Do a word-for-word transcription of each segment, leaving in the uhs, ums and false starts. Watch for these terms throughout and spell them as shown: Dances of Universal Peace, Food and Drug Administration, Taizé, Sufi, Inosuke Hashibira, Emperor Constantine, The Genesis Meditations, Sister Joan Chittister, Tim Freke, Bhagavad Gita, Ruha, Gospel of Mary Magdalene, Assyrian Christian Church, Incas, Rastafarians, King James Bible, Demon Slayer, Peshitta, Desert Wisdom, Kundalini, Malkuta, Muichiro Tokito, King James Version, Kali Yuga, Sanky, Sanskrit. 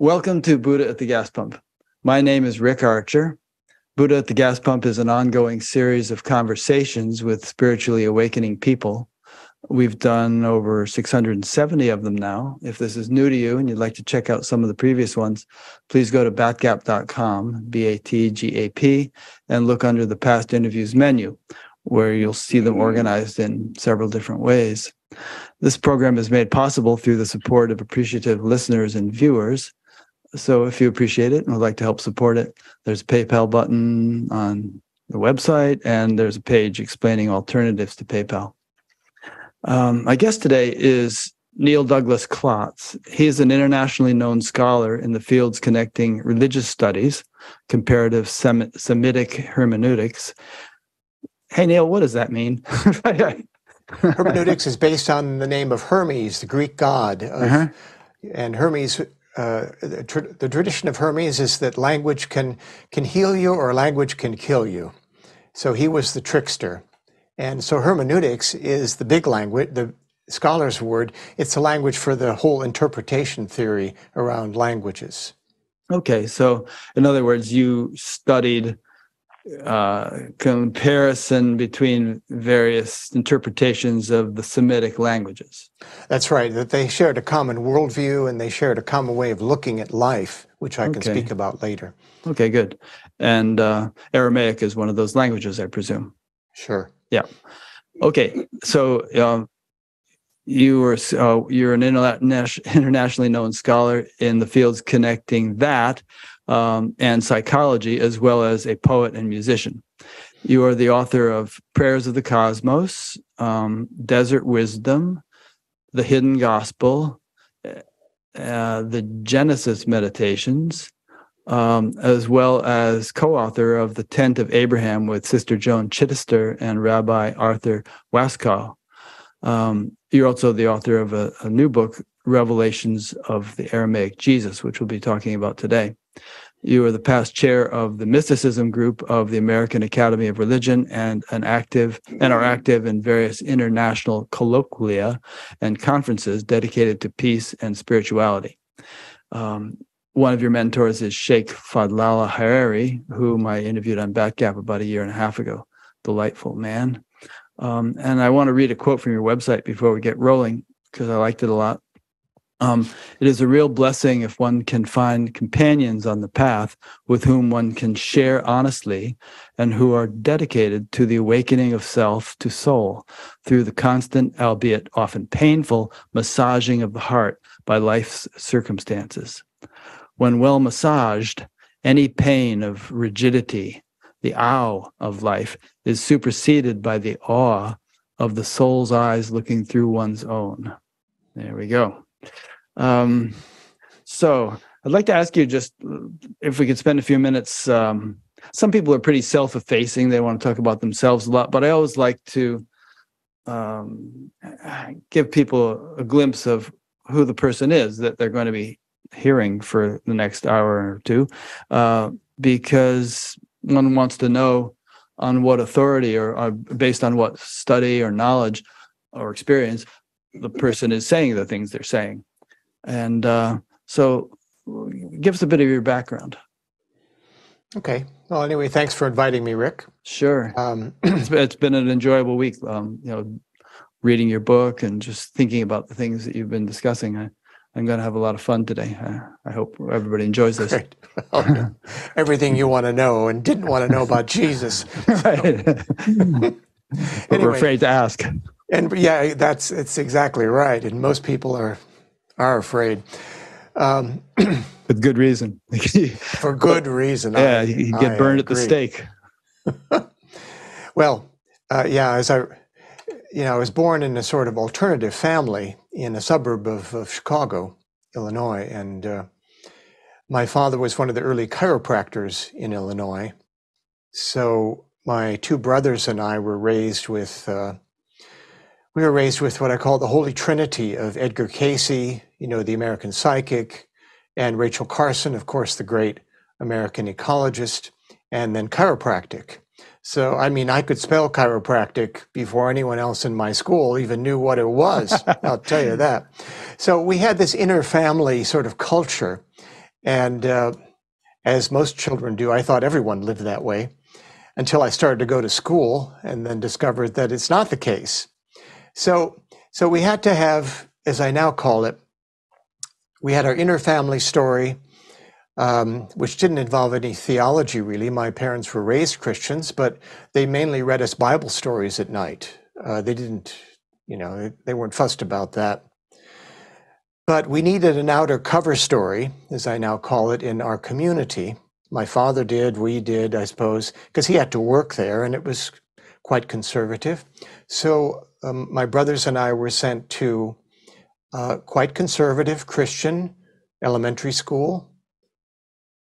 Welcome to Buddha at the Gas Pump. My name is Rick Archer. Buddha at the Gas Pump is an ongoing series of conversations with spiritually awakening people. We've done over six hundred seventy of them now. If this is new to you and you'd like to check out some of the previous ones, please go to bat gap dot com, B A T G A P, and look under the past interviews menu, where you'll see them organized in several different ways. This program is made possible through the support of appreciative listeners and viewers. So if you appreciate it and would like to help support it, there's a PayPal button on the website, and there's a page explaining alternatives to PayPal. Um, my guest today is Neil Douglas Klotz. He is an internationally known scholar in the fields connecting religious studies, comparative Sem- Semitic hermeneutics. Hey, Neil, what does that mean? Hermeneutics is based on the name of Hermes, the Greek god. Of, uh-huh. And Hermes... Uh, the, tr- the tradition of Hermes is that language can can heal you or language can kill you. So he was the trickster. And so hermeneutics is the big language, the scholar's word. It's a language for the whole interpretation theory around languages. Okay, so in other words, you studied uh, comparison between various interpretations of the Semitic languages. That's right, that they shared a common worldview and they shared a common way of looking at life, which I can okay. speak about later. Okay, good. And uh, Aramaic is one of those languages, I presume. Sure. Yeah. Okay, so um, you were, uh, you're an interna- internationally known scholar in the fields connecting that Um, and psychology, as well as a poet and musician. You are the author of Prayers of the Cosmos, um, Desert Wisdom, The Hidden Gospel, uh, The Genesis Meditations, um, as well as co-author of The Tent of Abraham with Sister Joan Chittister and Rabbi Arthur Waskow. Um, you're also the author of a, a new book, Revelations of the Aramaic Jesus, which we'll be talking about today. You are the past chair of the mysticism group of the American Academy of Religion and an active and are active in various international colloquia and conferences dedicated to peace and spirituality. Um, one of your mentors is Sheikh Fadlala Harari, whom I interviewed on Batgap about a year and a half ago. Delightful man. Um, and I want to read a quote from your website before we get rolling, because I liked it a lot. Um, it is a real blessing if one can find companions on the path with whom one can share honestly and who are dedicated to the awakening of self to soul through the constant, albeit often painful, massaging of the heart by life's circumstances. When well massaged, any pain of rigidity, the ow of life, is superseded by the awe of the soul's eyes looking through one's own. There we go. Um, so I'd like to ask you just if we could spend a few minutes. Um, some people are pretty self-effacing. They want to talk about themselves a lot, but I always like to um, give people a glimpse of who the person is that they're going to be hearing for the next hour or two, uh, because one wants to know on what authority or, or based on what study or knowledge or experience the person is saying the things they're saying. And uh, so give us a bit of your background. Okay. Well, anyway, thanks for inviting me, Rick. Sure. Um, it's, it's been an enjoyable week, um, you know, reading your book and just thinking about the things that you've been discussing. I, I'm going to have a lot of fun today. I, I hope everybody enjoys this. Great. Okay. Everything you want to know and didn't want to know about Jesus. Right. Anyway. We're afraid to ask. And yeah, that's it's exactly right. And most people are are afraid. Um, With good reason. For good reason. Yeah, I, you get I burned agree. At the stake. Well, uh, yeah, as I, you know, I was born in a sort of alternative family in a suburb of, of Chicago, Illinois, and uh, my father was one of the early chiropractors in Illinois. So my two brothers and I were raised with. Uh, We were raised with what I call the Holy Trinity of Edgar Cayce, you know, the American psychic, and Rachel Carson, of course, the great American ecologist, and then chiropractic. So, I mean, I could spell chiropractic before anyone else in my school even knew what it was. I'll tell you that. So we had this inner family sort of culture, And uh, as most children do, I thought everyone lived that way until I started to go to school and then discovered that it's not the case. So, so we had to have, as I now call it, we had our inner family story, um, which didn't involve any theology, really. My parents were raised Christians, but they mainly read us Bible stories at night. Uh, they didn't, you know, they weren't fussed about that. But we needed an outer cover story, as I now call it, in our community. My father did, we did, I suppose, because he had to work there, and it was quite conservative. So um, my brothers and I were sent to uh, quite conservative Christian elementary school.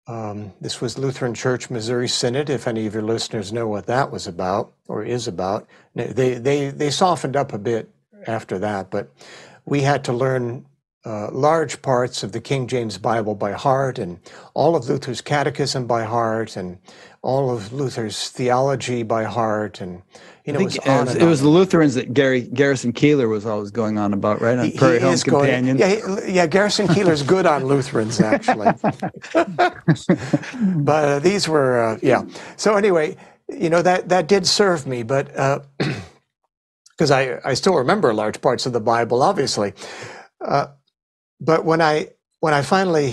Um, this was Lutheran Church, Missouri Synod, if any of your listeners know what that was about or is about. They, they, they softened up a bit after that, but we had to learn Uh, large parts of the King James Bible by heart, and all of Luther's catechism by heart, and all of Luther's theology by heart, and you know, it was, on it, was it was the Lutherans that Gary Garrison Keillor was always going on about, right? On he, Prairie he Home Companion. Going, yeah, yeah. Garrison Keillor's good on Lutherans, actually. But uh, these were, uh, yeah. So anyway, you know that that did serve me, but uh, because I I still remember large parts of the Bible, obviously. Uh, But when I when I finally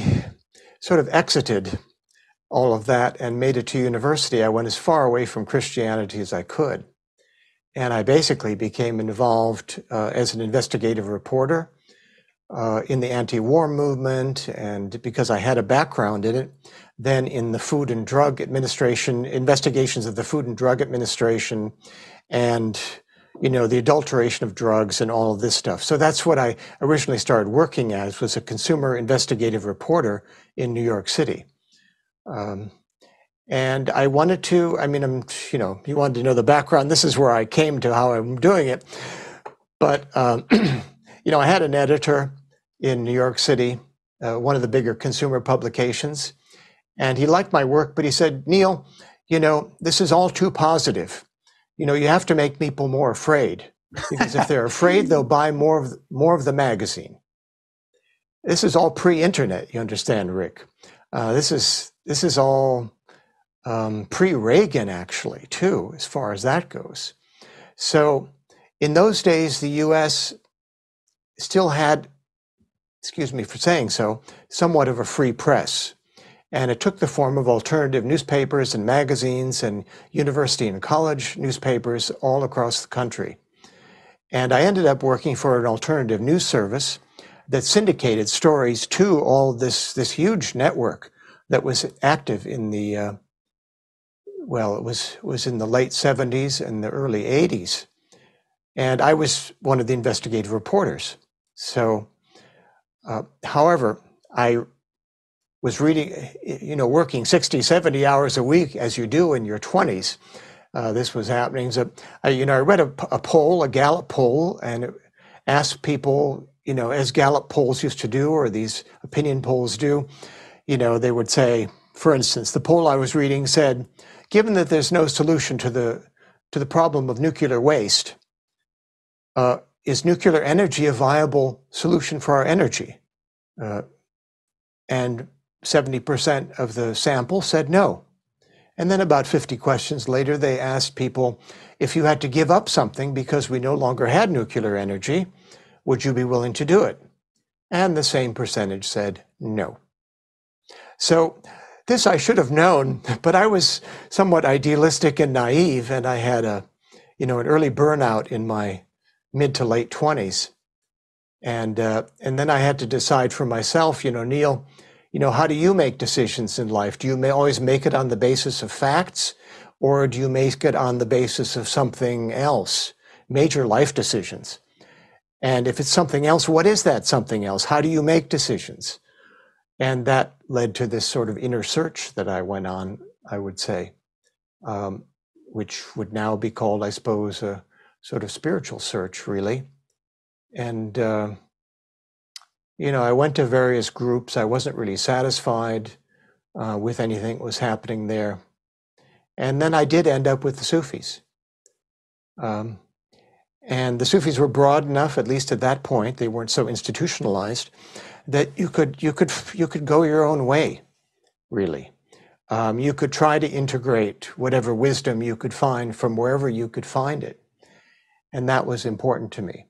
sort of exited all of that and made it to university, I went as far away from Christianity as I could. And I basically became involved uh, as an investigative reporter uh, in the anti-war movement, and because I had a background in it, then in the Food and Drug Administration, investigations of the Food and Drug Administration, and you know, the adulteration of drugs and all of this stuff. So that's what I originally started working as, was a consumer investigative reporter in New York City. Um, and I wanted to, I mean, I'm, you know, you wanted to know the background. This is where I came to how I'm doing it. But, um, you know, I had an editor in New York City, uh, one of the bigger consumer publications, and he liked my work, but he said, Neil, you know, this is all too positive. You know, you have to make people more afraid, because if they're afraid, they'll buy more of the, more of the magazine. This is all pre-internet, you understand, Rick. Uh, this is this is all um, pre-Reagan, actually, too, as far as that goes. So, in those days, the U S still had, excuse me for saying so, somewhat of a free press. And it took the form of alternative newspapers and magazines and university and college newspapers all across the country. And I ended up working for an alternative news service that syndicated stories to all this, this huge network that was active in the, uh, well, it was, was in the late seventies and the early eighties. And I was one of the investigative reporters. So, uh, however, I was reading, you know, working sixty, seventy hours a week, as you do in your twenties. Uh, this was happening. So, I, you know, I read a, a poll, a Gallup poll, and it asked people, you know, as Gallup polls used to do, or these opinion polls do, you know, they would say, for instance, the poll I was reading said, given that there's no solution to the, to the problem of nuclear waste, uh, is nuclear energy a viable solution for our energy? Uh, and seventy percent of the sample said no. And then about fifty questions later, they asked people, if you had to give up something because we no longer had nuclear energy, would you be willing to do it? And the same percentage said no. So this I should have known, but I was somewhat idealistic and naive, and I had a, you know, an early burnout in my mid to late twenties. And, uh, and then I had to decide for myself, you know, Neil, you know, how do you make decisions in life? Do you may always make it on the basis of facts, or do you make it on the basis of something else, major life decisions? And if it's something else, what is that something else? How do you make decisions? And that led to this sort of inner search that I went on, I would say, um, which would now be called, I suppose, a sort of spiritual search, really. And, uh, you know, I went to various groups. I wasn't really satisfied uh, with anything that was happening there. And then I did end up with the Sufis. Um, and the Sufis were broad enough, at least at that point, they weren't so institutionalized, that you could you could you could go your own way, really. Um, you could try to integrate whatever wisdom you could find from wherever you could find it, and that was important to me.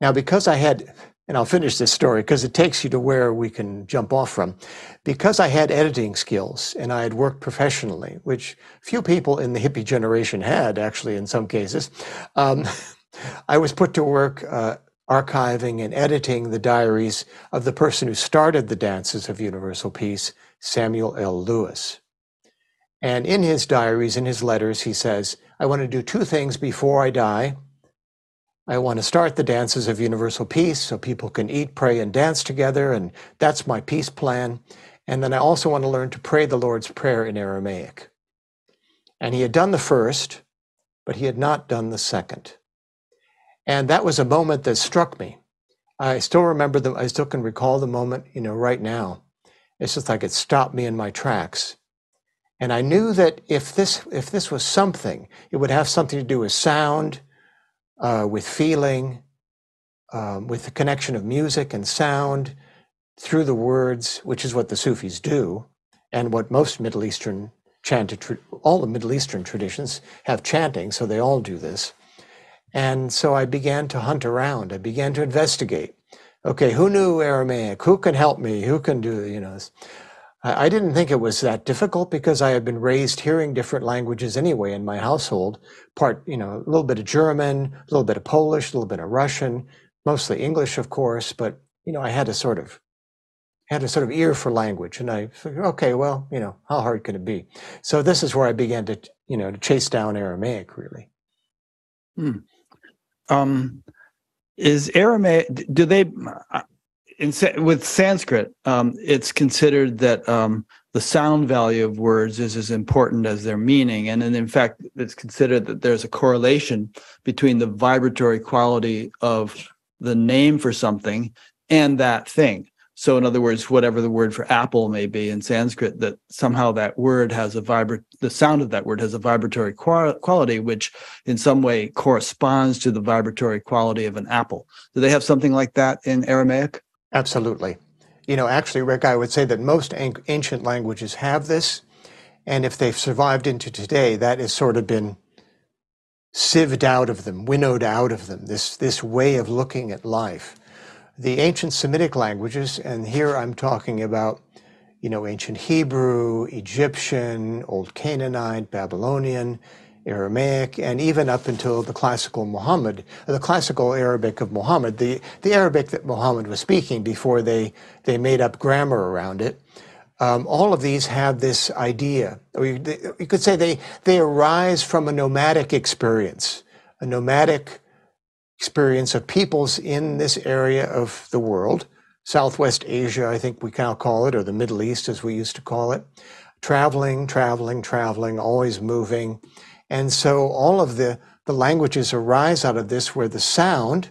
Now, because I had, and I'll finish this story because it takes you to where we can jump off from, because I had editing skills and I had worked professionally, which few people in the hippie generation had, actually, in some cases. Um, I was put to work uh, archiving and editing the diaries of the person who started the Dances of Universal Peace, Samuel L. Lewis. And in his diaries, in his letters, he says, I want to do two things before I die. I want to start the Dances of Universal Peace so people can eat, pray, and dance together, and that's my peace plan. And then I also want to learn to pray the Lord's Prayer in Aramaic. And he had done the first, but he had not done the second. And that was a moment that struck me. I still remember them. I still can recall the moment, you know, right now. It's just like it stopped me in my tracks. And I knew that if this, if this was something, it would have something to do with sound, uh, with feeling, um, with the connection of music and sound through the words, which is what the Sufis do, and what most Middle Eastern chanted, all the Middle Eastern traditions have chanting, so they all do this. And so I began to hunt around. I began to investigate. Okay, who knew Aramaic? Who can help me? Who can do, you know? I didn't think it was that difficult because I had been raised hearing different languages anyway in my household. Part, you know, a little bit of German, a little bit of Polish, a little bit of Russian, mostly English, of course. But, you know, I had a sort of, had a sort of ear for language. And I figured, okay, well, you know, how hard could it be? So this is where I began to, you know, to chase down Aramaic, really. Hmm. Um, is Aramaic, do they, in, with Sanskrit, um, it's considered that um, the sound value of words is as important as their meaning. And, and in fact, it's considered that there's a correlation between the vibratory quality of the name for something and that thing. So in other words, whatever the word for apple may be in Sanskrit, that somehow that word has a vibra- the sound of that word has a vibratory qual- quality, which in some way corresponds to the vibratory quality of an apple. Do they have something like that in Aramaic? Absolutely. You know, actually, Rick, I would say that most an- ancient languages have this. And if they've survived into today, that has sort of been sieved out of them, winnowed out of them, this, this way of looking at life. The ancient Semitic languages, and here I'm talking about, you know, ancient Hebrew, Egyptian, Old Canaanite, Babylonian, Aramaic, and even up until the classical Muhammad, the classical Arabic of Muhammad, the, the Arabic that Muhammad was speaking before they, they made up grammar around it. Um, all of these have this idea, or you, they, you could say they, they arise from a nomadic experience, a nomadic experience of peoples in this area of the world, Southwest Asia, I think we now call it, or the Middle East as we used to call it, traveling, traveling, traveling, always moving. And so all of the, the languages arise out of this where the sound,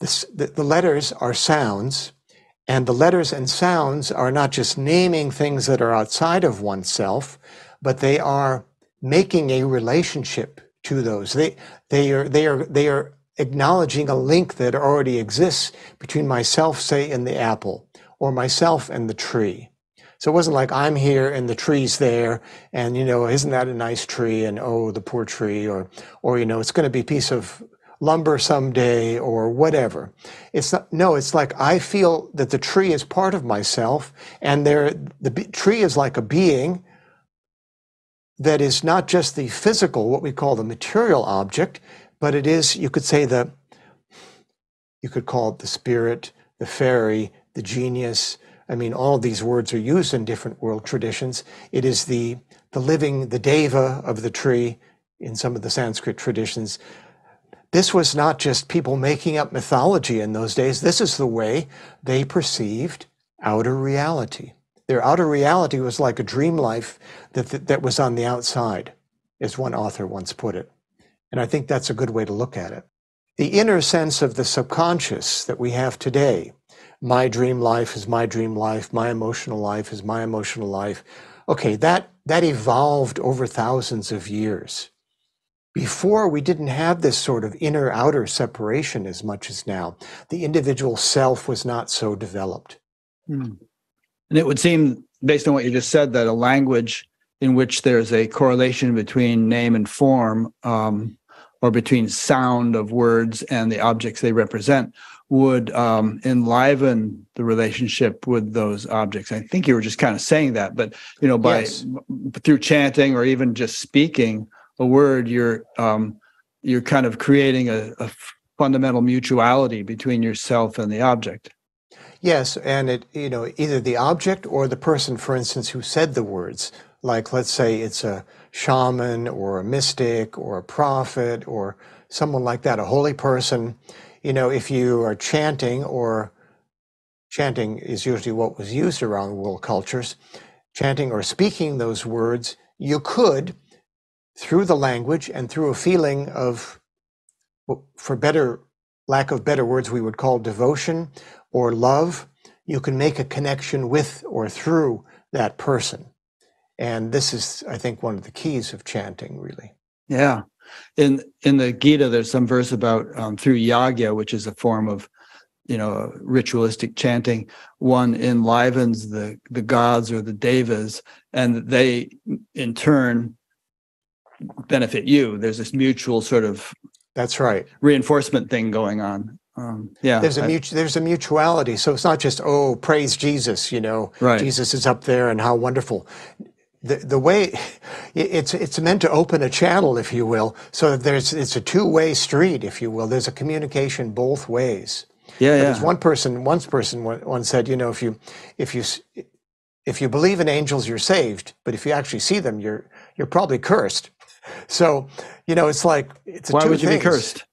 this, the, the letters are sounds, and the letters and sounds are not just naming things that are outside of oneself, but they are making a relationship to those. They, they are, they are, they are acknowledging a link that already exists between myself, say, and the apple, or myself and the tree. So it wasn't like I'm here and the tree's there, and, you know, isn't that a nice tree? And, oh, the poor tree, or, or, you know, it's going to be a piece of lumber someday, or whatever. It's not, no, it's like I feel that the tree is part of myself, and there, the b- tree is like a being that is not just the physical, what we call the material object, but it is, you could say, the, you could call it the spirit, the fairy, the genius. I mean, all of these words are used in different world traditions. It is the, the living, the deva of the tree in some of the Sanskrit traditions. This was not just people making up mythology in those days. This is the way they perceived outer reality. Their outer reality was like a dream life that, that that was on the outside, as one author once put it. And I think that's a good way to look at it. The inner sense of the subconscious that we have today, my dream life is my dream life, my emotional life is my emotional life. Okay, that, that evolved over thousands of years. Before, we didn't have this sort of inner-outer separation as much as now. The individual self was not so developed. Mm. And it would seem, based on what you just said, that a language in which there's a correlation between name and form, um, or between sound of words and the objects they represent, would um, enliven the relationship with those objects. I think you were just kind of saying that, but you know, by yes. through chanting or even just speaking a word, you're um, you're kind of creating a, a fundamental mutuality between yourself and the object. Yes, and it you know either the object or the person, for instance, who said the words. Like, let's say it's a shaman or a mystic or a prophet or someone like that, a holy person. You know, if you are chanting, or chanting is usually what was used around world cultures, chanting or speaking those words, you could, through the language and through a feeling of, for better, lack of better words, we would call devotion or love, you can make a connection with or through that person. And this is, I think, one of the keys of chanting, really. Yeah. In in the Gita, there's some verse about um, through yagya, which is a form of, you know, ritualistic chanting, one enlivens the, the gods or the devas, and they in turn benefit you. There's this mutual sort of that's right reinforcement thing going on. Um, yeah, there's a I, mutu- there's a mutuality. So it's not just, oh, praise Jesus, you know, right. Jesus is up there and how wonderful. The, the way it's it's meant to open a channel, if you will, so that there's it's a two-way street, if you will. There's a communication both ways. Yeah, yeah. There's one person, one person once said, you know, if you if you if you believe in angels, you're saved, but if you actually see them, you're you're probably cursed. So, you know, it's like it's a why two would you things. Be cursed?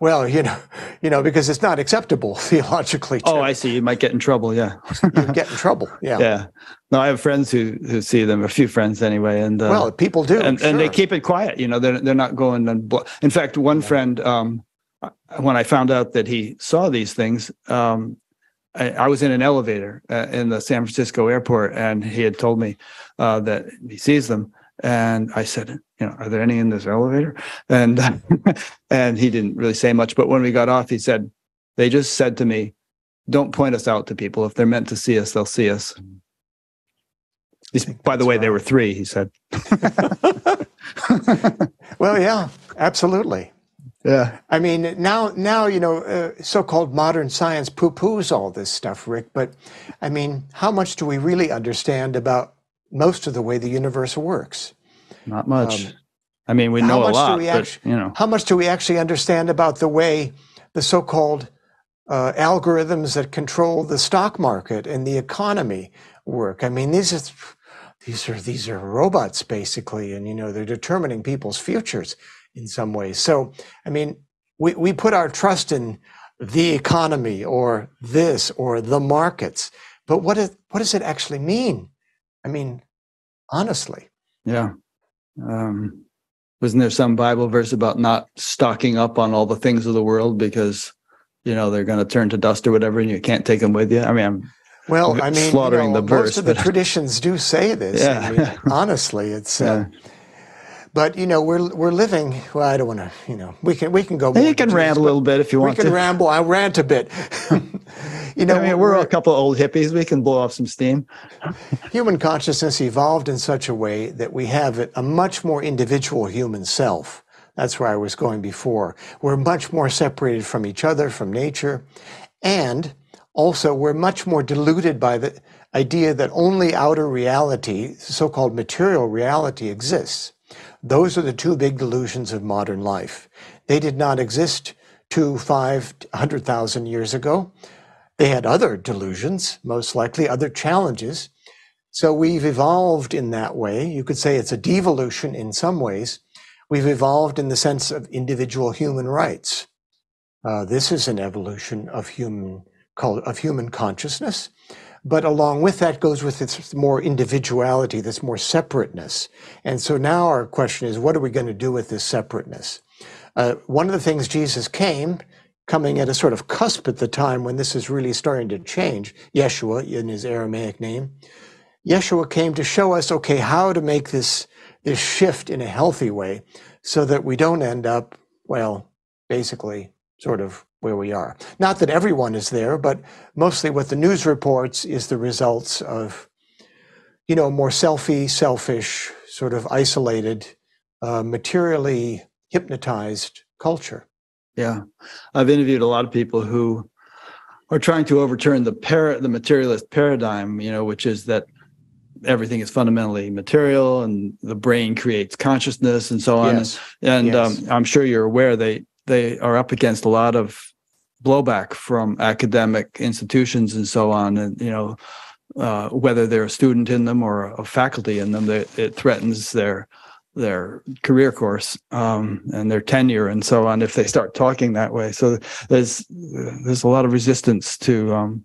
Well, you know, you know, because it's not acceptable theologically. To, oh, I see. You might get in trouble. Yeah, you get in trouble. Yeah. Yeah. No, I have friends who, who see them. A few friends, anyway. And uh, well, people do, and, sure. and they keep it quiet. You know, they're they're not going and. Blo- in fact, one yeah. friend, um, when I found out that he saw these things, um, I, I was in an elevator uh, in the San Francisco airport, and he had told me uh, that he sees them. And I said, you know, are there any in this elevator? And and he didn't really say much. But when we got off, he said, they just said to me, don't point us out to people. If they're meant to see us, they'll see us. By the way, right. There were three, he said. Well, yeah, absolutely. Yeah. I mean, now, now you know, uh, so-called modern science poo-poos all this stuff, Rick. But, I mean, how much do we really understand about most of the way the universe works? Not much. Um, I mean, we know a lot, but, actually, you know. How much do we actually understand about the way the so-called uh, algorithms that control the stock market and the economy work? I mean, these are, these are, these are robots, basically, and, you know, they're determining people's futures in some ways. So, I mean, we, we put our trust in the economy or this or the markets, but what is, what does it actually mean? I mean, honestly. Yeah. Um, wasn't there some Bible verse about not stocking up on all the things of the world because, you know, they're going to turn to dust or whatever and you can't take them with you? I mean, I'm well, I mean, slaughtering you know, the verse. Most of but... the traditions do say this. Yeah. I mean, honestly, it's... Uh, yeah. But, you know, we're we're living... Well, I don't want to, you know, we can we can go... More you can rant a little bit if you want to. We can ramble. I'll rant a bit. You know, I mean, we're, we're a couple of old hippies. We can blow off some steam. Human consciousness evolved in such a way that we have a much more individual human self. That's where I was going before. We're much more separated from each other, from nature. And also, we're much more deluded by the idea that only outer reality, so-called material reality, exists. Those are the two big delusions of modern life. They did not exist two, five, hundred thousand years ago. They had other delusions, most likely, other challenges. So we've evolved in that way. You could say it's a devolution in some ways. We've evolved in the sense of individual human rights. Uh, this is an evolution of human of human consciousness. But along with that goes with its more individuality, this more separateness. And so now our question is, what are we going to do with this separateness? Uh, one of the things Jesus came, coming at a sort of cusp at the time when this is really starting to change, Yeshua in his Aramaic name, Yeshua came to show us, okay, how to make this, this shift in a healthy way so that we don't end up, well, basically sort of where we are. Not that everyone is there, but mostly what the news reports is the results of, you know, more selfie, selfish, sort of isolated, uh, materially hypnotized culture. Yeah. I've interviewed a lot of people who are trying to overturn the para- the materialist paradigm, you know, which is that everything is fundamentally material and the brain creates consciousness and so on. Yes. And, and yes. Um, I'm sure you're aware they, they are up against a lot of blowback from academic institutions and so on. And, you know, uh, whether they're a student in them or a faculty in them, they, it threatens their their career course um, and their tenure and so on if they start talking that way. So there's there's a lot of resistance to um,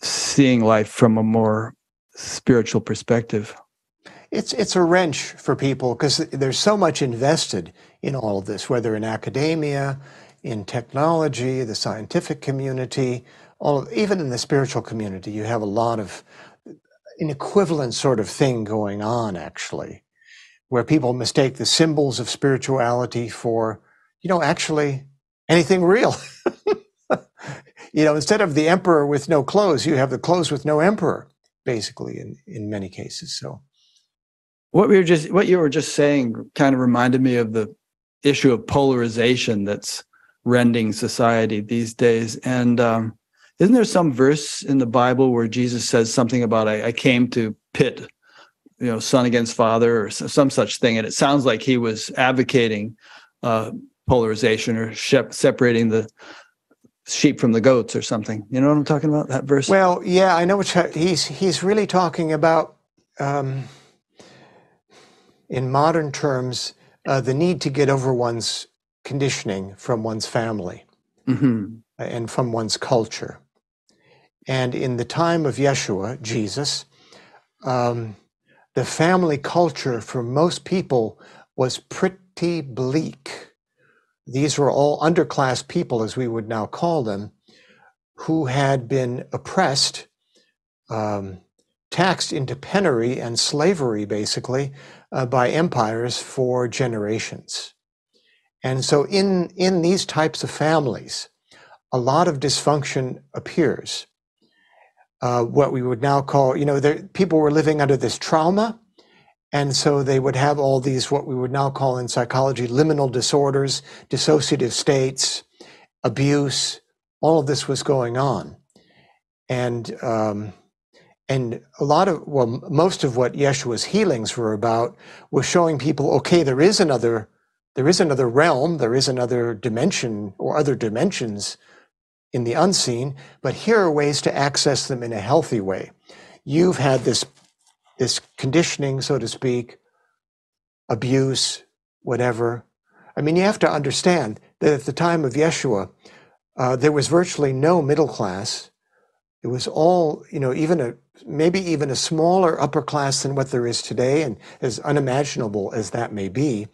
seeing life from a more spiritual perspective. It's it's a wrench for people because there's so much invested in all of this, whether in academia, in technology, the scientific community, all of, even in the spiritual community, you have a lot of an equivalent sort of thing going on, actually, where people mistake the symbols of spirituality for, you know, actually anything real. You know, instead of the emperor with no clothes, you have the clothes with no emperor, basically, in, in many cases. So what we were just, what you were just saying kind of reminded me of the issue of polarization that's rending society these days. And um, isn't there some verse in the Bible where Jesus says something about, I, I came to pit, you know, son against father or some such thing? And it sounds like he was advocating uh, polarization or shep- separating the sheep from the goats or something. You know what I'm talking about, that verse? Well, yeah, I know what he's, he's really talking about, um, in modern terms, uh, the need to get over one's conditioning from one's family, mm-hmm. and from one's culture. And in the time of Yeshua, Jesus, um, the family culture for most people was pretty bleak. These were all underclass people, as we would now call them, who had been oppressed, um, taxed into penury and slavery, basically, uh, by empires for generations. And so in, in these types of families, a lot of dysfunction appears. Uh, what we would now call, you know, there, people were living under this trauma, and so they would have all these, what we would now call in psychology, liminal disorders, dissociative states, abuse, all of this was going on. And um, and a lot of, well, most of what Yeshua's healings were about was showing people, okay, there is another, there is another realm, there is another dimension or other dimensions in the unseen, but here are ways to access them in a healthy way. You've had this, this conditioning, so to speak, abuse, whatever. I mean, you have to understand that at the time of Yeshua, uh, there was virtually no middle class. It was all, you know, even a, maybe even a smaller upper class than what there is today, and as unimaginable as that may be.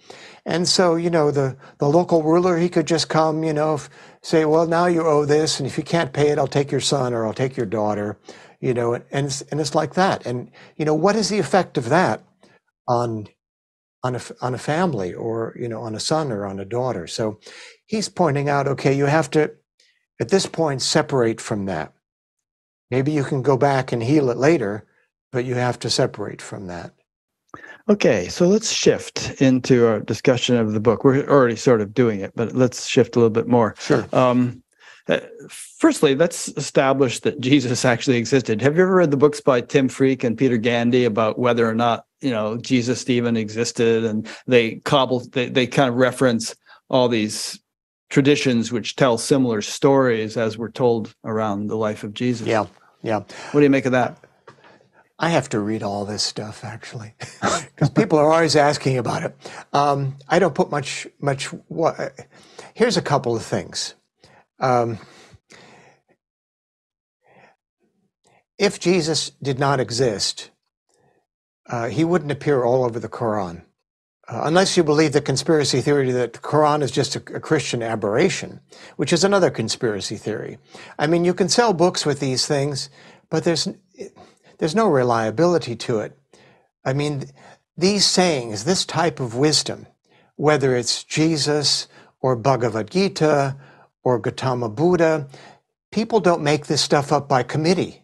And so, you know, the, the local ruler, he could just come, you know, if, say, well, now you owe this, and if you can't pay it, I'll take your son or I'll take your daughter, you know, and, and, it's, and it's like that. And, you know, what is the effect of that on, on, a, on a family or, you know, on a son or on a daughter? So he's pointing out, okay, you have to, at this point, separate from that. Maybe you can go back and heal it later, but you have to separate from that. Okay, so let's shift into our discussion of the book. We're already sort of doing it, but let's shift a little bit more. Sure. Um, firstly, let's establish that Jesus actually existed. Have you ever read the books by Tim Freke and Peter Gandy about whether or not, you know, Jesus even existed? And they cobble, they, they kind of reference all these traditions which tell similar stories as were told around the life of Jesus. Yeah, yeah. What do you make of that? I have to read all this stuff, actually, because people are always asking about it. Um, I don't put much, much. Wa- Here's a couple of things. Um, if Jesus did not exist, uh, he wouldn't appear all over the Quran. Uh, unless you believe the conspiracy theory that the Quran is just a, a Christian aberration, which is another conspiracy theory. I mean, you can sell books with these things, but there's there's no reliability to it. I mean, these sayings, this type of wisdom, whether it's Jesus or Bhagavad Gita or Gautama Buddha, people don't make this stuff up by committee.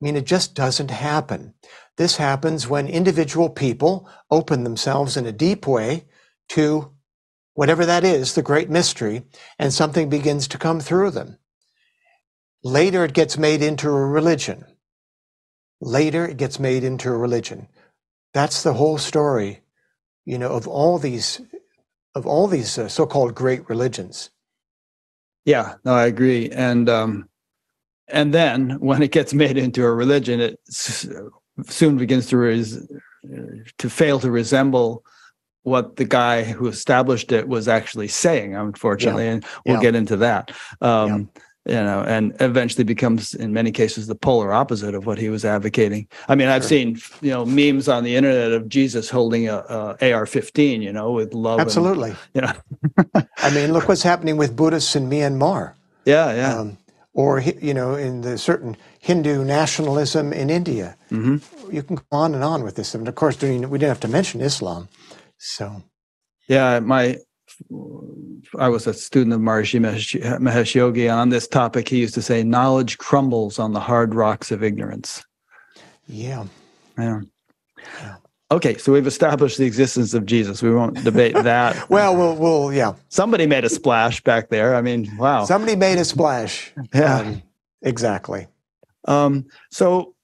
I mean, it just doesn't happen. This happens when individual people open themselves in a deep way to whatever that is, the great mystery, and something begins to come through them. Later, it gets made into a religion. Later, it gets made into a religion. That's the whole story, you know, of all these, of all these uh, so-called great religions. Yeah, no, I agree. And um, and then when it gets made into a religion, it s soon begins to res to fail to resemble what the guy who established it was actually saying, unfortunately, yeah. and we'll yeah. get into that. Um, yeah. You know, and eventually becomes, in many cases, the polar opposite of what he was advocating. I mean, sure. I've seen, you know, memes on the internet of Jesus holding a, a A R fifteen, you know, with love. Absolutely. And, you know, I mean, look what's happening with Buddhists in Myanmar. Yeah, yeah. Um, or, you know, in the certain Hindu nationalism in India. Mm-hmm. You can go on and on with this. And of course, we didn't have to mention Islam. So, yeah, my I was a student of Maharishi Mahesh Yogi, and on this topic, he used to say, "Knowledge crumbles on the hard rocks of ignorance." Yeah, yeah. yeah. Okay, so we've established the existence of Jesus. We won't debate that. well, we'll, we'll, yeah. Somebody made a splash back there. I mean, wow. Somebody made a splash. Yeah, um, exactly. Um, so,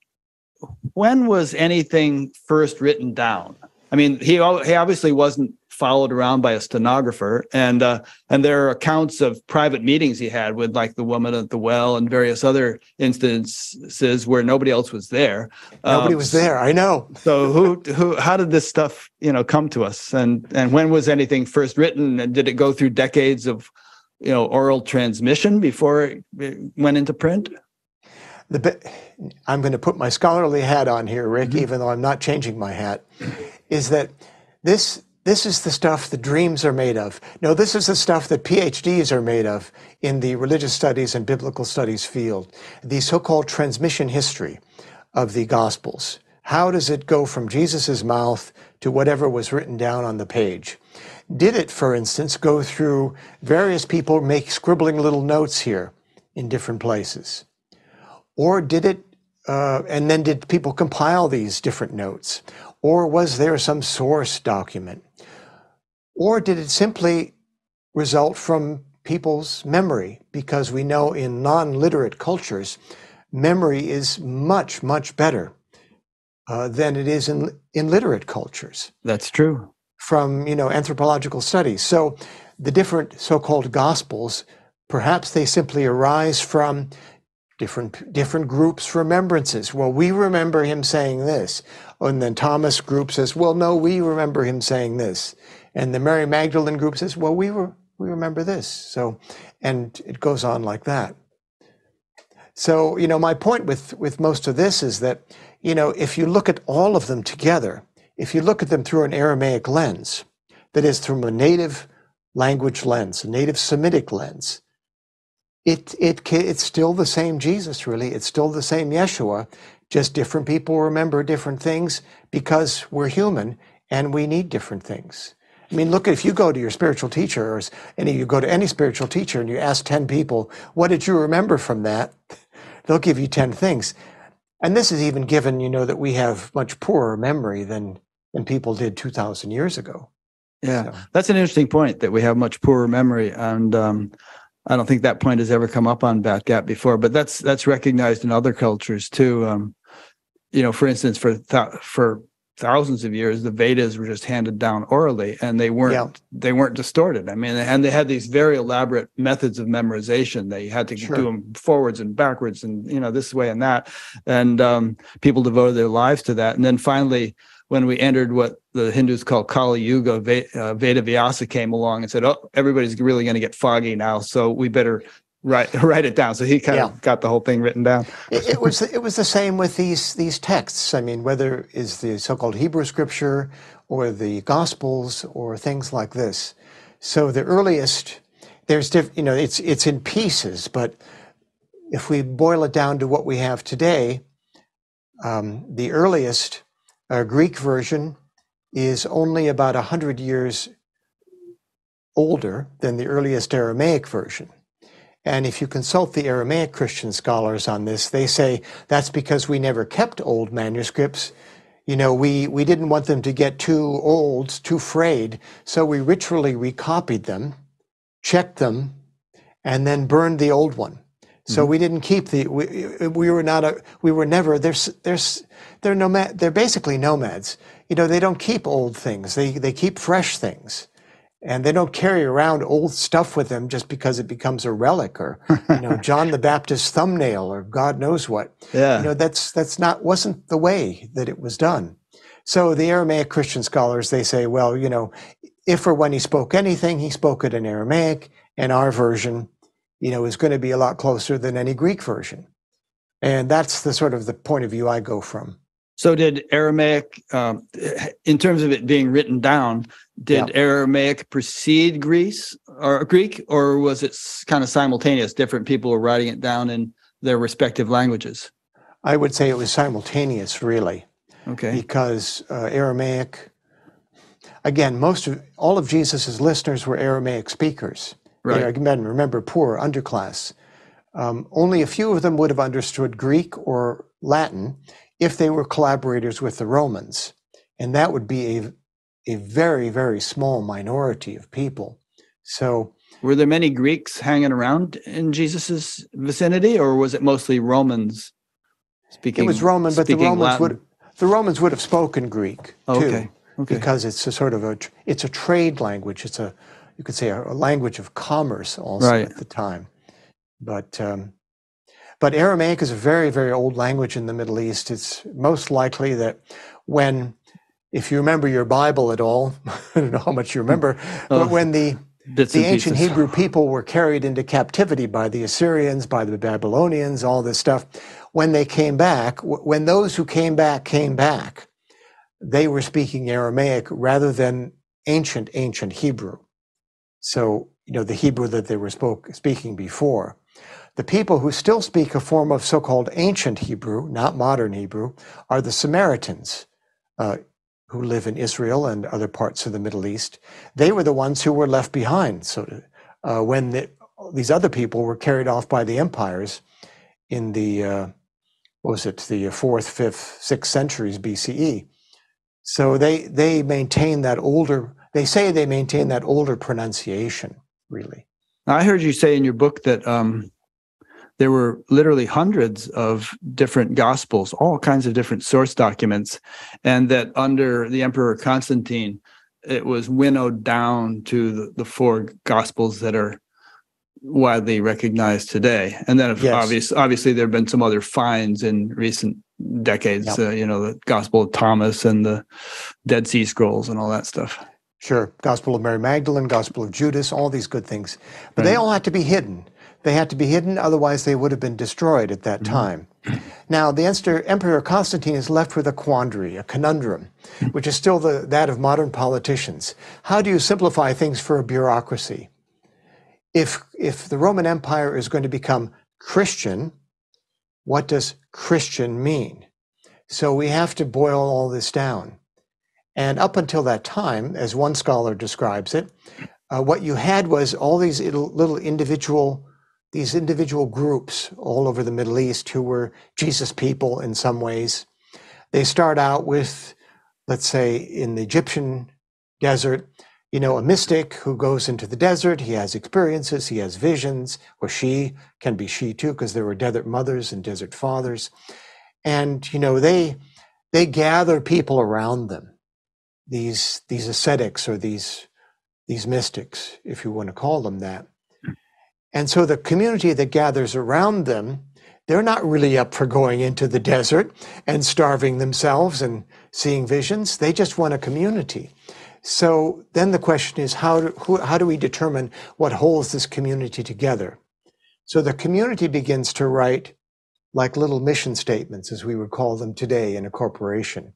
when was anything first written down? I mean, he, he obviously wasn't followed around by a stenographer, and uh, and there are accounts of private meetings he had with, like, the woman at the well and various other instances where nobody else was there. Nobody um, was there. I know. So who who how did this stuff, you know, come to us, and and when was anything first written, and did it go through decades of, you know, oral transmission before it, it went into print? The be I'm going to put my scholarly hat on here, Rick, mm-hmm. even though I'm not changing my hat. Is that this, this is the stuff the dreams are made of. No, this is the stuff that P H Ds are made of in the religious studies and biblical studies field, the so-called transmission history of the Gospels. How does it go from Jesus's mouth to whatever was written down on the page? Did it, for instance, go through various people make scribbling little notes here in different places? Or did it, uh, and then did people compile these different notes? Or was there some source document? Or did it simply result from people's memory? Because we know in non-literate cultures, memory is much, much better uh, than it is in, in literate cultures. That's true. From, you know, anthropological studies. So the different so-called gospels, perhaps they simply arise from Different, different groups' remembrances. Well, we remember him saying this. And then Thomas group says, well, no, we remember him saying this. And the Mary Magdalene group says, well, we were, we remember this. So, and it goes on like that. So, you know, my point with, with most of this is that, you know, if you look at all of them together, if you look at them through an Aramaic lens, that is through a native language lens, a native Semitic lens, It, it, it's still the same Jesus, really. It's still the same Yeshua, just different people remember different things because we're human and we need different things. I mean, look, if you go to your spiritual teacher, or any, you go to any spiritual teacher and you ask ten people, what did you remember from that? They'll give you ten things. And this is even given, you know, that we have much poorer memory than, than people did two thousand years ago. Yeah, so. That's an interesting point, that we have much poorer memory. And um, I don't think that point has ever come up on Batgap before, but that's that's recognized in other cultures too. Um, you know, for instance, for th for thousands of years, the Vedas were just handed down orally, and they weren't yeah. they weren't distorted. I mean, and they had these very elaborate methods of memorization. They had to sure. do them forwards and backwards, and, you know, this way and that. And um, people devoted their lives to that. And then finally, when we entered what the Hindus call Kali Yuga, Veda Vyasa came along and said, oh, everybody's really going to get foggy now, so we better write, write it down. So he kind yeah. of got the whole thing written down. it, it, was, it was the same with these, these texts. I mean, whether it's the so-called Hebrew scripture or the Gospels or things like this. So the earliest, there's diff, you know, it's, it's in pieces, but if we boil it down to what we have today, um, the earliest, a Greek version is only about a hundred years older than the earliest Aramaic version. And if you consult the Aramaic Christian scholars on this, they say that's because we never kept old manuscripts. You know, we, we didn't want them to get too old, too frayed, so we ritually recopied them, checked them, and then burned the old one. So mm-hmm. we didn't keep the, we, we were not, a, we were never, they're, they're, they're, nomad, they're basically nomads. You know, they don't keep old things, they, they keep fresh things. And they don't carry around old stuff with them just because it becomes a relic or, you know, John the Baptist's thumbnail or God knows what. Yeah. You know, that's, that's not, wasn't the way that it was done. So the Aramaic Christian scholars, they say, well, you know, if or when he spoke anything, he spoke it in Aramaic, and our version, you know, is going to be a lot closer than any Greek version. And that's the sort of the point of view I go from. So did Aramaic, um, in terms of it being written down, did yeah. Aramaic precede Greece or Greek, or was it kind of simultaneous? Different people were writing it down in their respective languages. I would say it was simultaneous, really. Okay. Because uh, Aramaic, again, most of all of Jesus's listeners were Aramaic speakers. Right. Men, remember, poor underclass. Um, only a few of them would have understood Greek or Latin if they were collaborators with the Romans, and that would be a, a very, very small minority of people. So were there many Greeks hanging around in Jesus's vicinity, or was it mostly Romans speaking? It was Roman, but the Romans Latin? would the Romans would have spoken Greek oh, too, okay. Okay. because it's a sort of a it's a trade language. It's a you could say a, a language of commerce also right. at the time, but. Um, But Aramaic is a very, very old language in the Middle East. It's most likely that when, if you remember your Bible at all, I don't know how much you remember, oh, but when the, the ancient pieces. Hebrew people were carried into captivity by the Assyrians, by the Babylonians, all this stuff, when they came back, when those who came back came back, they were speaking Aramaic rather than ancient, ancient Hebrew. So, you know, the Hebrew that they were spoke, speaking before. The people who still speak a form of so-called ancient Hebrew, not modern Hebrew, are the Samaritans, uh, who live in Israel and other parts of the Middle East. They were the ones who were left behind so to, uh, when the, these other people were carried off by the empires in the, uh, what was it, the fourth, fifth, sixth centuries B C E. So they, they maintain that older, they say they maintain that older pronunciation, really. Now, I heard you say in your book that um, there were literally hundreds of different Gospels, all kinds of different source documents, and that under the Emperor Constantine, it was winnowed down to the, the four Gospels that are widely recognized today. And then, yes. obvious, obviously, there have been some other finds in recent decades, yep. uh, you know, the Gospel of Thomas and the Dead Sea Scrolls and all that stuff. Sure, Gospel of Mary Magdalene, Gospel of Judas, all these good things. But right. they all had to be hidden. They had to be hidden, otherwise they would have been destroyed at that mm-hmm. time. Now, the Emperor Constantine is left with a quandary, a conundrum, which is still the, that of modern politicians. How do you simplify things for a bureaucracy? If, if the Roman Empire is going to become Christian, what does Christian mean? So we have to boil all this down. And up until that time, as one scholar describes it, uh, what you had was all these little individual, these individual groups all over the Middle East who were Jesus people in some ways. They start out with, let's say, in the Egyptian desert, you know, a mystic who goes into the desert, he has experiences, he has visions, or she, can be she too, because there were desert mothers and desert fathers. And, you know, they, they gather people around them. These these ascetics or these these mystics, if you want to call them that. And so the community that gathers around them, they're not really up for going into the desert and starving themselves and seeing visions. They just want a community. So then the question is, how do, who, how do we determine what holds this community together? So the community begins to write like little mission statements, as we would call them today in a corporation.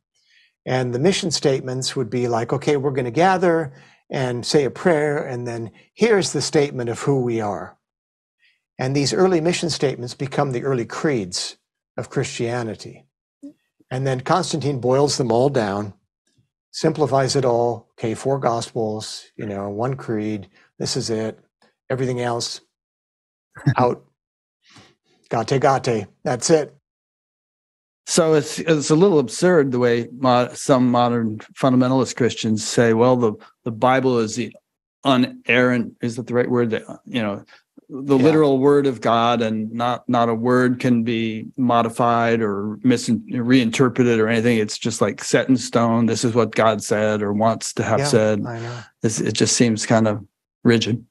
And the mission statements would be like, okay, we're going to gather and say a prayer, and then here's the statement of who we are. And these early mission statements become the early creeds of Christianity. And then Constantine boils them all down simplifies it all. Okay, four gospels, you know, one creed, this is it, everything else out. Gate, gate, that's it. So it's it's a little absurd the way mod, some modern fundamentalist Christians say, well, the, the Bible is the unerrant, is that the right word? The, you know, the yeah. literal word of God, and not not a word can be modified or mis- reinterpreted or anything. It's just like set in stone. This is what God said or wants to have yeah, said. I know. It's, it just seems kind of rigid.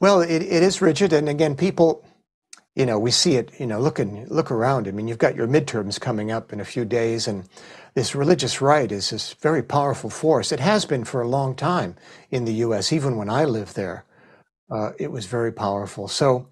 Well, it, it is rigid. And again, people... You know, we see it, you know, look, and, look around. I mean, you've got your midterms coming up in a few days, and this religious right is this very powerful force. It has been for a long time in the U S, even when I lived there. Uh, it was very powerful. So,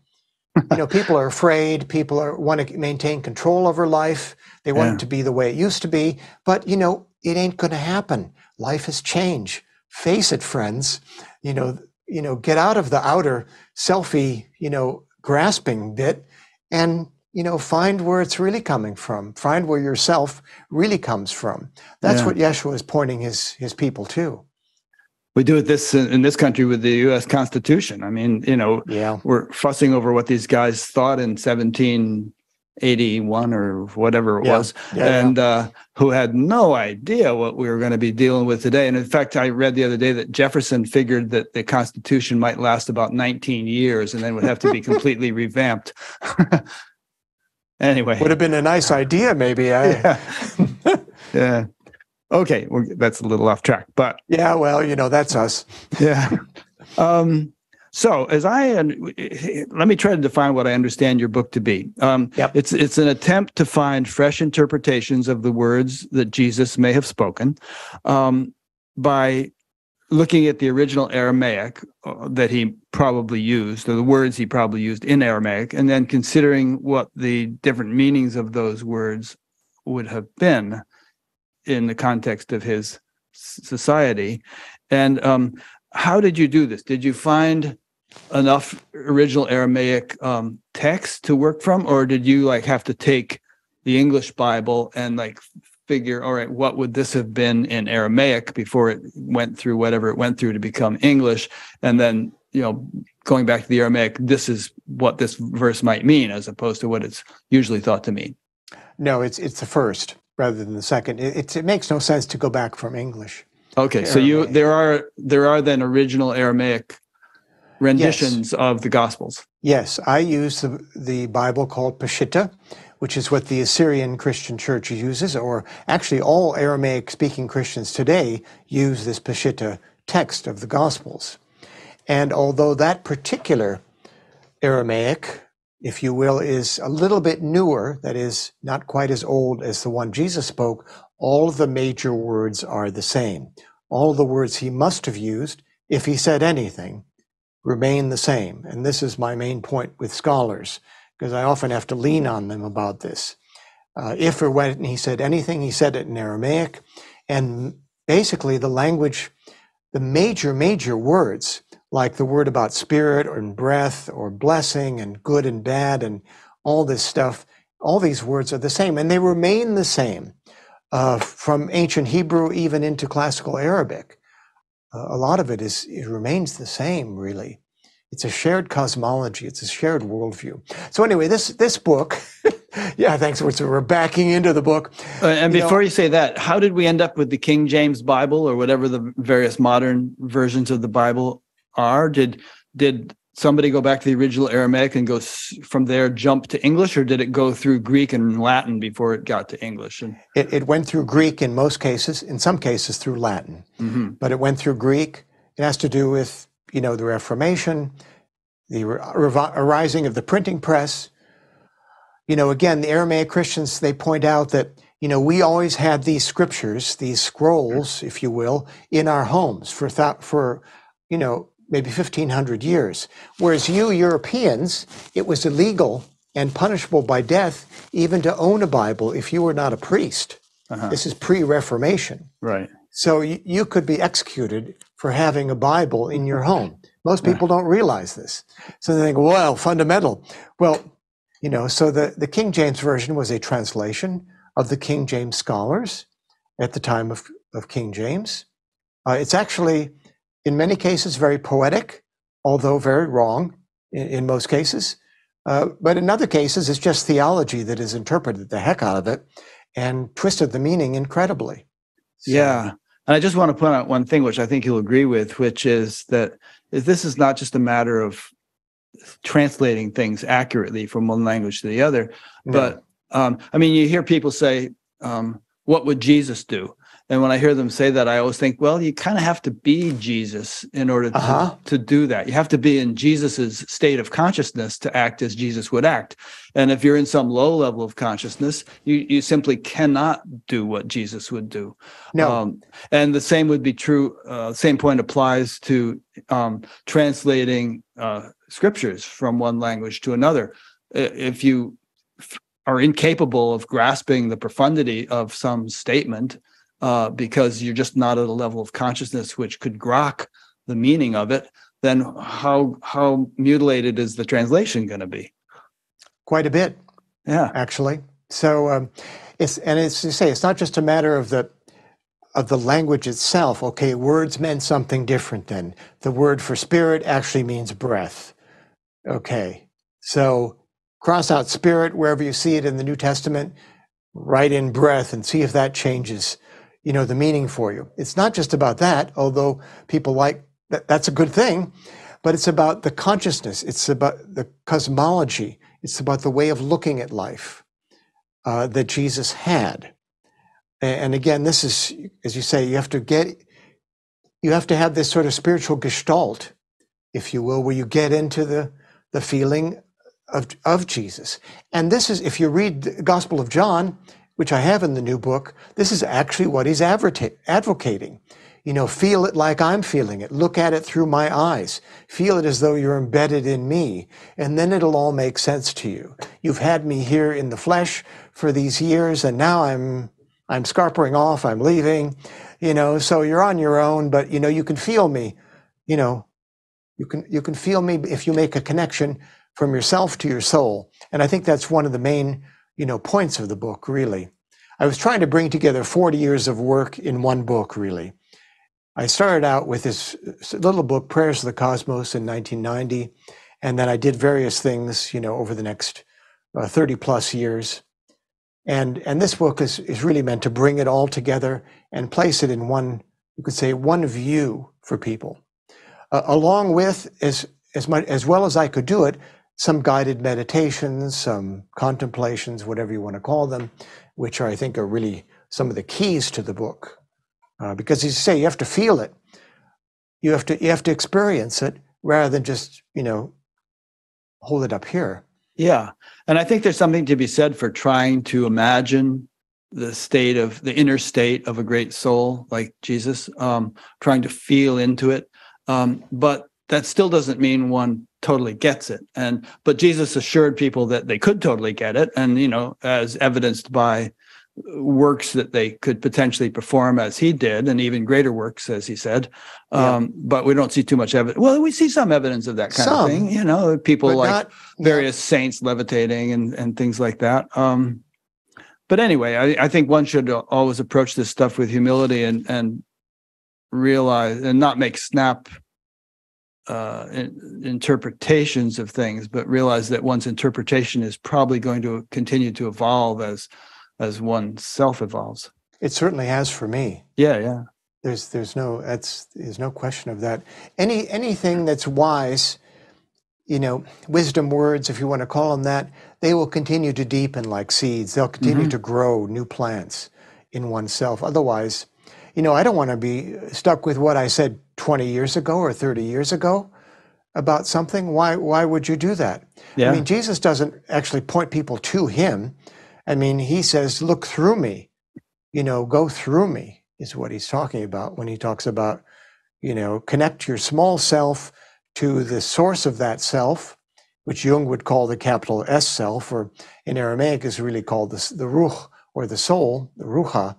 you know, people are afraid. People are, want to maintain control over life. They want yeah. it to be the way it used to be. But, you know, it ain't going to happen. Life has changed. Face it, friends. You know, you know, get out of the outer selfie, you know, grasping bit, and you know, find where it's really coming from. Find where yourself really comes from. That's yeah. what Yeshua is pointing his his people to. We do it this in this country with the U S Constitution. I mean, you know, yeah. we're fussing over what these guys thought in seventeen eighty-one or whatever it yeah. was, yeah, and yeah. Uh, who had no idea what we were going to be dealing with today. And in fact, I read the other day that Jefferson figured that the Constitution might last about nineteen years and then would have to be completely revamped. Anyway. Would have been a nice idea, maybe. I... yeah. yeah. Okay, well, that's a little off track, but... Yeah, well, you know, that's us. yeah. Um So, as I let me try to define what I understand your book to be. Um, yep. It's it's an attempt to find fresh interpretations of the words that Jesus may have spoken, um, by looking at the original Aramaic that he probably used, or the words he probably used in Aramaic, and then considering what the different meanings of those words would have been in the context of his society. And um, how did you do this? Did you find enough original Aramaic um, text to work from, or did you like have to take the English Bible and like figure, all right, what would this have been in Aramaic before it went through whatever it went through to become English, and then, you know, going back to the Aramaic, this is what this verse might mean as opposed to what it's usually thought to mean? No, it's it's the first rather than the second. It, it's, it makes no sense to go back from English. Okay, so you there are there are then original Aramaic renditions yes. of the Gospels. Yes, I use the the Bible called Peshitta, which is what the Assyrian Christian Church uses, or actually all Aramaic-speaking Christians today use this Peshitta text of the Gospels. And although that particular Aramaic, if you will, is a little bit newer, that is not quite as old as the one Jesus spoke, all of the major words are the same. All the words he must have used, if he said anything, remain the same. And this is my main point with scholars, because I often have to lean on them about this. Uh, if or when he said anything, he said it in Aramaic. And basically the language, the major, major words, like the word about spirit or breath or blessing and good and bad and all this stuff, all these words are the same, and they remain the same. Uh, from ancient Hebrew even into classical Arabic. Uh, a lot of it is it remains the same, really. It's a shared cosmology. It's a shared worldview. So anyway, this this book, yeah, thanks. So we're backing into the book. Uh, and you before know, you say that, how did we end up with the King James Bible or whatever the various modern versions of the Bible are? Did did somebody go back to the original Aramaic and go from there, jump to English, or did it go through Greek and Latin before it got to English? And it, it went through Greek in most cases, in some cases through Latin, mm-hmm. but it went through Greek. It has to do with, you know, the Reformation, the arising of the printing press. You know, again, the Aramaic Christians, they point out that, you know, we always had these scriptures, these scrolls, if you will, in our homes for, th- for you know, maybe fifteen hundred years, whereas you Europeans, it was illegal and punishable by death even to own a Bible if you were not a priest. Uh-huh. This is pre-Reformation. Right. So y- you could be executed for having a Bible in your home. Most people yeah. don't realize this. So they think, well, fundamental. Well, you know, so the, the King James Version was a translation of the King James scholars at the time of of King James. Uh, it's actually, in many cases, very poetic, although very wrong in, in most cases. Uh, but in other cases, it's just theology that has interpreted the heck out of it and twisted the meaning incredibly. So, yeah. And I just want to point out one thing, which I think you'll agree with, which is that this is not just a matter of translating things accurately from one language to the other. No. But, um, I mean, you hear people say, um, what would Jesus do? And when I hear them say that, I always think, well, you kind of have to be Jesus in order to, uh-huh. to do that. You have to be in Jesus's state of consciousness to act as Jesus would act. And if you're in some low level of consciousness, you, you simply cannot do what Jesus would do. No. Um, and the same would be true, uh, same point applies to um, translating uh, scriptures from one language to another. If you are incapable of grasping the profundity of some statement, Uh, because you're just not at a level of consciousness which could grok the meaning of it, then how how mutilated is the translation going to be? Quite a bit, yeah. Actually, so um, it's and as you say, it's not just a matter of the of the language itself. Okay, words meant something different. Then the word for spirit actually means breath. Okay, so cross out spirit wherever you see it in the New Testament. Write in breath and see if that changes. You know, the meaning for you. It's not just about that, although people like that, that's a good thing, but it's about the consciousness. It's about the cosmology. It's about the way of looking at life uh, that Jesus had. And again, this is, as you say, you have to get, you have to have this sort of spiritual gestalt, if you will, where you get into the, the feeling of, of Jesus. And this is, if you read the Gospel of John, which I have in the new book, this is actually what he's advocating. You know, feel it like I'm feeling it. Look at it through my eyes. Feel it as though you're embedded in me, and then it'll all make sense to you. You've had me here in the flesh for these years, and now I'm I'm scarpering off, I'm leaving, you know, so you're on your own, but, you know, you can feel me, you know. You can, you can feel me if you make a connection from yourself to your soul. And I think that's one of the main you know, points of the book, really. I was trying to bring together forty years of work in one book, really. I started out with this little book, Prayers of the Cosmos, in nineteen ninety, and then I did various things, you know, over the next uh, thirty plus years. And, and this book is, is really meant to bring it all together and place it in one, you could say, one view for people. Uh, along with, as, as, much, as well as I could do it, some guided meditations, some contemplations, whatever you want to call them, which are, I think are really some of the keys to the book. Uh, because as you say, you have to feel it. You have to, you have to experience it rather than just, you know, hold it up here. Yeah. And I think there's something to be said for trying to imagine the state of, the inner state of a great soul like Jesus, um, trying to feel into it. Um, but that still doesn't mean one totally gets it. And but Jesus assured people that they could totally get it, and you know, as evidenced by works that they could potentially perform as he did, and even greater works, as he said. Um, yeah. But we don't see too much evidence. Well, we see some evidence of that kind some, of thing, you know, people like not, various yeah. saints levitating and, and things like that. Um, but anyway, I, I think one should always approach this stuff with humility and, and realize and not make snap Uh, in, interpretations of things, but realize that one's interpretation is probably going to continue to evolve as as oneself evolves. It certainly has for me. Yeah, yeah. There's there's no that's there's no question of that. Any anything that's wise, you know, wisdom words, if you want to call them that, they will continue to deepen like seeds. They'll continue mm-hmm. to grow new plants in oneself. Otherwise, you know, I don't want to be stuck with what I said twenty years ago or thirty years ago about something. Why why would you do that? Yeah. I mean, Jesus doesn't actually point people to him. I mean, he says, look through me, you know, go through me is what he's talking about when he talks about, you know, connect your small self to the source of that self, which Jung would call the capital S self, or in Aramaic is really called the, the ruh, or the soul, the ruha.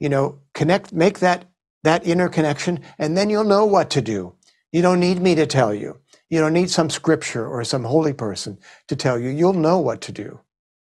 You know, connect, make that that inner connection, and then you'll know what to do. You don't need me to tell you. You don't need some scripture or some holy person to tell you. You'll know what to do.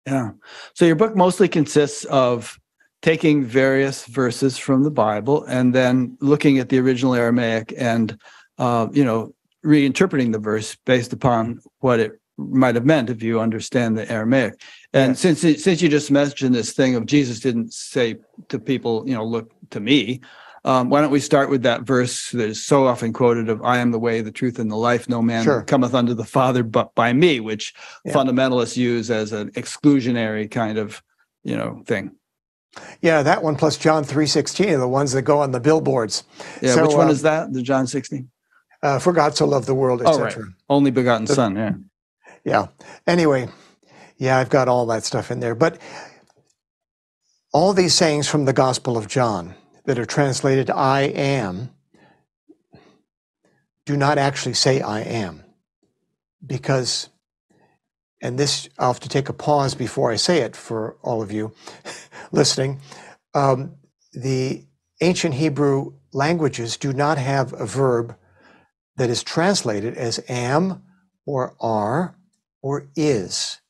Yeah. So your book mostly consists of taking various verses from the Bible and then looking at the original Aramaic and, uh, you know, reinterpreting the verse based upon what it might have meant if you understand the Aramaic. And yes. since it, since you just mentioned this thing of Jesus didn't say to people, you know, look to me, um, why don't we start with that verse that is so often quoted of, I am the way, the truth, and the life, no man sure. cometh unto the Father but by me, which yeah. fundamentalists use as an exclusionary kind of, you know, thing. Yeah, that one plus John three sixteen are the ones that go on the billboards. Yeah, so, which one uh, is that, the John sixteen? Uh, For God so loved the world, et cetera. Oh, right. Only begotten the, Son, yeah. Yeah. Anyway, yeah, I've got all that stuff in there. But all these sayings from the Gospel of John that are translated I am do not actually say I am, because, and this, I'll have to take a pause before I say it for all of you listening, um, the ancient Hebrew languages do not have a verb that is translated as am or are or is,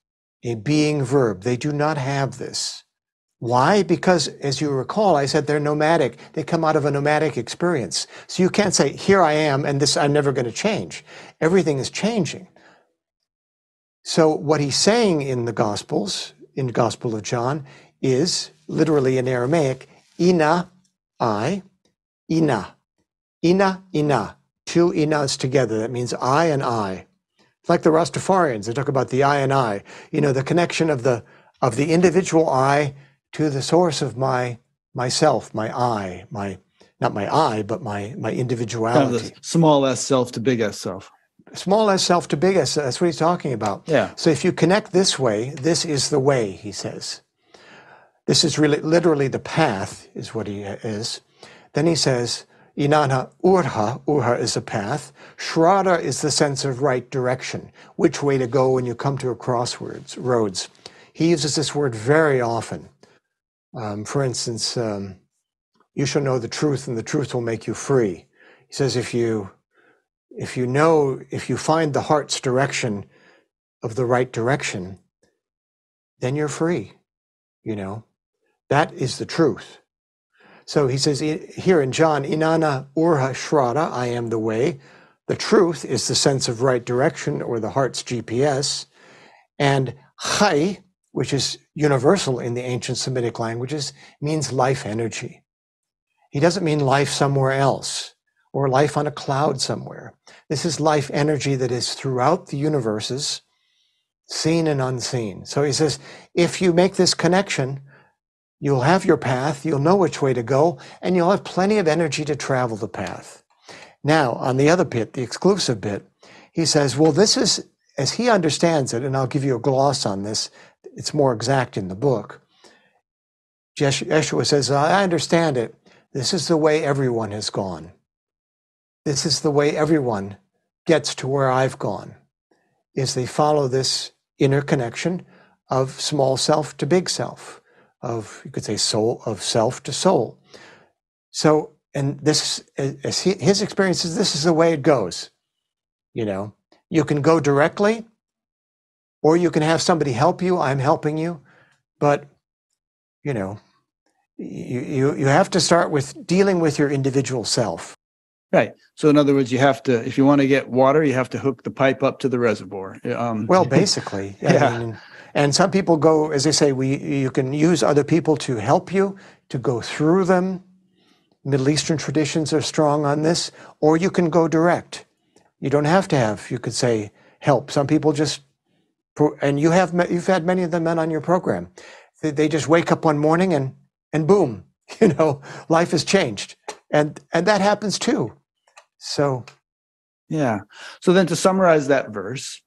a being verb. They do not have this. Why? Because, as you recall, I said they're nomadic. They come out of a nomadic experience. So you can't say, here I am, and this I'm never going to change. Everything is changing. So what he's saying in the Gospels, in the Gospel of John, is literally in Aramaic, ina, I, ina, ina, ina. Two inas together, that means I and I. It's like the Rastafarians, they talk about the I and I, you know, the connection of the of the individual I to the source of my myself, my I, my, not my I, but my, my individuality. Kind of the small s self to big S self. Small s self to big S, that's what he's talking about. Yeah. So if you connect this way, this is the way, he says. This is really literally the path, is what he is. Then he says, Inanha urha, urha is a path. Shraddha is the sense of right direction, which way to go when you come to a crossroads. Roads. He uses this word very often. Um, for instance, um, you shall know the truth, and the truth will make you free. He says, if you, if you know, if you find the heart's direction of the right direction, then you're free. You know, that is the truth. So he says here in John, Inanna Urha Shraddha, I am the way. The truth is the sense of right direction or the heart's G P S. And Chai, which is universal in the ancient Semitic languages, means life energy. He doesn't mean life somewhere else or life on a cloud somewhere. This is life energy that is throughout the universes, seen and unseen. So he says, if you make this connection, you'll have your path, you'll know which way to go, and you'll have plenty of energy to travel the path. Now, on the other bit, the exclusive bit, he says, well, this is, as he understands it, and I'll give you a gloss on this, it's more exact in the book. Yeshua says, I understand it. This is the way everyone has gone. This is the way everyone gets to where I've gone, is they follow this inner connection of small self to big self. Of, you could say, soul, of self to soul. So, and this, as he, his experience is, this is the way it goes. You know, you can go directly, or you can have somebody help you. I'm helping you, but, you know, you, you, you have to start with dealing with your individual self. Right. So in other words, you have to, if you want to get water, you have to hook the pipe up to the reservoir. Um, well, basically. Yeah. I mean, and some people go, as they say, we, you can use other people to help you, to go through them. Middle Eastern traditions are strong on this. Or you can go direct. You don't have to have, you could say, help. Some people just, and you have, you've had many of the men on your program. They, they just wake up one morning and, and boom, you know, life has changed. And, and that happens too. So, yeah. So then, to summarize that verse,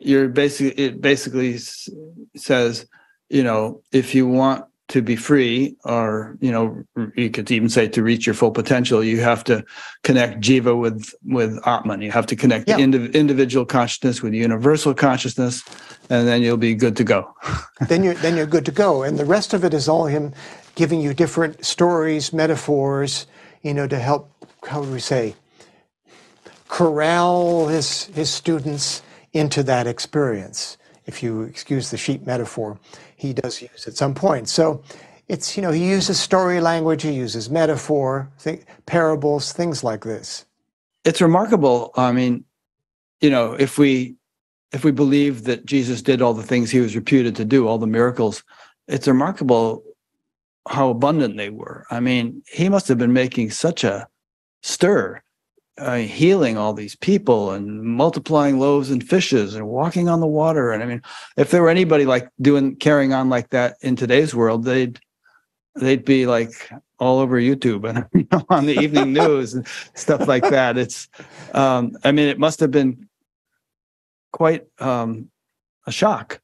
you're basically it basically says, you know, if you want to be free, or you know, you could even say to reach your full potential, you have to connect jiva with with Atman. You have to connect yeah. the indiv individual consciousness with universal consciousness, and then you'll be good to go. then you're then you're good to go, and the rest of it is all him giving you different stories, metaphors, you know, to help. How would we say? Corral his, his students into that experience. If you excuse the sheep metaphor, he does use at some point. So it's, you know, he uses story language, he uses metaphor, th- parables, things like this. It's remarkable. I mean, you know, if we if we believe that Jesus did all the things he was reputed to do, all the miracles, it's remarkable how abundant they were. I mean, he must have been making such a stir, uh, healing all these people and multiplying loaves and fishes and walking on the water. And I mean, if there were anybody like doing carrying on like that in today's world, they'd they'd be like all over YouTube and, you know, on the evening news and stuff like that. It's, um, I mean, it must have been quite um, a shock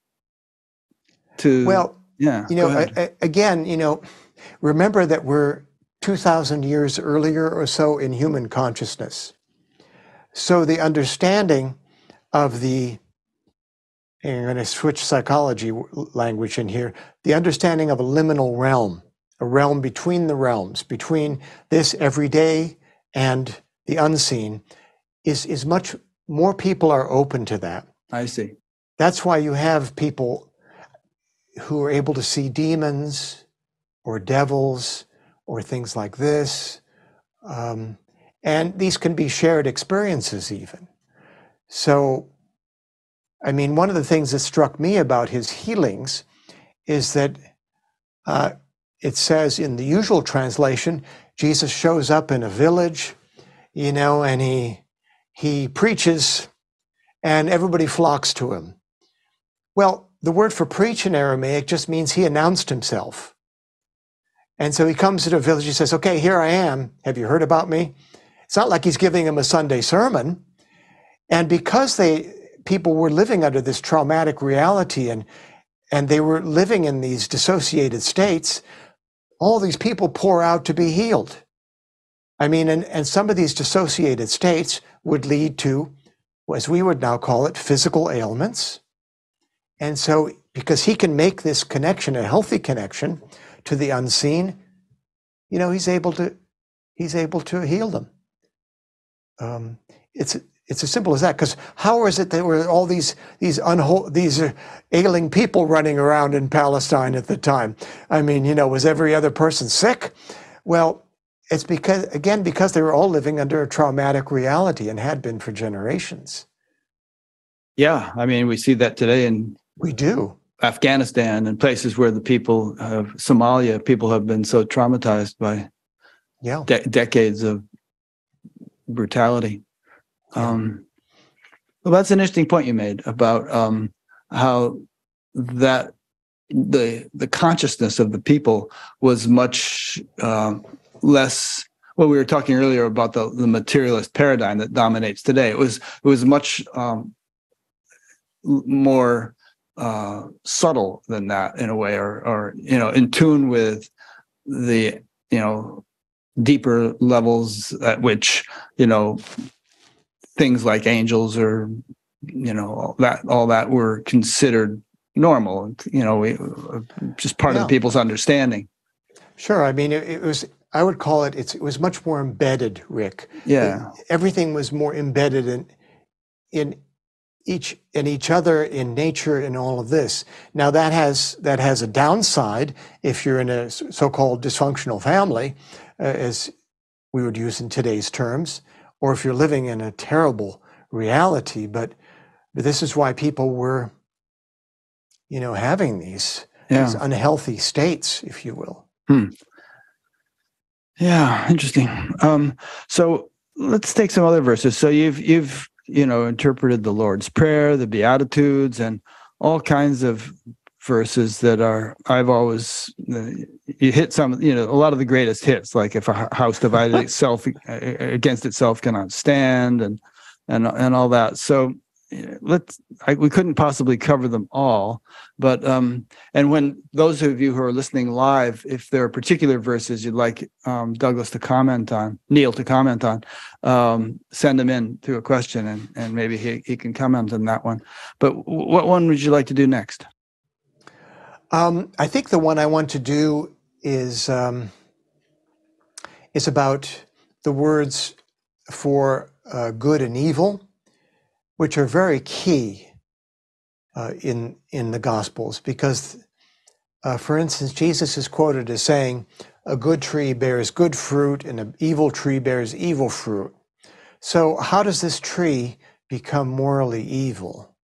to. Well, yeah, you know, I, I, again, you know, remember that we're two thousand years earlier or so in human consciousness. So the understanding of the, and I'm going to switch psychology language in here, the understanding of a liminal realm, a realm between the realms, between this everyday and the unseen, is, is much more people are open to that. I see. That's why you have people who are able to see demons or devils or things like this. Um, and these can be shared experiences even. So, I mean, one of the things that struck me about his healings is that uh, it says in the usual translation, Jesus shows up in a village, you know, and he he preaches and everybody flocks to him. Well, the word for preach in Aramaic just means he announced himself. And so he comes to the village, he says, okay, here I am. Have you heard about me? It's not like he's giving him a Sunday sermon. And because they people were living under this traumatic reality and and they were living in these dissociated states, all these people pour out to be healed. I mean, and, and some of these dissociated states would lead to, as we would now call it, physical ailments. And so, because he can make this connection, a healthy connection to the unseen, you know, he's able to, he's able to heal them. Um, it's It's as simple as that, because how is it there were all these these unho- these ailing people running around in Palestine at the time? I mean, you know, was every other person sick? Well, it's because, again, because they were all living under a traumatic reality and had been for generations. Yeah, I mean, we see that today in we do Afghanistan and places where the people of Somalia, people have been so traumatized by yeah. de- decades of brutality. Um, well, that's an interesting point you made about um, how that the the consciousness of the people was much uh, less. Well, we were talking earlier about the, the materialist paradigm that dominates today. It was it was much um, more uh, subtle than that in a way, or or you know, in tune with the you know deeper levels at which you know. Things like angels or, you know, all that all that were considered normal, you know, we, just part yeah. of the people's understanding. Sure. I mean, it, it was, I would call it, it's, it was much more embedded, Rick. Yeah. It, everything was more embedded in in each in each other, in nature, in all of this. Now, that has, that has a downside if you're in a so-called dysfunctional family, uh, as we would use in today's terms, or if you're living in a terrible reality, but, but this is why people were, you know, having these, yeah. these unhealthy states, if you will. Hmm. Yeah, interesting. Um, so let's take some other verses. So you've you've you know interpreted the Lord's Prayer, the Beatitudes, and all kinds of verses that are I've always uh, you hit some you know a lot of the greatest hits, like if a house divided itself against itself cannot stand, and and and all that. So let's I, we couldn't possibly cover them all, but um and when those of you who are listening live, if there are particular verses you'd like um Douglas to comment on, Neil to comment on, um send them in through a question, and and maybe he, he can comment on that one. But w- what one would you like to do next? Um, I think the one I want to do is um, is about the words for uh, good and evil, which are very key uh, in in the Gospels, because Uh, for instance, Jesus is quoted as saying, a good tree bears good fruit and an evil tree bears evil fruit. So how does this tree become morally evil?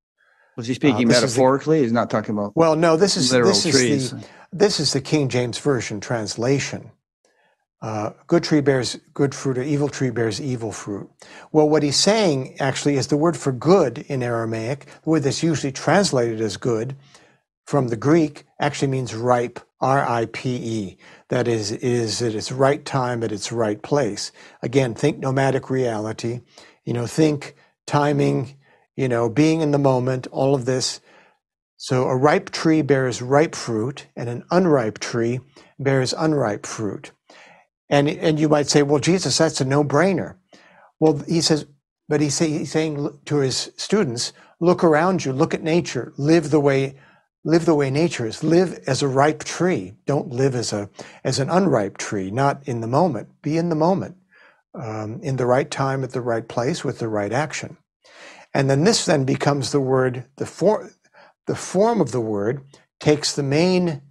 Was he speaking uh, metaphorically? The, He's not talking about well, no, this is, literal this trees. Is the, this is the King James Version translation. Uh, good tree bears good fruit, or evil tree bears evil fruit. Well, what he's saying actually is the word for good in Aramaic, the word that's usually translated as good, from the Greek actually means ripe, R I P E. That is, is at its right time, at its right place. Again, think nomadic reality, you know, think timing, you know, being in the moment, all of this. So a ripe tree bears ripe fruit, and an unripe tree bears unripe fruit. And, and you might say, well, Jesus, that's a no-brainer. Well, he says, but he's saying to his students, look around you, look at nature, live the way, live the way nature is, live as a ripe tree. Don't live as a, as an unripe tree, not in the moment, be in the moment, um, in the right time, at the right place, with the right action. And then this then becomes the word, the form, the form of the word takes the main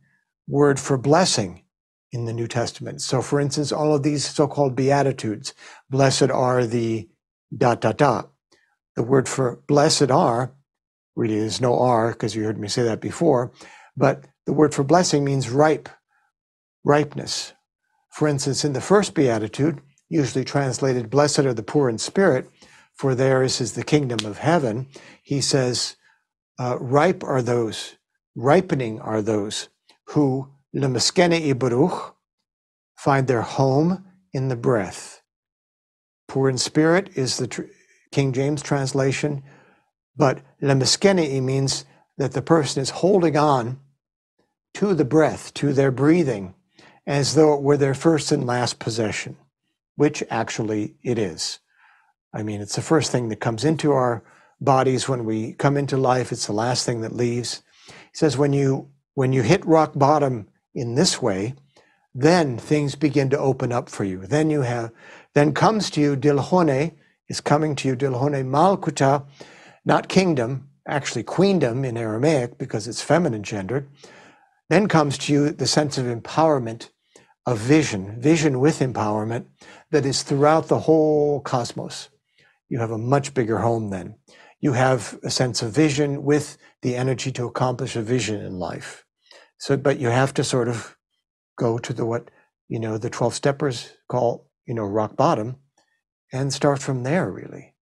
word for blessing in the New Testament. So for instance, all of these so-called Beatitudes, blessed are the dot, dot, dot. The word for blessed are, really there's no R because you heard me say that before, but the word for blessing means ripe, ripeness. For instance, in the first Beatitude, usually translated, blessed are the poor in spirit, for theirs is the kingdom of heaven. He says, uh, ripe are those, ripening are those who find their home in the breath. Poor in spirit is the tr King James translation, but lemiskeni means that the person is holding on to the breath, to their breathing, as though it were their first and last possession, which actually it is. I mean, it's the first thing that comes into our bodies when we come into life. It's the last thing that leaves. He says, when you, when you hit rock bottom in this way, then things begin to open up for you. Then you have, then comes to you Dilhone, is coming to you Dilhone Malkuta, not kingdom, actually queendom in Aramaic because it's feminine gendered. Then comes to you the sense of empowerment, of vision, vision with empowerment that is throughout the whole cosmos. You have a much bigger home then. You have a sense of vision with the energy to accomplish a vision in life. So, but you have to sort of go to the, what, you know, the twelve steppers call, you know, rock bottom, and start from there, really.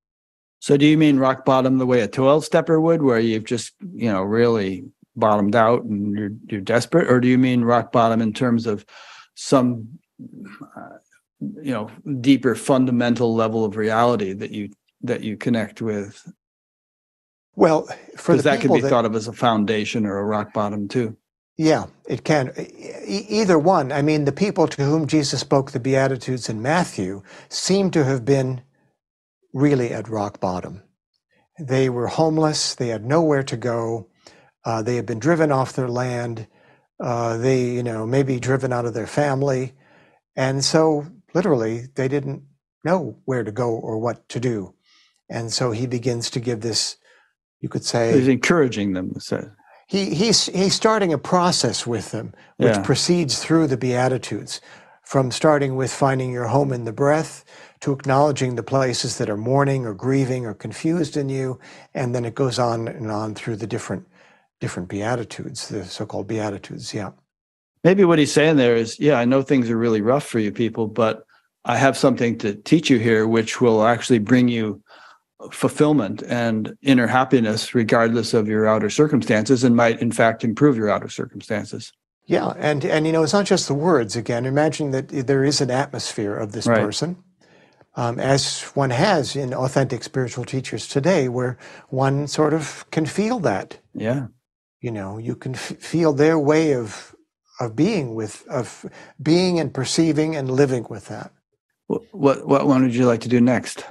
So do you mean rock bottom the way a twelve stepper would, where you've just, you know, really bottomed out and you're, you're desperate? Or do you mean rock bottom in terms of some, uh, you know, deeper fundamental level of reality that you, that you connect with? Well, for the people that could be that, thought of as a foundation or a rock bottom too. Yeah, it can. E either one. I mean, the people to whom Jesus spoke the Beatitudes in Matthew seem to have been really at rock bottom. They were homeless. They had nowhere to go. Uh, they had been driven off their land. Uh, they, you know, maybe driven out of their family. And so literally they didn't know where to go or what to do. And so he begins to give this, you could say. He's encouraging them, so. He, he's, he's starting a process with them, which yeah. proceeds through the Beatitudes, from starting with finding your home in the breath, to acknowledging the places that are mourning or grieving or confused in you, and then it goes on and on through the different, different Beatitudes, the so-called Beatitudes, yeah. Maybe what he's saying there is, yeah, I know things are really rough for you people, but I have something to teach you here, which will actually bring you fulfillment and inner happiness regardless of your outer circumstances, and might in fact improve your outer circumstances. Yeah, and and you know, it's not just the words. Again, imagine that there is an atmosphere of this right. person, um, as one has in authentic spiritual teachers today, where one sort of can feel that. Yeah, you know, you can f feel their way of of being with of being and perceiving and living with that. What what one would you like to do next?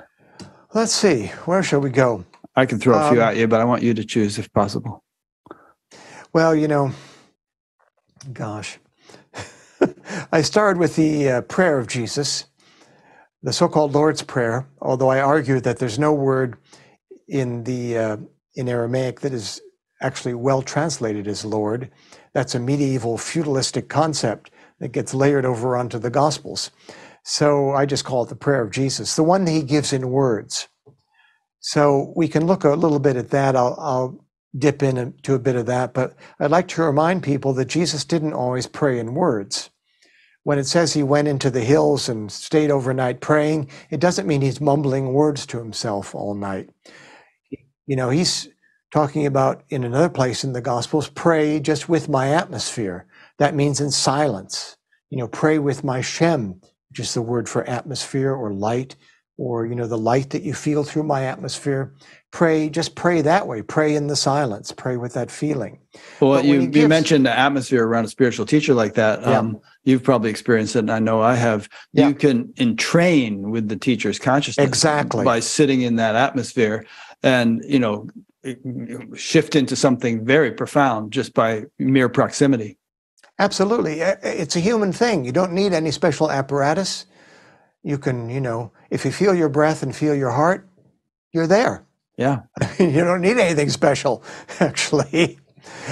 Let's see, where shall we go? I can throw a few um, at you, but I want you to choose if possible. Well, you know, gosh, I started with the uh, prayer of Jesus, the so-called Lord's Prayer, although I argue that there's no word in, the, uh, in Aramaic that is actually well translated as Lord. That's a medieval feudalistic concept that gets layered over onto the Gospels. So I just call it the prayer of Jesus, the one that he gives in words. So we can look a little bit at that. I'll, I'll dip into a bit of that, but I'd like to remind people that Jesus didn't always pray in words. When it says he went into the hills and stayed overnight praying, it doesn't mean he's mumbling words to himself all night. You know, he's talking about, in another place in the Gospels, pray just with my atmosphere. That means in silence. You know, pray with my shem, which is the word for atmosphere or light, or, you know, the light that you feel through my atmosphere. Pray, just pray that way. Pray in the silence. Pray with that feeling. Well, you, gives, you mentioned the atmosphere around a spiritual teacher like that. Yeah. Um, you've probably experienced it, and I know I have. Yeah. You can entrain with the teacher's consciousness exactly by sitting in that atmosphere and, you know, shift into something very profound just by mere proximity. Absolutely. It's a human thing. You don't need any special apparatus. You can, you know, if you feel your breath and feel your heart, you're there. Yeah. You don't need anything special, actually.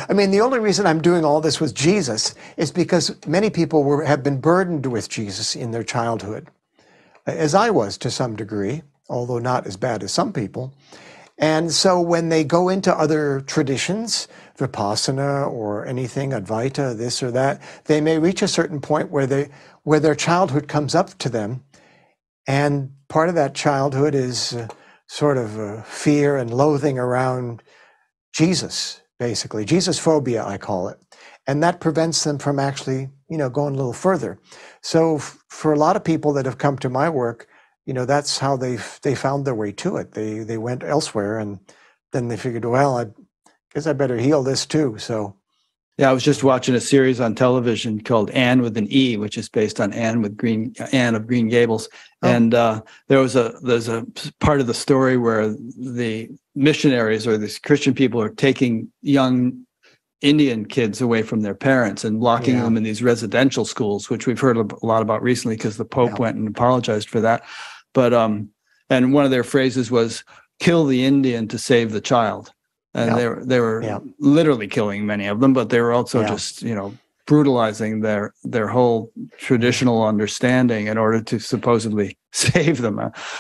I mean, the only reason I'm doing all this with Jesus is because many people were, have been burdened with Jesus in their childhood, as I was to some degree, although not as bad as some people. And so when they go into other traditions, Vipassana or anything, Advaita, this or that, they may reach a certain point where, they, where their childhood comes up to them. And part of that childhood is... Uh, sort of uh, fear and loathing around Jesus, basically. Jesus phobia, I call it. And that prevents them from actually, you know, going a little further. So f for a lot of people that have come to my work, you know, that's how they've, they found their way to it. They, they went elsewhere, and then they figured, well, I guess I better heal this too, so. Yeah, I was just watching a series on television called Anne with an E, which is based on Anne with Green, Anne of Green Gables. Oh. And uh, there was a there's a part of the story where the missionaries or these Christian people are taking young Indian kids away from their parents and locking yeah. them in these residential schools, which we've heard a lot about recently because the Pope yeah. went and apologized for that. But um, and one of their phrases was, "Kill the Indian to save the child." And yeah. they were, they were yeah. literally killing many of them, but they were also yeah. just, you know, brutalizing their their whole traditional understanding in order to supposedly save them.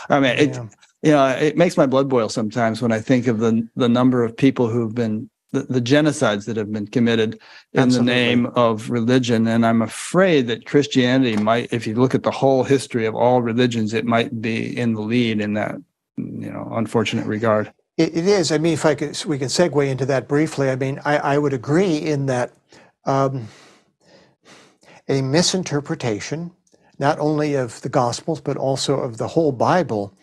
I mean, it, yeah. you know, it makes my blood boil sometimes when I think of the the number of people who've been, the, the genocides that have been committed in Absolutely. the name of religion. And I'm afraid that Christianity might, if you look at the whole history of all religions, it might be in the lead in that, you know, unfortunate regard. It is. I mean, if I could, we can segue into that briefly. I mean, I, I would agree in that um, a misinterpretation, not only of the Gospels, but also of the whole Bible,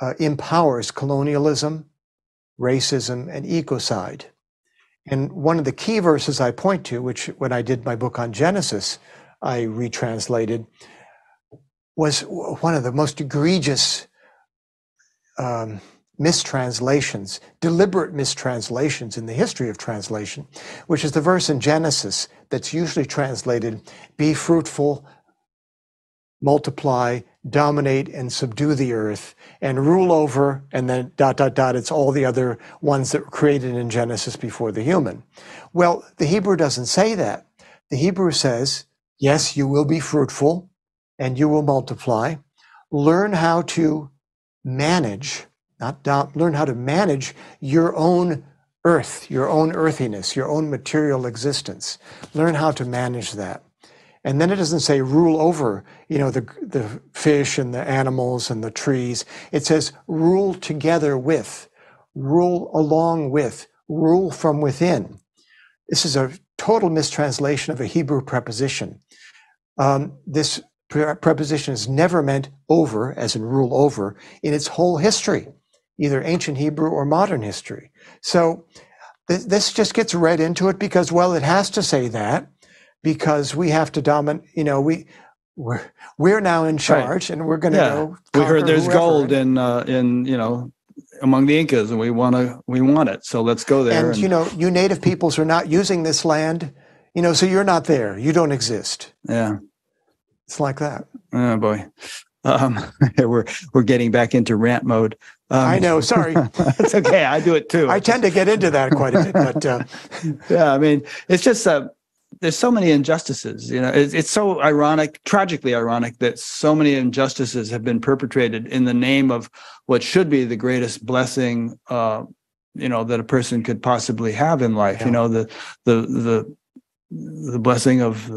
uh, empowers colonialism, racism, and ecocide. And one of the key verses I point to, which when I did my book on Genesis, I retranslated, was one of the most egregious um, mistranslations, deliberate mistranslations in the history of translation, which is the verse in Genesis that's usually translated, be fruitful, multiply, dominate, and subdue the earth, and rule over, and then dot, dot, dot, it's all the other ones that were created in Genesis before the human. Well, the Hebrew doesn't say that. The Hebrew says, yes, you will be fruitful, and you will multiply. Learn how to manage Not down, learn how to manage your own earth, your own earthiness, your own material existence. Learn how to manage that. And then it doesn't say rule over, you know, the, the fish and the animals and the trees. It says rule together with, rule along with, rule from within. This is a total mistranslation of a Hebrew preposition. Um, this pre- preposition is never meant over, as in rule over, in its whole history, either ancient Hebrew or modern history. So th this just gets read into it because, well, it has to say that because we have to dominate, you know, we, we're, we're now in charge, right, and we're going to yeah. go We heard there's whoever. gold in, uh, in, you know, among the Incas, and we want to, we want it. So let's go there. And, and, you know, you native peoples are not using this land, you know, so you're not there. You don't exist. Yeah. It's like that. Oh, boy. Um, we're, we're getting back into rant mode. Um, I know. Sorry. It's okay. I do it too. I tend to get into that quite a bit. But uh... yeah, I mean, it's just uh, there's so many injustices. You know, it's, it's so ironic, tragically ironic, that so many injustices have been perpetrated in the name of what should be the greatest blessing, uh, you know, that a person could possibly have in life. Yeah. You know, the the the. the blessing of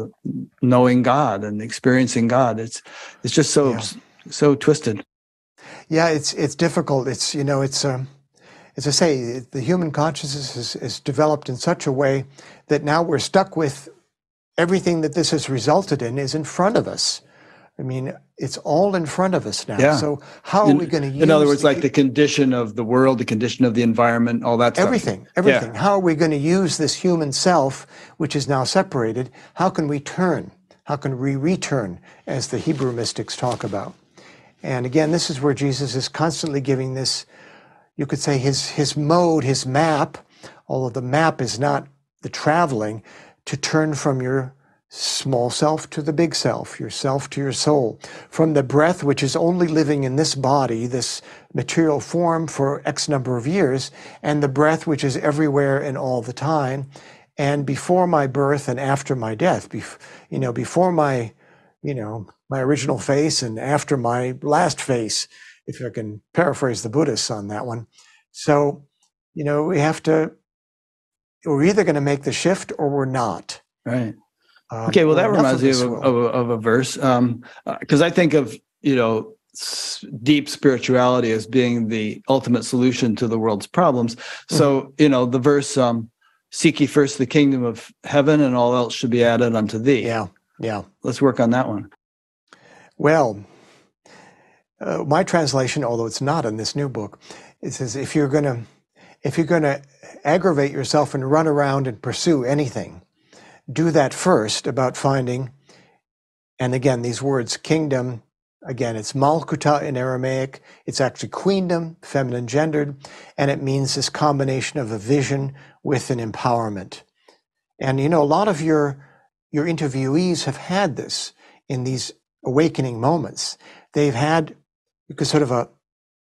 knowing God and experiencing God. It's it's just so yeah. so twisted. Yeah, it's it's difficult. It's you know it's um, as I say, the human consciousness is, is developed in such a way that now we're stuck with everything that this has resulted in is in front of us. I mean, it's all in front of us now. Yeah. So how are in, we going to use? In other words, the, like the condition of the world, the condition of the environment, all that everything, stuff. Everything, everything. Yeah. How are we going to use this human self, which is now separated? How can we turn? How can we return, as the Hebrew mystics talk about? And again, this is where Jesus is constantly giving this, you could say his, his mode, his map, although the map is not the traveling, to turn from your small self to the big self, yourself to your soul, from the breath, which is only living in this body, this material form, for X number of years, and the breath which is everywhere and all the time, and before my birth and after my death, bef you know, before my, you know, my original face and after my last face, if I can paraphrase the Buddhists on that one. So, you know, we have to, we're either going to make the shift or we're not. Right. Um, okay, well, that reminds me of, of, of, of a verse, because um, uh, I think of, you know, s deep spirituality as being the ultimate solution to the world's problems. So, mm-hmm. you know, the verse, um, seek ye first the kingdom of heaven and all else should be added unto thee. Yeah, yeah. Let's work on that one. Well, uh, my translation, although it's not in this new book, it says if you're going to, if you're going to aggravate yourself and run around and pursue anything, do that first about finding, and again, these words, kingdom, again, it's malkuta in Aramaic, it's actually queendom, feminine gendered, and it means this combination of a vision with an empowerment. And you know, a lot of your, your interviewees have had this in these awakening moments. They've had, because sort of a,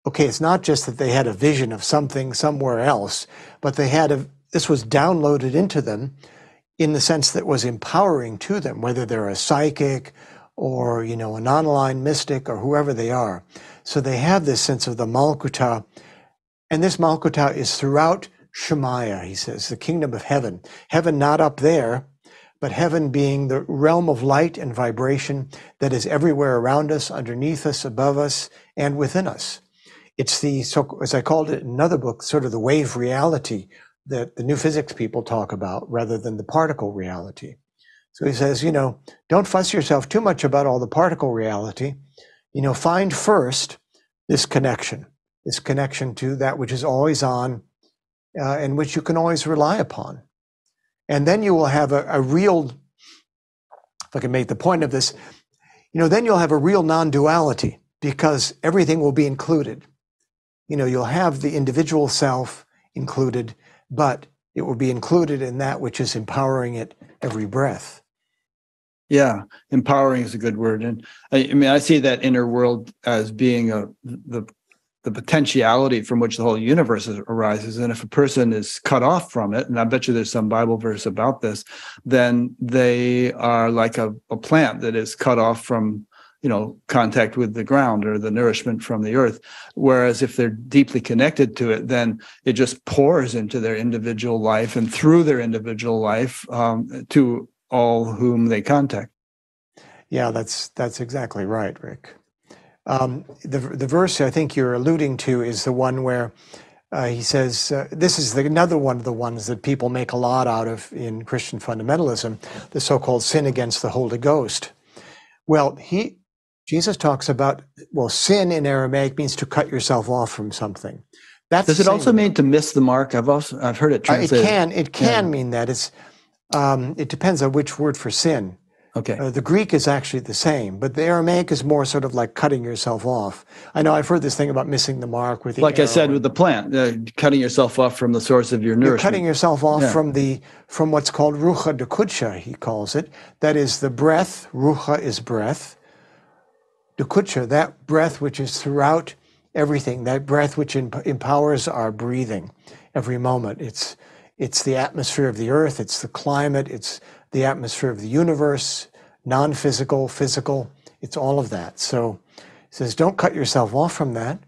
okay, it's not just that they had a vision of something somewhere else, but they had a, this was downloaded into them in the sense that was empowering to them, whether they're a psychic or, you know, an online mystic or whoever they are. So they have this sense of the Malkuta, and this Malkuta is throughout Shemaya, he says, the kingdom of heaven. Heaven not up there, but heaven being the realm of light and vibration that is everywhere around us, underneath us, above us, and within us. It's the, so, as I called it in another book, sort of the wave reality that the new physics people talk about, rather than the particle reality. So he says, you know, don't fuss yourself too much about all the particle reality. You know, find first this connection, this connection to that which is always on uh, and which you can always rely upon. And then you will have a, a real, if I can make the point of this, you know, then you'll have a real non-duality, because everything will be included. You know, you'll have the individual self included, but it will be included in that which is empowering it every breath. Yeah, empowering is a good word. And I, I mean, I see that inner world as being a, the, the potentiality from which the whole universe arises. And if a person is cut off from it, and I bet you there's some Bible verse about this, then they are like a, a plant that is cut off from, you know, contact with the ground or the nourishment from the earth. Whereas if they're deeply connected to it, then it just pours into their individual life and through their individual life um, to all whom they contact. Yeah, that's that's exactly right, Rick. Um, the, the verse I think you're alluding to is the one where uh, he says, uh, this is the, another one of the ones that people make a lot out of in Christian fundamentalism, the so-called sin against the Holy Ghost. Well, he... Jesus talks about, well, sin in Aramaic means to cut yourself off from something. That's Does it also mean to miss the mark? I've also I've heard it translated. Uh, it can it can yeah. mean that. It's um, it depends on which word for sin. Okay. Uh, the Greek is actually the same, but the Aramaic is more sort of like cutting yourself off. I know I've heard this thing about missing the mark with the like arrow. I said with the plant, uh, cutting yourself off from the source of your nourishment. You're cutting yourself off yeah. from the from what's called ruha de kudsha, he calls it. That is the breath. Ruha is breath. Dukkutcha, that breath which is throughout everything, that breath which empowers our breathing every moment. It's, it's the atmosphere of the earth, it's the climate, it's the atmosphere of the universe, non-physical, physical, it's all of that. So it says, don't cut yourself off from that.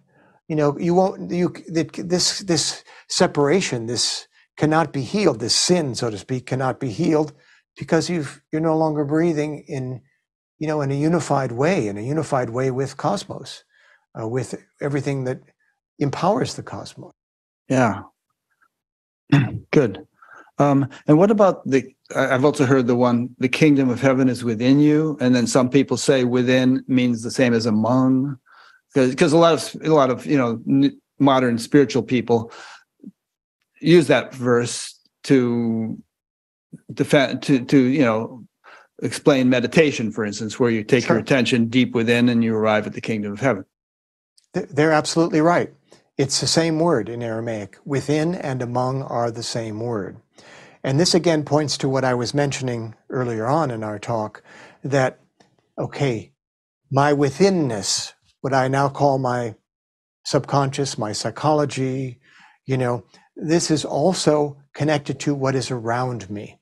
You know, you won't, you, this, this separation, this cannot be healed, this sin, so to speak, cannot be healed because you've, you're no longer breathing in, you know, in a unified way, in a unified way with cosmos, uh, with everything that empowers the cosmos. Yeah. Good. Um, and what about the, I've also heard the one, the kingdom of heaven is within you. And then some people say within means the same as among, because a lot of, a lot of, you know, n- modern spiritual people use that verse to defend, to, to, you know, explain meditation, for instance, where you take sure. your attention deep within and you arrive at the kingdom of heaven. They're absolutely right. It's the same word in Aramaic. Within and among are the same word. And this again points to what I was mentioning earlier on in our talk, that, okay, my withinness, what I now call my subconscious, my psychology, you know, this is also connected to what is around me.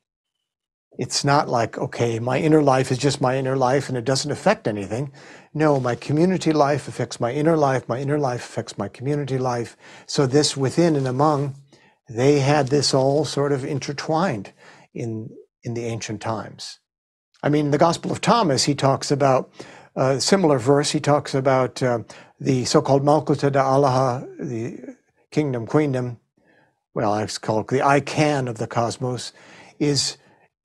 It's not like, okay, my inner life is just my inner life and it doesn't affect anything. No, my community life affects my inner life, my inner life affects my community life. So this within and among, they had this all sort of intertwined in, in the ancient times. I mean, the Gospel of Thomas, he talks about a similar verse. He talks about uh, the so-called Malkuta Da'alaha, the kingdom, queendom, well, it's called the I can of the cosmos, is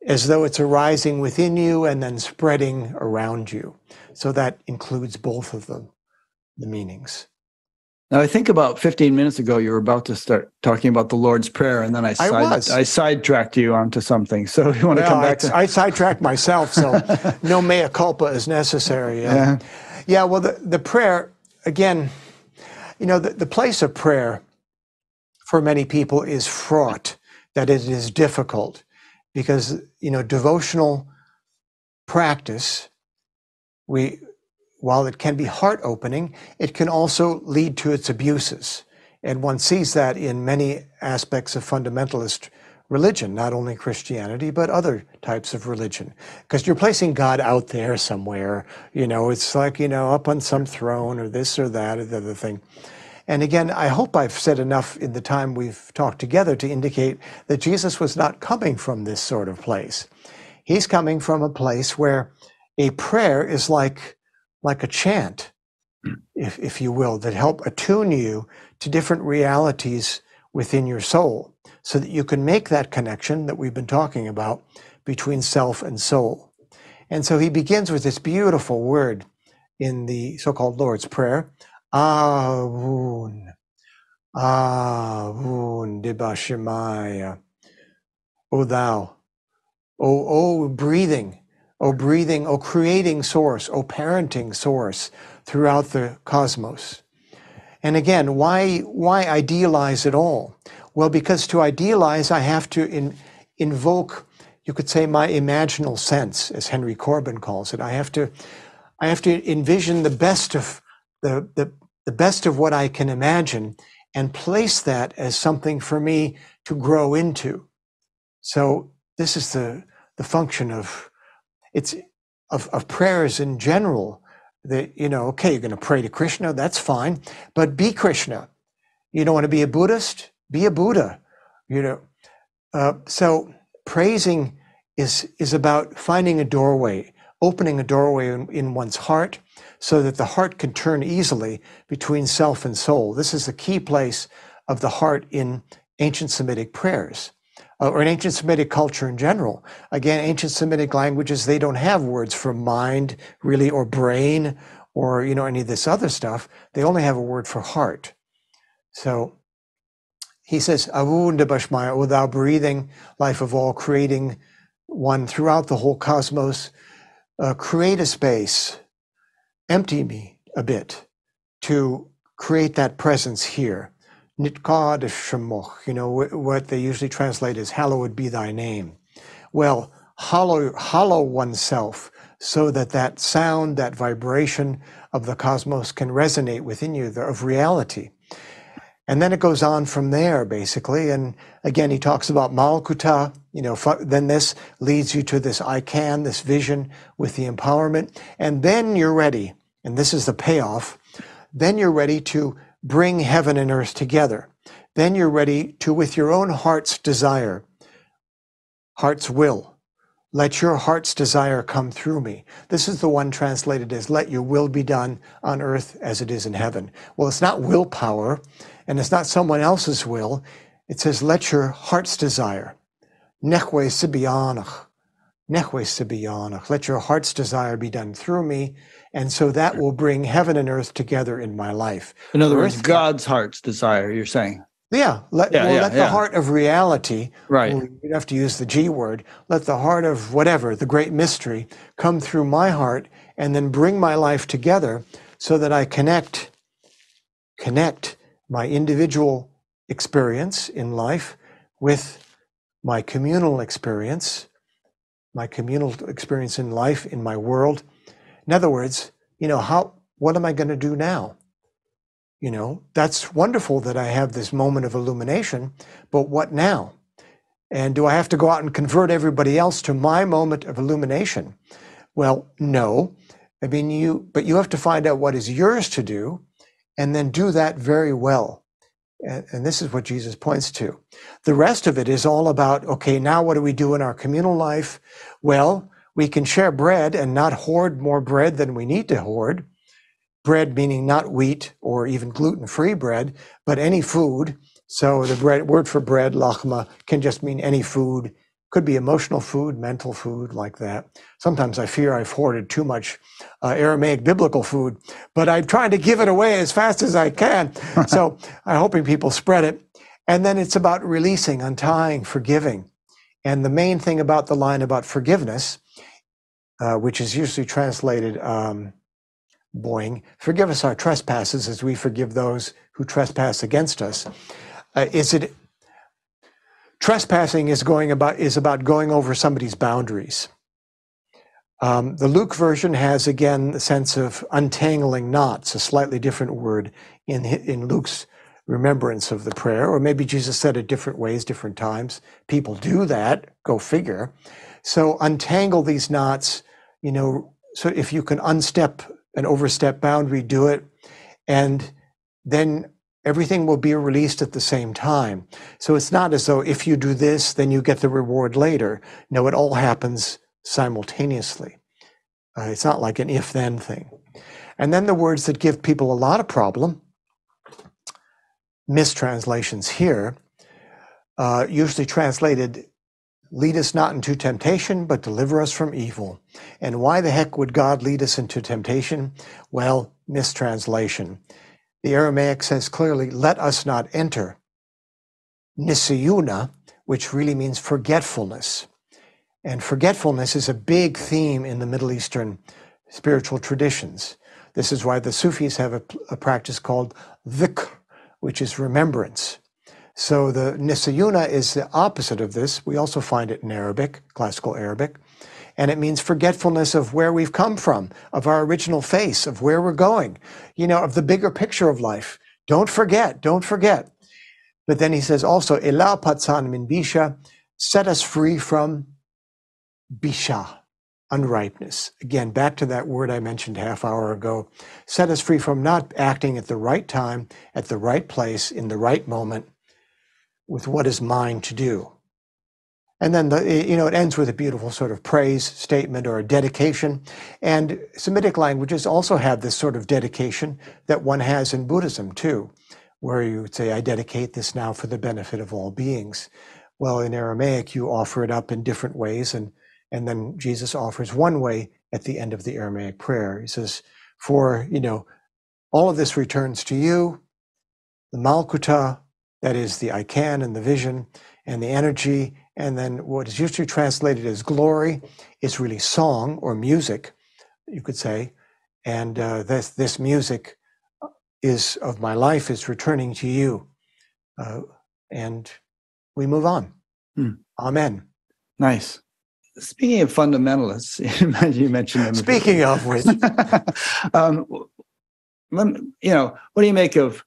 as though it's arising within you and then spreading around you. So that includes both of them, the meanings. Now, I think about fifteen minutes ago, you were about to start talking about the Lord's Prayer, and then I, side, I, I sidetracked you onto something. So you want no, to come back I, to... I sidetracked myself, so no mea culpa is necessary. Yeah, yeah well, the, the prayer, again, you know, the, the place of prayer for many people is fraught, that it is difficult. Because, you know, devotional practice, we, while it can be heart-opening, it can also lead to its abuses. And one sees that in many aspects of fundamentalist religion, not only Christianity, but other types of religion. Because you're placing God out there somewhere, you know, it's like, you know, up on some throne or this or that or the other thing. And again, I hope I've said enough in the time we've talked together to indicate that Jesus was not coming from this sort of place. He's coming from a place where a prayer is like, like a chant, if, if you will, that help attune you to different realities within your soul so that you can make that connection that we've been talking about between self and soul. And so he begins with this beautiful word in the so-called Lord's Prayer, Avun, Avun Dibashimaya, O thou, O, O breathing, O breathing, O creating source, O parenting source throughout the cosmos. And again, why, why idealize it all? Well, because to idealize, I have to in, invoke, you could say, my imaginal sense, as Henry Corbin calls it. I have to, I have to envision the best of The, the, the best of what I can imagine and place that as something for me to grow into. So this is the, the function of, it's, of, of prayers in general, that, you know, okay, you're going to pray to Krishna, that's fine, but be Krishna. You don't want to be a Buddhist? Be a Buddha, you know. Uh, so praising is, is about finding a doorway, opening a doorway in, in one's heart, so that the heart can turn easily between self and soul. This is the key place of the heart in ancient Semitic prayers, uh, or in ancient Semitic culture in general. Again, ancient Semitic languages, they don't have words for mind, really, or brain, or, you know, any of this other stuff. They only have a word for heart. So he says, Avun Debashmaya, O thou breathing, life of all, creating one throughout the whole cosmos, uh, create a space, empty me a bit to create that presence here. Nitkad Shemoch, you know, what they usually translate as hallowed be thy name. Well, hollow, hollow oneself so that that sound, that vibration of the cosmos can resonate within you, of reality. And then it goes on from there, basically. And again, he talks about Malkuta, you know, then this leads you to this I can, this vision with the empowerment. And then you're ready, and this is the payoff, then you're ready to bring heaven and earth together. Then you're ready to, with your own heart's desire, heart's will, let your heart's desire come through me. This is the one translated as, let your will be done on earth as it is in heaven. Well, it's not willpower, and it's not someone else's will. It says, let your heart's desire. Nechwe sibiyanach. Nechwe sibiyanach. Let your heart's desire be done through me, and so that will bring heaven and earth together in my life. In other words, God's heart's desire, you're saying. Yeah, let, yeah, well, yeah, let the yeah. heart of reality, right. well, you'd have to use the G word, let the heart of whatever, the great mystery, come through my heart and then bring my life together so that I connect, connect my individual experience in life with my communal experience, my communal experience in life, in my world. In other words, you know, how, what am I going to do now? You know, that's wonderful that I have this moment of illumination, but what now? And do I have to go out and convert everybody else to my moment of illumination? Well, no. I mean, you, but you have to find out what is yours to do and then do that very well. And, and this is what Jesus points to. The rest of it is all about, okay, now what do we do in our communal life? Well, we can share bread and not hoard more bread than we need to hoard. Bread meaning not wheat or even gluten-free bread, but any food. So the bread, word for bread, lachma, can just mean any food. Could be emotional food, mental food, like that. Sometimes I fear I've hoarded too much uh, Aramaic biblical food, but I'm trying to give it away as fast as I can. So I'm hoping people spread it. And then it's about releasing, untying, forgiving. And the main thing about the line about forgiveness, uh, which is usually translated... Um, Boing, forgive us our trespasses as we forgive those who trespass against us. Uh, is it trespassing is going about is about going over somebody's boundaries. Um, the Luke version has again the sense of untangling knots, a slightly different word in in Luke's remembrance of the prayer, or maybe Jesus said it different ways, different times. People do that. Go figure. So untangle these knots. You know, so if you can unstep. An overstep boundary, do it, and then everything will be released at the same time. So it's not as though if you do this, then you get the reward later. No, it all happens simultaneously. Uh, it's not like an if-then thing. And then the words that give people a lot of problem, mistranslations here, uh, usually translated, lead us not into temptation, but deliver us from evil. And why the heck would God lead us into temptation? Well, mistranslation. The Aramaic says clearly, let us not enter. Nisiyuna, which really means forgetfulness. And forgetfulness is a big theme in the Middle Eastern spiritual traditions. This is why the Sufis have a, a practice called dhikr, which is remembrance. So the nisiyuna is the opposite of this. We also find it in Arabic, classical Arabic, and it means forgetfulness of where we've come from, of our original face, of where we're going, you know, of the bigger picture of life. Don't forget, don't forget. But then he says also, Ela patsan min bisha, set us free from bisha, unripeness. Again, back to that word I mentioned half hour ago. Set us free from not acting at the right time, at the right place, in the right moment, with what is mine to do. And then, the, you know, it ends with a beautiful sort of praise statement or a dedication. And Semitic languages also have this sort of dedication that one has in Buddhism too, where you would say, I dedicate this now for the benefit of all beings. Well, in Aramaic, you offer it up in different ways, and, and then Jesus offers one way at the end of the Aramaic prayer. He says, for, you know, all of this returns to you, the Malkuta, that is the I can and the vision and the energy, and then what is usually translated as glory is really song or music, you could say, and uh, this, this music is of my life is returning to you. Uh, and we move on. Hmm. Amen. Nice. Speaking of fundamentalists, you mentioned them. Speaking of which, um, you know, what do you make of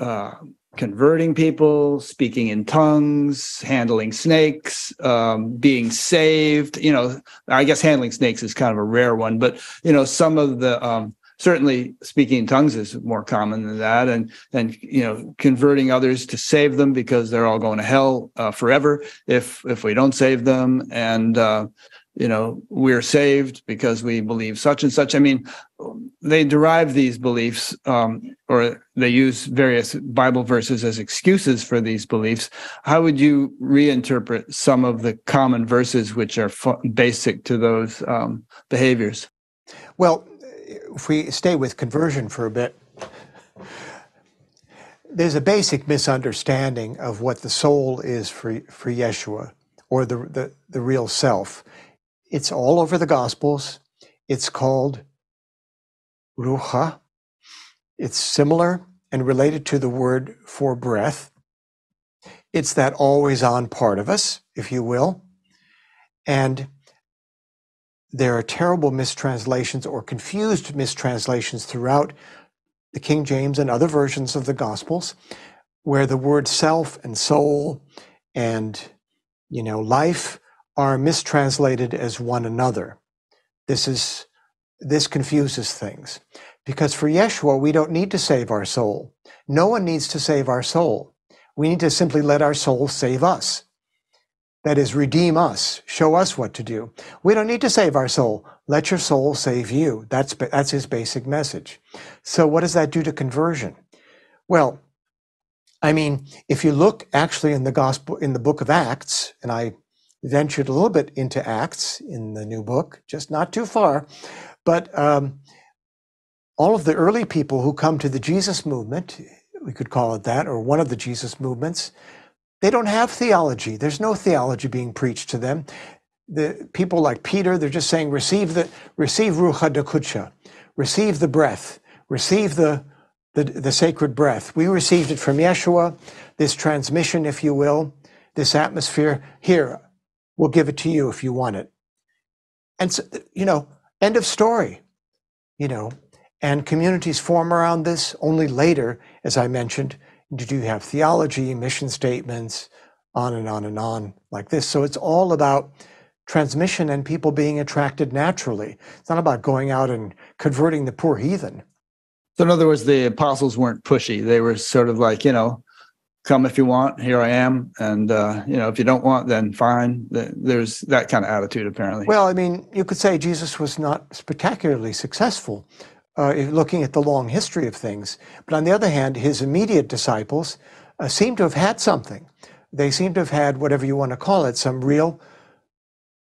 uh, converting people, speaking in tongues, handling snakes, um, being saved? You know, I guess handling snakes is kind of a rare one, but you know, some of the um, certainly speaking in tongues is more common than that, and and you know, converting others to save them because they're all going to hell uh, forever if if we don't save them, and uh, you know, we're saved because we believe such and such. I mean, they derive these beliefs, um, or they use various Bible verses as excuses for these beliefs. How would you reinterpret some of the common verses which are f- basic to those um, behaviors? Well, if we stay with conversion for a bit, there's a basic misunderstanding of what the soul is for, for Yeshua, or the, the, the real self. It's all over the Gospels. It's called ruha. It's similar and related to the word for breath. It's that always-on part of us, if you will. And there are terrible mistranslations or confused mistranslations throughout the King James and other versions of the Gospels, where the word self and soul and, you know, life are mistranslated as one another. This is, this confuses things, because for Yeshua, we don't need to save our soul. No one needs to save our soul. We need to simply let our soul save us. That is, redeem us, show us what to do. We don't need to save our soul. Let your soul save you. That's, that's his basic message. So what does that do to conversion? Well, I mean, if you look actually in the gospel, in the book of Acts, and I ventured a little bit into Acts in the new book, just not too far, but um, all of the early people who come to the Jesus movement, we could call it that, or one of the Jesus movements, they don't have theology. There's no theology being preached to them. The people like Peter, they're just saying, receive the receive Ruha Dakutsha, receive the breath, receive the, the, the sacred breath. We received it from Yeshua, this transmission, if you will, this atmosphere. Here, we'll give it to you if you want it. And, so, you know, end of story, you know. And communities form around this only later, as I mentioned. Do you have theology, mission statements, on and on and on like this? So it's all about transmission and people being attracted naturally. It's not about going out and converting the poor heathen. So in other words, the apostles weren't pushy. They were sort of like, you know, come if you want, here I am. And, uh, you know, if you don't want, then fine. There's that kind of attitude, apparently. Well, I mean, you could say Jesus was not spectacularly successful, Uh, looking at the long history of things. But on the other hand, his immediate disciples uh, seem to have had something. They seem to have had, whatever you want to call it, some real,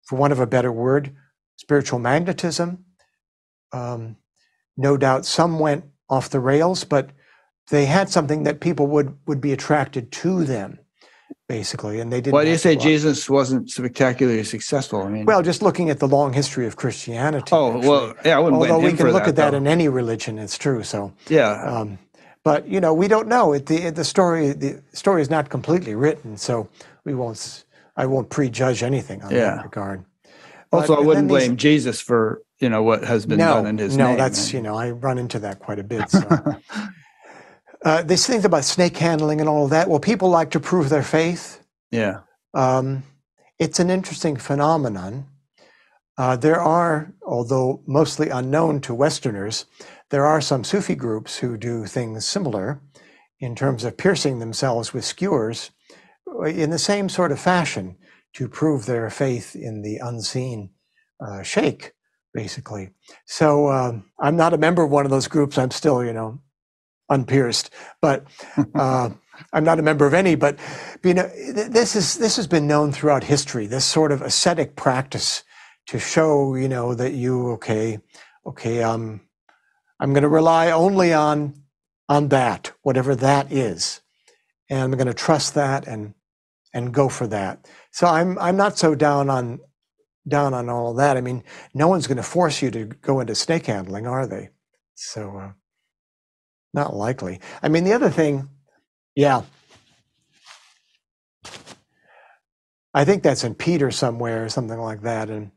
for want of a better word, spiritual magnetism. Um, no doubt some went off the rails, but they had something that people would, would be attracted to them, basically. And they didn't. Why do you say Jesus wasn't spectacularly successful? I mean, well, just looking at the long history of Christianity. Oh, actually. Well, yeah, I wouldn't blame him for that. Although we can look at that in any religion, it's true. So yeah, um, but you know, we don't know. It, the the story the story is not completely written, so we won't. I won't prejudge anything on yeah. that regard. But, also, I wouldn't blame these, Jesus for you know what has been no, done in his no, name. No, that's man. you know I run into that quite a bit. So. Uh, these things about snake handling and all of that. Well, people like to prove their faith. Yeah. Um, it's an interesting phenomenon. Uh, there are, although mostly unknown to Westerners, there are some Sufi groups who do things similar in terms of piercing themselves with skewers in the same sort of fashion to prove their faith in the unseen uh, sheikh, basically. So uh, I'm not a member of one of those groups. I'm still, you know, unpierced, but uh, I'm not a member of any. But you know, this is this has been known throughout history. This sort of ascetic practice to show, you know, that you okay, okay, um, I'm going to rely only on on that, whatever that is, and I'm going to trust that and and go for that. So I'm I'm not so down on down on all that. I mean, no one's going to force you to go into snake handling, are they? So. Uh, Not likely. I mean, the other thing, yeah. I think that's in Peter somewhere or something like that. And,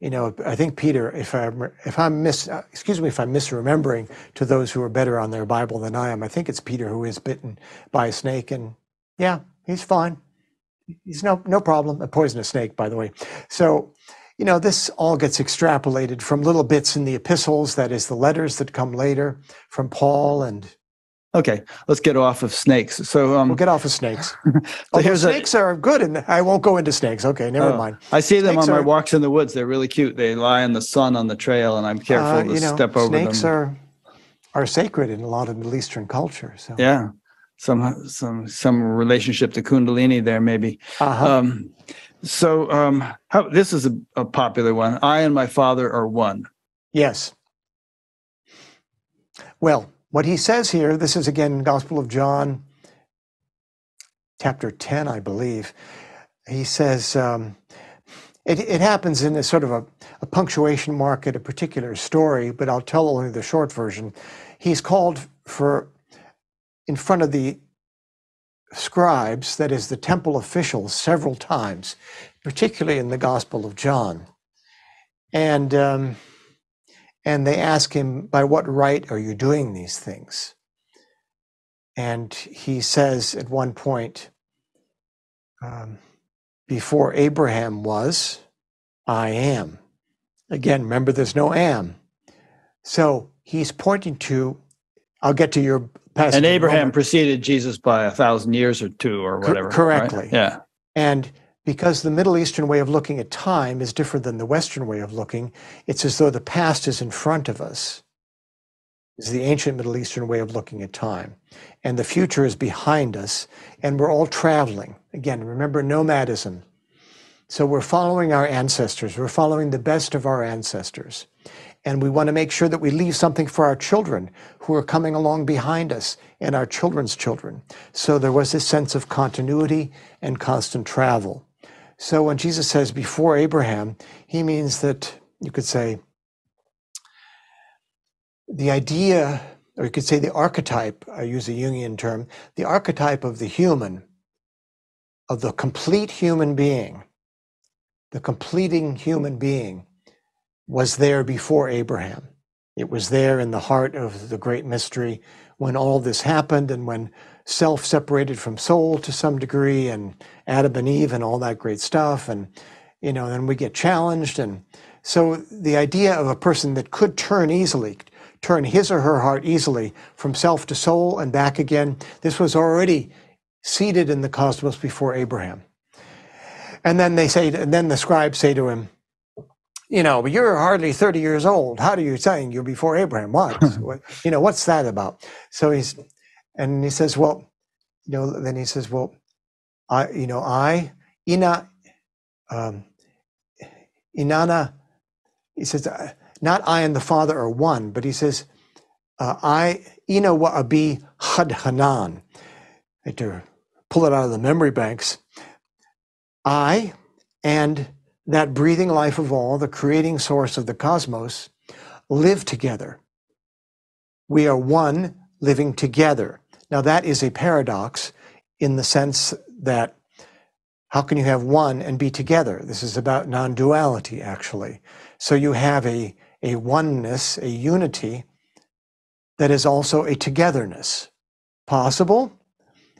you know, I think Peter, if I, if I'm mis, excuse me, if I'm misremembering, to those who are better on their Bible than I am, I think it's Peter who is bitten by a snake, and yeah, he's fine. He's no, no problem. A poisonous snake, by the way. So, you know, this all gets extrapolated from little bits in the epistles, that is the letters that come later from Paul and... Okay, let's get off of snakes. So um, we'll get off of snakes. so here's snakes a, are good, and I won't go into snakes. Okay, never oh, mind. I see them snakes on my are, walks in the woods. They're really cute. They lie in the sun on the trail, and I'm careful uh, to you know, step over snakes them. Snakes are are sacred in a lot of Middle Eastern culture. So yeah, some some some relationship to Kundalini there, maybe. Uh-huh. Um, so um, how, this is a, a popular one. I and my Father are one. Yes. Well, what he says here, this is again Gospel of John, chapter ten, I believe. He says, um, it, it happens in a sort of a, a punctuation mark at a particular story, but I'll tell only the short version. He's called for, in front of the scribes, that is the temple officials, several times, particularly in the Gospel of John. And... Um, And they ask him, by what right are you doing these things? And he says at one point, um, before Abraham was, I am. Again, remember, there's no am. So he's pointing to, I'll get to your passage. And Abraham preceded Jesus by a thousand years or two or whatever. Correctly. Right? Yeah. And because the Middle Eastern way of looking at time is different than the Western way of looking, it's as though the past is in front of us. It's the ancient Middle Eastern way of looking at time. And the future is behind us, and we're all traveling. Again, remember nomadism. So we're following our ancestors. We're following the best of our ancestors. And we want to make sure that we leave something for our children who are coming along behind us, and our children's children. So there was this sense of continuity and constant travel. So when Jesus says before Abraham, he means that, you could say, the idea, or you could say the archetype, I use a Jungian term, the archetype of the human, of the complete human being, the completing human being, was there before Abraham. It was there in the heart of the great mystery when all this happened, and when self separated from soul to some degree, and Adam and Eve and all that great stuff. And, you know, then we get challenged. And so the idea of a person that could turn easily, turn his or her heart easily from self to soul and back again, this was already seated in the cosmos before Abraham. And then they say, and then the scribes say to him, you know, but you're hardly thirty years old. How do you saying you're before Abraham? What? You know, what's that about? So he's, and he says, well, you know, then he says, well, I, you know, I, Ina, um, Inanna, he says, uh, not I and the Father are one, but he says, uh, I, Ina wa abi hadhanan. I had to pull it out of the memory banks. I and that breathing life of all, the creating source of the cosmos, live together. We are one, living together. Now that is a paradox in the sense that how can you have one and be together? This is about non-duality, actually. So you have a, a oneness, a unity, that is also a togetherness. Possible?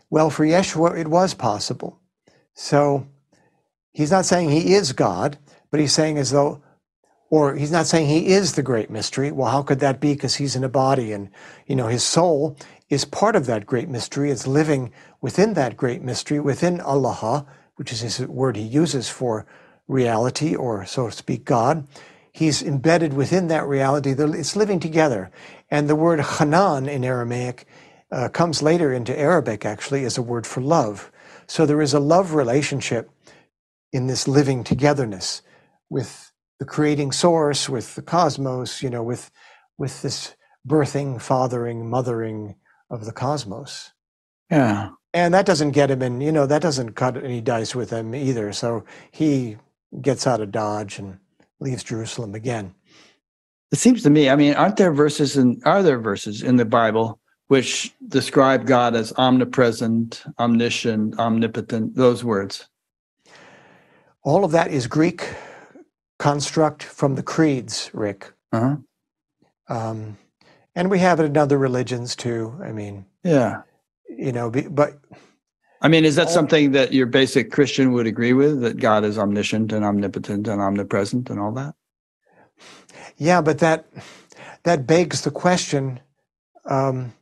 Well, for Yeshua, it was possible. So he's not saying he is God, but he's saying as though, or he's not saying he is the great mystery. Well, how could that be? Because he's in a body, and, you know, his soul is part of that great mystery. It's living within that great mystery, within Allah, which is his word he uses for reality, or so to speak, God. He's embedded within that reality. It's living together. And the word Hanan in Aramaic uh, comes later into Arabic, actually, as a word for love. So there is a love relationship in this living togetherness with the creating source, with the cosmos, you know, with with this birthing, fathering, mothering of the cosmos. Yeah. And that doesn't get him in, you know, that doesn't cut any dice with him either. So he gets out of Dodge and leaves Jerusalem again. It seems to me, I mean, aren't there verses in, are there verses in the Bible which describe God as omnipresent, omniscient, omnipotent, those words? All of that is Greek construct from the creeds, Rick. Uh-huh. Um, and we have it in other religions too. I mean, yeah, you know, but I mean, is that all, something that your basic Christian would agree with, that God is omniscient and omnipotent and omnipresent and all that? Yeah, but that that begs the question. Um,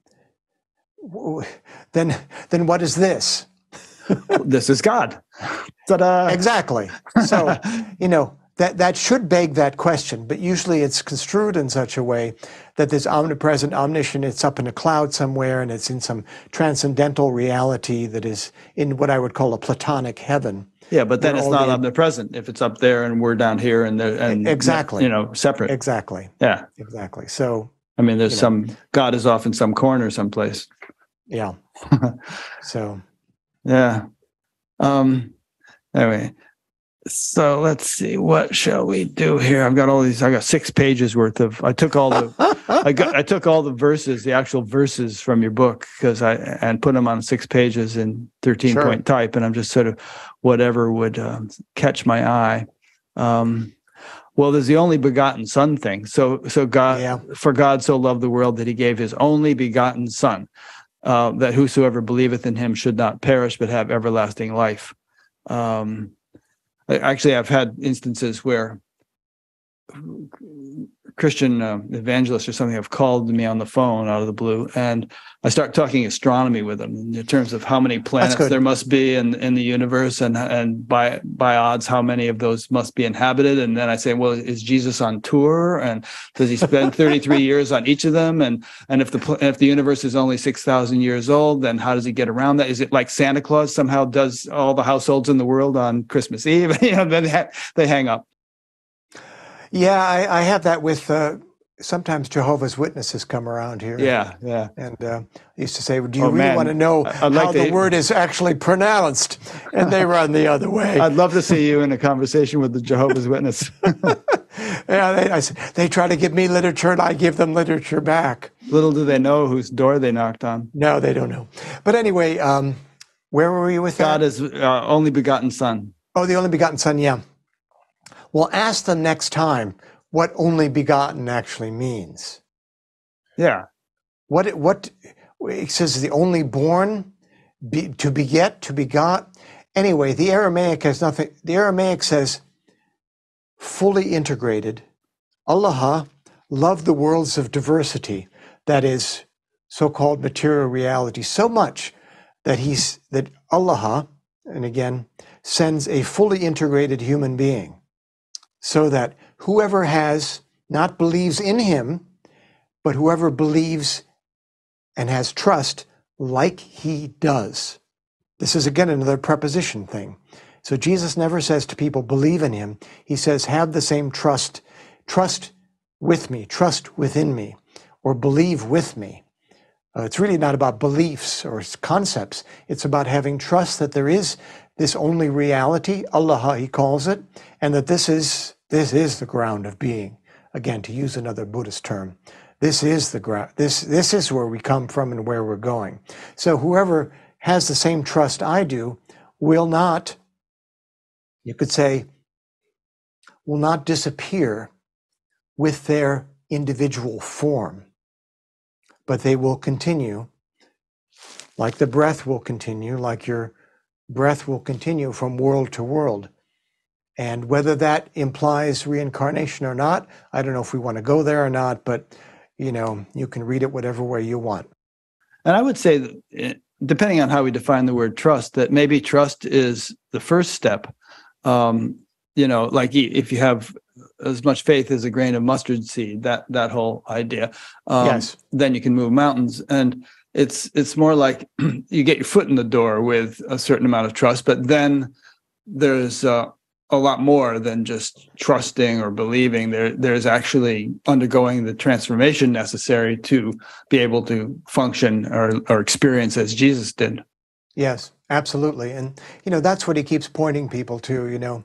then, then what is this? This is God. Ta-da. Exactly. So, you know, that that should beg that question, but usually it's construed in such a way that this omnipresent, omniscient, it's up in a cloud somewhere, and it's in some transcendental reality that is in what I would call a Platonic heaven. Yeah, but then it's not the, omnipresent if it's up there and we're down here and there, and exactly, you know, separate. Exactly. Yeah. Exactly. So, I mean, there's some know. God is off in some corner, someplace. Yeah. So. Yeah. Um. Anyway. So let's see, what shall we do here? I've got all these, I got six pages worth of, I took all the, I got, I took all the verses, the actual verses from your book, because I, and put them on six pages in thirteen point sure. type, and I'm just sort of whatever would um, catch my eye. Um, well, there's the only begotten son thing. So, so God, yeah. for God so loved the world that he gave his only begotten son, uh, that whosoever believeth in him should not perish, but have everlasting life. Um, Actually, I've had instances where Christian uh, evangelists or something have called me on the phone out of the blue, and I start talking astronomy with them in terms of how many planets there must be in, in the universe, and and by by odds how many of those must be inhabited. And then I say, well, is Jesus on tour, and does he spend thirty-three years on each of them? And and if the if the universe is only six thousand years old, then how does he get around that? Is it like Santa Claus somehow does all the households in the world on Christmas Eve? You know, then they, ha they hang up. Yeah, I, I have that with uh, sometimes Jehovah's Witnesses come around here. Yeah, yeah. And uh, I used to say, well, do you oh, really man. want to know I'd like how to... the word is actually pronounced? And they run the other way. I'd love to see you in a conversation with the Jehovah's Witness. Yeah, they, I, they try to give me literature, and I give them literature back. Little do they know whose door they knocked on. No, they don't know. But anyway, um, where were you with God that? God is uh, only begotten son. Oh, the only begotten son, yeah. Well, ask them next time what only begotten actually means. Yeah. What, what, it says the only born, be, to beget, to begot. Anyway, the Aramaic has nothing, the Aramaic says, fully integrated, Allah loved the worlds of diversity, that is, so-called material reality, so much that he's, that Allah, and again, sends a fully integrated human being, so that whoever has, not believes in him, but whoever believes and has trust like he does. This is again another preposition thing. So Jesus never says to people, believe in him. He says, have the same trust, trust with me, trust within me, or believe with me. Uh, it's really not about beliefs or concepts. It's about having trust that there is this only reality, Allah, he calls it, and that this is This is the ground of being. Again, to use another Buddhist term, this is the ground. This this is where we come from and where we're going. So whoever has the same trust I do will not, you could say, will not disappear with their individual form, but they will continue, like the breath will continue, like your breath will continue from world to world. And whether that implies reincarnation or not, I don't know if we want to go there or not, but, you know, you can read it whatever way you want. And I would say, that depending on how we define the word trust, that maybe trust is the first step. Um, you know, like if you have as much faith as a grain of mustard seed, that that whole idea, um, yes. then you can move mountains. And it's, it's more like you get your foot in the door with a certain amount of trust, but then there's... Uh, a lot more than just trusting or believing. There, there's actually undergoing the transformation necessary to be able to function or, or experience as Jesus did. Yes, absolutely. And, you know, that's what he keeps pointing people to, you know.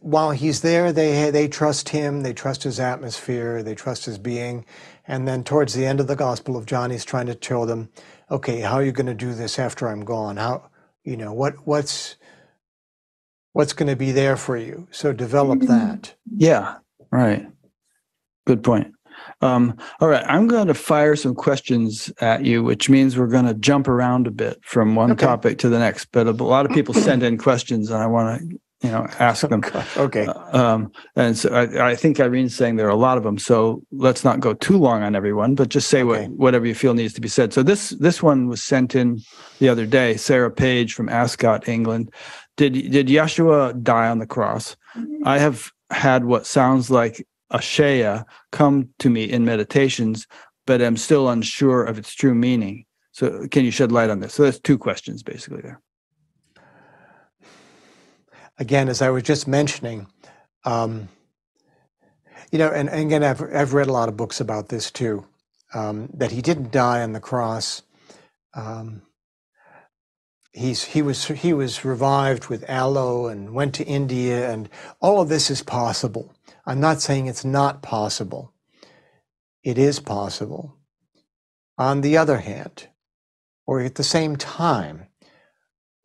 While he's there, they, they trust him, they trust his atmosphere, they trust his being. And then towards the end of the Gospel of John, he's trying to show them, okay, how are you going to do this after I'm gone? How, you know, what what's... what's going to be there for you. So develop that. Yeah, right. Good point. Um, all right, I'm going to fire some questions at you, which means we're going to jump around a bit from one okay. topic to the next. But a lot of people send in questions, and I want to, you know, ask them. Okay. Uh, um, and so I, I think Irene's saying there are a lot of them, so let's not go too long on everyone, but just say okay. what, whatever you feel needs to be said. So this this one was sent in the other day. Sarah Page from Ascot, England. Did did Yeshua die on the cross? I have had what sounds like a shaya come to me in meditations, but I'm still unsure of its true meaning. So can you shed light on this? So that's two questions basically there. Again, as I was just mentioning, um, you know, and, and again, I've, I've read a lot of books about this too, um, that he didn't die on the cross. Um, he's, he was, he was revived with aloe and went to India, and all of this is possible. I'm not saying it's not possible. It is possible. On the other hand, or at the same time,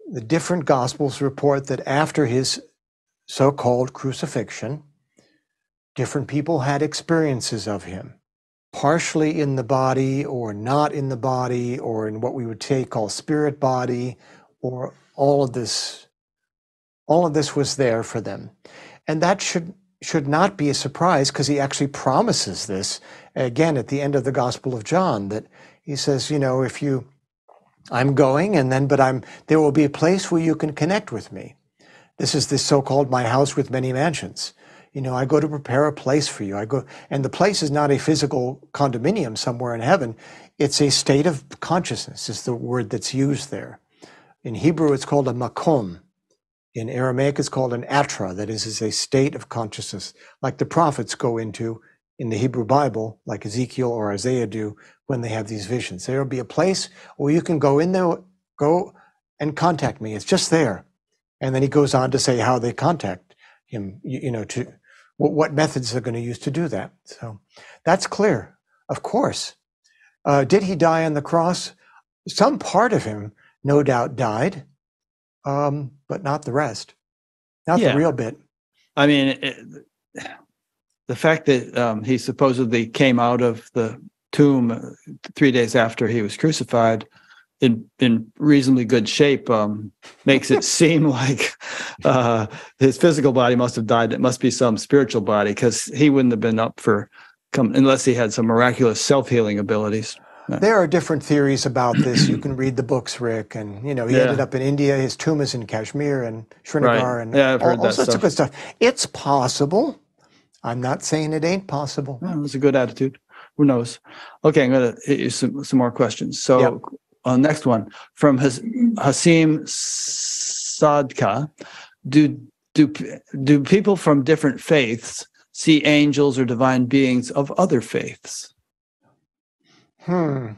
the different Gospels report that after his so-called crucifixion, different people had experiences of him, partially in the body or not in the body, or in what we would today call spirit body, or all of this, all of this was there for them. And that should should not be a surprise, because he actually promises this again at the end of the Gospel of John, that he says, you know, if you, I'm going, and then, but I'm, there will be a place where you can connect with me. This is this so-called my house with many mansions. You know, I go to prepare a place for you. I go, and the place is not a physical condominium somewhere in heaven. It's a state of consciousness is the word that's used there. In Hebrew, it's called a makom. In Aramaic, it's called an atra, that is, is a state of consciousness, like the prophets go into in the Hebrew Bible, like Ezekiel or Isaiah do, when they have these visions. There will be a place where you can go in there, go and contact me. It's just there. And then he goes on to say how they contact him, you, you know, to what, what methods they're going to use to do that. So that's clear, of course. Uh, did he die on the cross? Some part of him, no doubt, died. Um, but not the rest, not yeah. the real bit. I mean, it, the fact that um, he supposedly came out of the tomb three days after he was crucified in, in reasonably good shape um, makes it seem like uh, his physical body must have died. It must be some spiritual body, because he wouldn't have been up for, come, unless he had some miraculous self-healing abilities. There are different theories about this. You can read the books, Rick, and you know he yeah. ended up in India. His tomb is in Kashmir and Srinagar, right. and yeah, I've all, heard that all sorts stuff. of good stuff. It's possible. I'm not saying it ain't possible. No, it's a good attitude. Who knows? Okay, I'm going to hit you some, some more questions. So, yep. uh, next one from Has, Hasim Sadka: Do do do people from different faiths see angels or divine beings of other faiths? Hmm.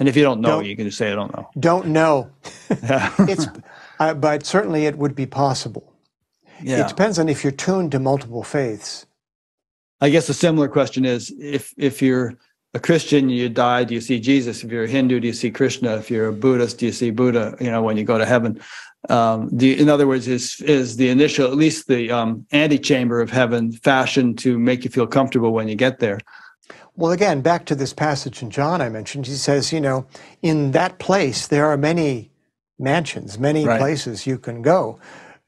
And if you don't know, don't, you can just say, I don't know. Don't know. it's, uh, but certainly it would be possible. Yeah. It depends on if you're tuned to multiple faiths. I guess a similar question is, if, if you're a Christian, you die, do you see Jesus? If you're a Hindu, do you see Krishna? If you're a Buddhist, do you see Buddha, you know, when you go to heaven? Um, the, in other words, is, is the initial, at least the um, antechamber of heaven, fashioned to make you feel comfortable when you get there? Well, again, back to this passage in John I mentioned, he says, you know, in that place, there are many mansions, many right. places you can go.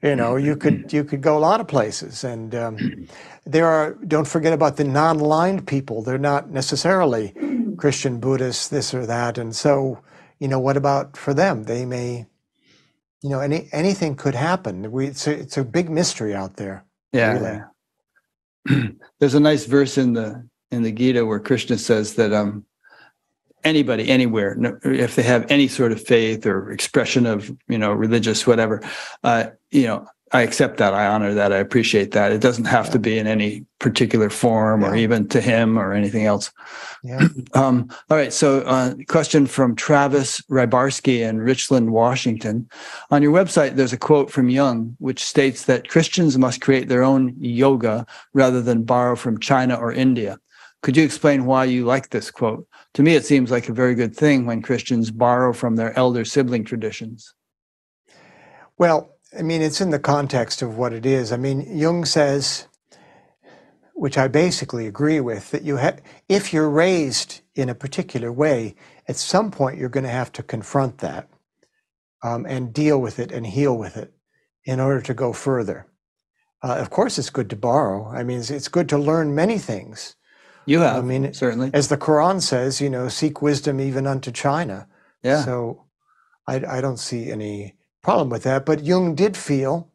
You know, you could you could go a lot of places. And um, there are, don't forget about the non-aligned people. They're not necessarily Christian, Buddhist, this or that. And so, you know, what about for them? They may, you know, any anything could happen. We, it's, a, it's a big mystery out there. Yeah. Really. There's a nice verse in the... in the Gita where Krishna says that um, anybody, anywhere, no, if they have any sort of faith or expression of, you know, religious, whatever, uh, you know, I accept that, I honor that, I appreciate that. It doesn't have yeah. to be in any particular form yeah. or even to him or anything else. Yeah. um, all right, so uh, question from Travis Rybarski in Richland, Washington. On your website, there's a quote from Jung, which states that Christians must create their own yoga rather than borrow from China or India. Could you explain why you like this quote? To me, it seems like a very good thing when Christians borrow from their elder sibling traditions. Well, I mean, it's in the context of what it is. I mean, Jung says, which I basically agree with, that you have, if you're raised in a particular way, at some point you're going to have to confront that um, and deal with it and heal with it in order to go further. Uh, of course, it's good to borrow. I mean, it's, it's good to learn many things. You have, I mean, certainly. As the Quran says, you know, seek wisdom even unto China. Yeah. So I, I don't see any problem with that. But Jung did feel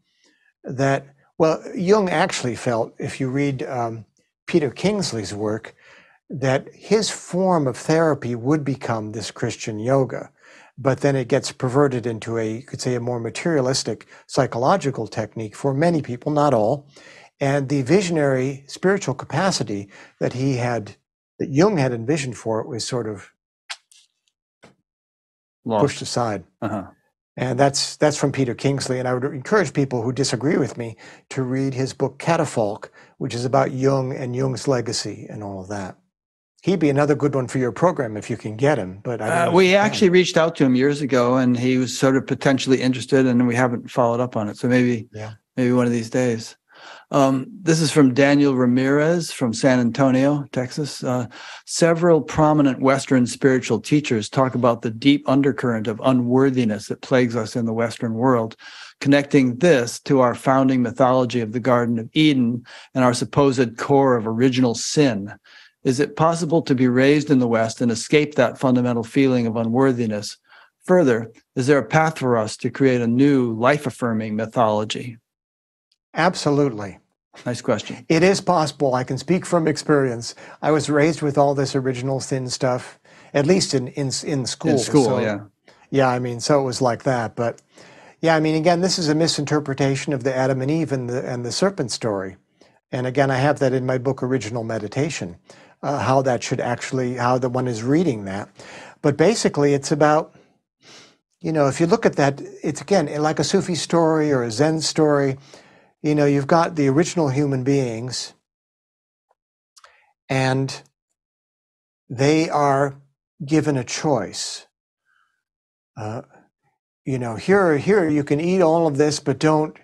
that, well, Jung actually felt, if you read um, Peter Kingsley's work, that his form of therapy would become this Christian yoga. But then it gets perverted into a, you could say, a more materialistic psychological technique for many people, not all. And the visionary spiritual capacity that he had, that Jung had envisioned for it, was sort of lost, pushed aside. Uh-huh. And that's that's from Peter Kingsley. And I would encourage people who disagree with me to read his book Catafalque, which is about Jung and Jung's legacy and all of that. He'd be another good one for your program if you can get him. But I don't uh, we actually reached out to him years ago, and he was sort of potentially interested, and we haven't followed up on it. So maybe, yeah. maybe one of these days. Um, this is from Daniel Ramirez from San Antonio, Texas. Uh, several prominent Western spiritual teachers talk about the deep undercurrent of unworthiness that plagues us in the Western world, connecting this to our founding mythology of the Garden of Eden and our supposed core of original sin. Is it possible to be raised in the West and escape that fundamental feeling of unworthiness? Further, is there a path for us to create a new life-affirming mythology? Absolutely. Nice question. It is possible. I can speak from experience. I was raised with all this original sin stuff, at least in, in, in school. In school, so, yeah. Yeah, I mean, so it was like that. But yeah, I mean, again, this is a misinterpretation of the Adam and Eve and the, and the serpent story. And again, I have that in my book, Original Meditation. Uh, how that should actually, how the one is reading that. But basically it's about, you know, if you look at that, it's again, like a Sufi story or a Zen story, you know, you've got the original human beings and they are given a choice. Uh, you know, here, here you can eat all of this, but don't,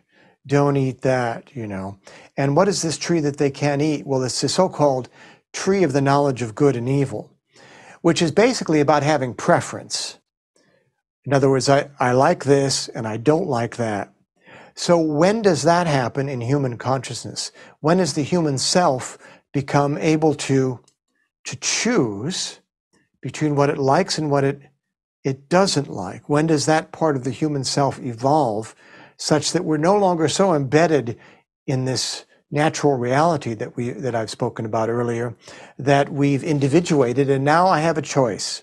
don't eat that, you know. And what is this tree that they can't eat? Well, it's the so-called tree of the knowledge of good and evil, which is basically about having preference. In other words, I, I like this and I don't like that. So when does that happen in human consciousness? When does the human self become able to, to choose between what it likes and what it, it doesn't like? When does that part of the human self evolve such that we're no longer so embedded in this natural reality that we that I've spoken about earlier, that we've individuated, and now I have a choice.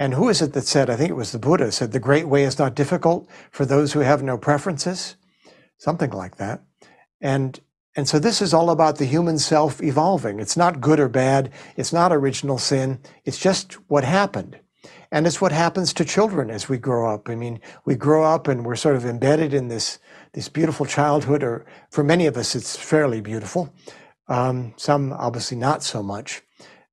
And who is it that said, I think it was the Buddha, said the great way is not difficult for those who have no preferences, something like that. And, and so this is all about the human self evolving. It's not good or bad, it's not original sin, it's just what happened. And it's what happens to children as we grow up. I mean, we grow up and we're sort of embedded in this this beautiful childhood, or for many of us, it's fairly beautiful. Um, some obviously not so much,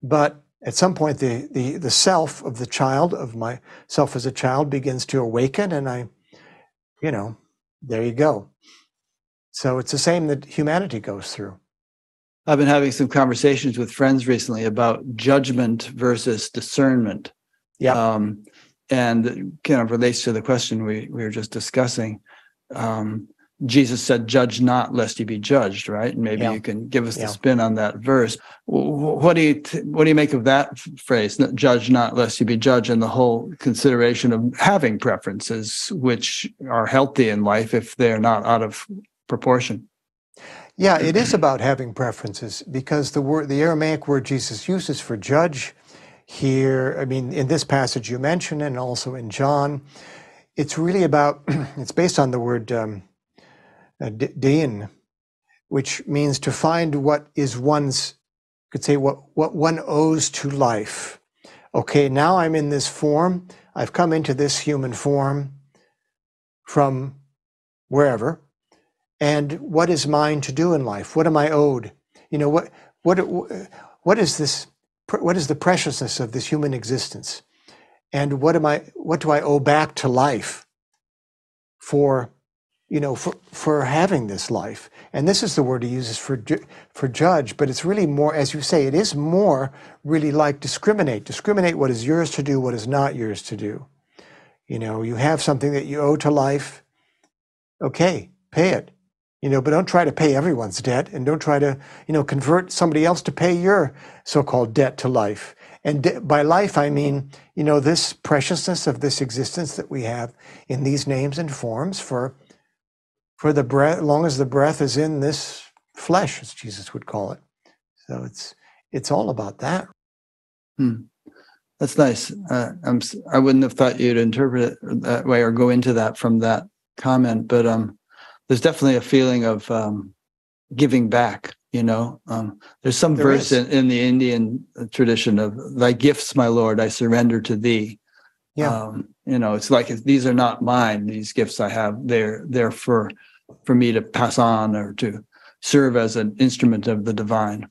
but at some point, the, the, the self of the child, of myself as a child, begins to awaken, and I, you know, there you go. So it's the same that humanity goes through. I've been having some conversations with friends recently about judgment versus discernment. Yeah. Um, and kind of relates to the question we, we were just discussing. Um, Jesus said, judge not lest you be judged, right? And maybe yeah. you can give us yeah. the spin on that verse. What do you, what do you make of that phrase, judge not lest you be judged, and the whole consideration of having preferences, which are healthy in life if they're not out of proportion? Yeah, it is about having preferences, because the word, the Aramaic word Jesus uses for judge here, I mean, in this passage you mentioned, and also in John, it's really about, it's based on the word um, uh, din, which means to find what is one's, you could say, what, what one owes to life. Okay, now I'm in this form, I've come into this human form from wherever, and what is mine to do in life? What am I owed? You know, what, what, what is this? What is the preciousness of this human existence? And what am I, what do I owe back to life for you know, for, for having this life. And this is the word he uses for, ju for judge, but it's really more, as you say, it is more really like discriminate. Discriminate what is yours to do, what is not yours to do. You know, you have something that you owe to life, okay, pay it. You know, but don't try to pay everyone's debt, and don't try to, you know, convert somebody else to pay your so-called debt to life. And by life, I mean, you know, this preciousness of this existence that we have in these names and forms for, for the breath, long as the breath is in this flesh, as Jesus would call it. So it's, it's all about that. Hmm. That's nice. Uh, I'm, I wouldn't have thought you'd interpret it that way or go into that from that comment, but um, there's definitely a feeling of um, giving back. You know, um, there's some there verse in, in the Indian tradition of thy gifts, my Lord, I surrender to thee. Yeah. Um, you know, it's like, if these are not mine, these gifts I have, they're there for, for me to pass on or to serve as an instrument of the divine.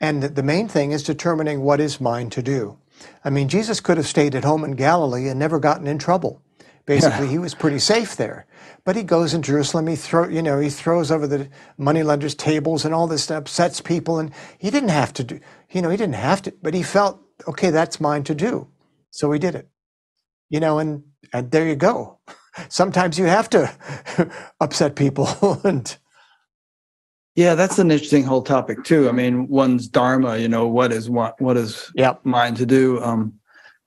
And the main thing is determining what is mine to do. I mean, Jesus could have stayed at home in Galilee and never gotten in trouble. Basically, he was pretty safe there, but he goes in Jerusalem. He throw, you know, he throws over the moneylenders' tables and all this stuff, upsets people, and he didn't have to do. You know, he didn't have to, but he felt, okay, that's mine to do, so he did it. You know, and and there you go. Sometimes you have to upset people, and yeah, that's an interesting whole topic too. I mean, one's dharma. You know, what is what what is yep. mine to do, um,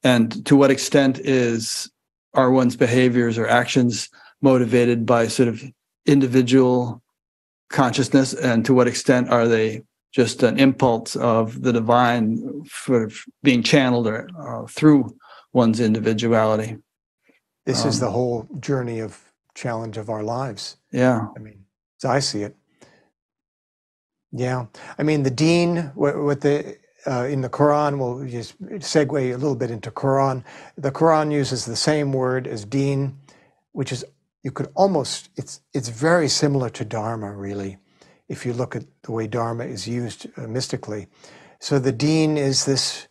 and to what extent is are one's behaviors or actions motivated by sort of individual consciousness, and to what extent are they just an impulse of the divine for being channeled or uh, through one's individuality? This um, is the whole journey of challenge of our lives. Yeah. I mean, as I see it. Yeah. I mean, the deen with the, Uh, in the Quran, we'll just segue a little bit into Quran. The Quran uses the same word as deen, which is, you could almost, it's, it's very similar to dharma, really, if you look at the way dharma is used uh, mystically. So the deen is this,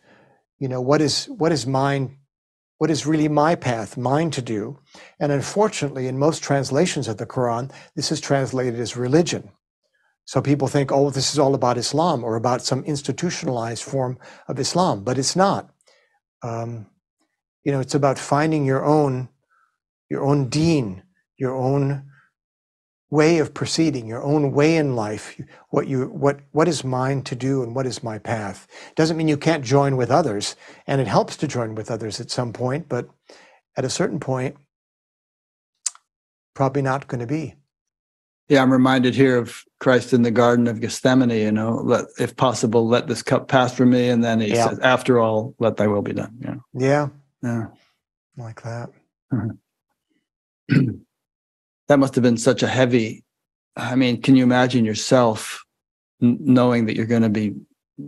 you know, what is, what is mine, what is really my path, mine to do. And unfortunately, in most translations of the Quran, this is translated as religion. So people think, oh, this is all about Islam or about some institutionalized form of Islam, but it's not. Um, you know, it's about finding your own, your own deen, your own way of proceeding, your own way in life. What you, what, what is mine to do, and what is my path? Doesn't mean you can't join with others, and it helps to join with others at some point, but at a certain point, probably not going to be. Yeah, I'm reminded here of Christ in the Garden of Gethsemane, you know, let, if possible, let this cup pass from me. And then he yeah. says, after all, let thy will be done. Yeah. Yeah. yeah. Like that. Mm-hmm. That must have been such a heavy, I mean, can you imagine yourself knowing that you're going to be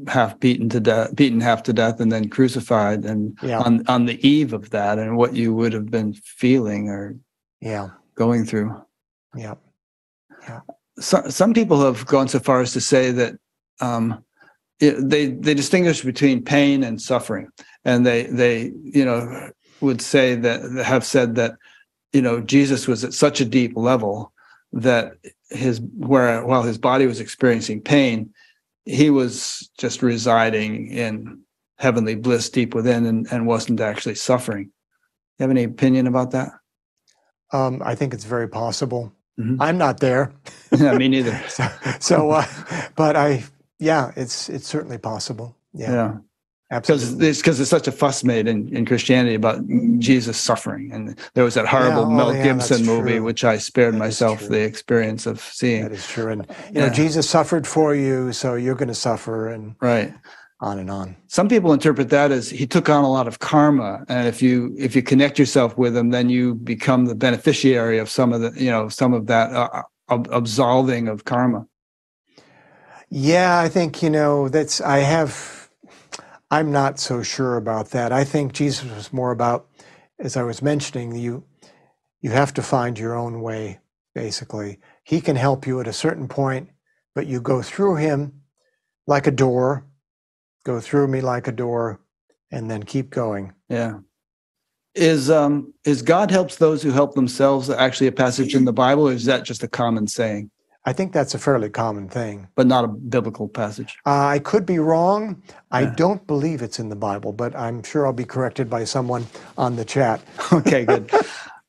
half beaten to death, beaten half to death and then crucified, and yeah. on, on the eve of that, and what you would have been feeling or yeah. going through. Yeah. Yeah. So, some people have gone so far as to say that um, it, they they distinguish between pain and suffering, and they they you know would say that have said that you know Jesus was at such a deep level that his where while his body was experiencing pain, he was just residing in heavenly bliss deep within, and, and wasn't actually suffering. You have any opinion about that? Um, I think it's very possible. Mm-hmm. I'm not there. Yeah, me neither. so, so uh, but I, yeah, it's it's certainly possible. Yeah, yeah. Absolutely. Because it's, 'cause there's such a fuss made in, in Christianity about Jesus suffering, and there was that horrible yeah, oh, Mel yeah, Gibson movie, true. which I spared that myself the experience of seeing. That is true, and you yeah. know, Jesus suffered for you, so you're going to suffer, and right. on and on. Some people interpret that as he took on a lot of karma, and if you if you connect yourself with him, then you become the beneficiary of some of the you know some of that uh, ab absolving of karma. Yeah, I think you know that's I have. I'm not so sure about that. I think Jesus was more about, as I was mentioning, you you have to find your own way. Basically, he can help you at a certain point, but you go through him like a door. Go through me like a door, and then keep going. Yeah. Is um is God helps those who help themselves actually a passage in the Bible, or is that just a common saying? I think that's a fairly common thing. But not a biblical passage. Uh, I could be wrong. Yeah. I don't believe it's in the Bible, but I'm sure I'll be corrected by someone on the chat. Okay, good.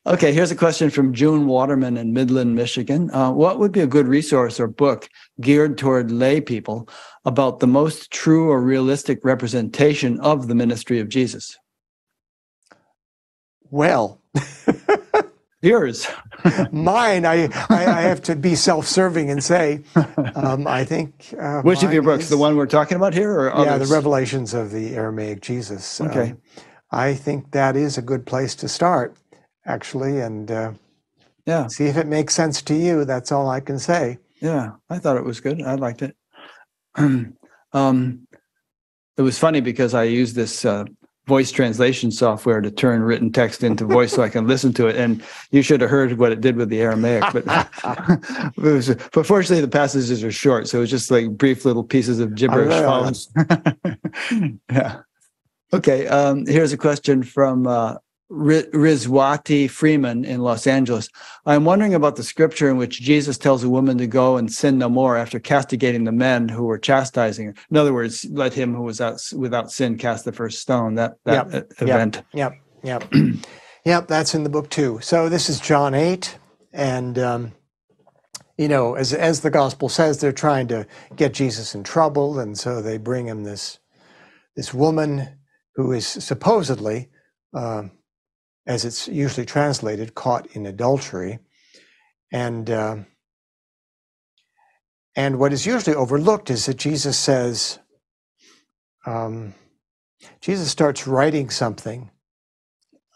Okay, here's a question from June Waterman in Midland, Michigan. Uh, what would be a good resource or book geared toward lay people about the most true or realistic representation of the ministry of Jesus? Well, yours. Mine, I, I, I have to be self-serving and say, um, I think... Uh, Which of your books, is, the one we're talking about here or others? Yeah, the Revelations of the Aramaic Jesus. Okay. Um, I think that is a good place to start, actually, and uh, yeah, see if it makes sense to you. That's all I can say. Yeah, I thought it was good. I liked it. um, it was funny because I used this... Uh, voice translation software to turn written text into voice so I can listen to it. And you should have heard what it did with the Aramaic. But, it was, but fortunately, the passages are short. So it was just like brief little pieces of gibberish. Yeah. Okay. Um, here's a question from uh, Rizwati Freeman in Los Angeles. I'm wondering about the scripture in which Jesus tells a woman to go and sin no more after castigating the men who were chastising her. In other words, let him who was out, without sin cast the first stone, that, that yep, event. Yep, yep, yep, that's in the book too. So this is John eight, and um, you know, as, as the gospel says, they're trying to get Jesus in trouble, and so they bring him this, this woman who is supposedly, uh, as it's usually translated, caught in adultery. And uh, and what is usually overlooked is that Jesus says, um, Jesus starts writing something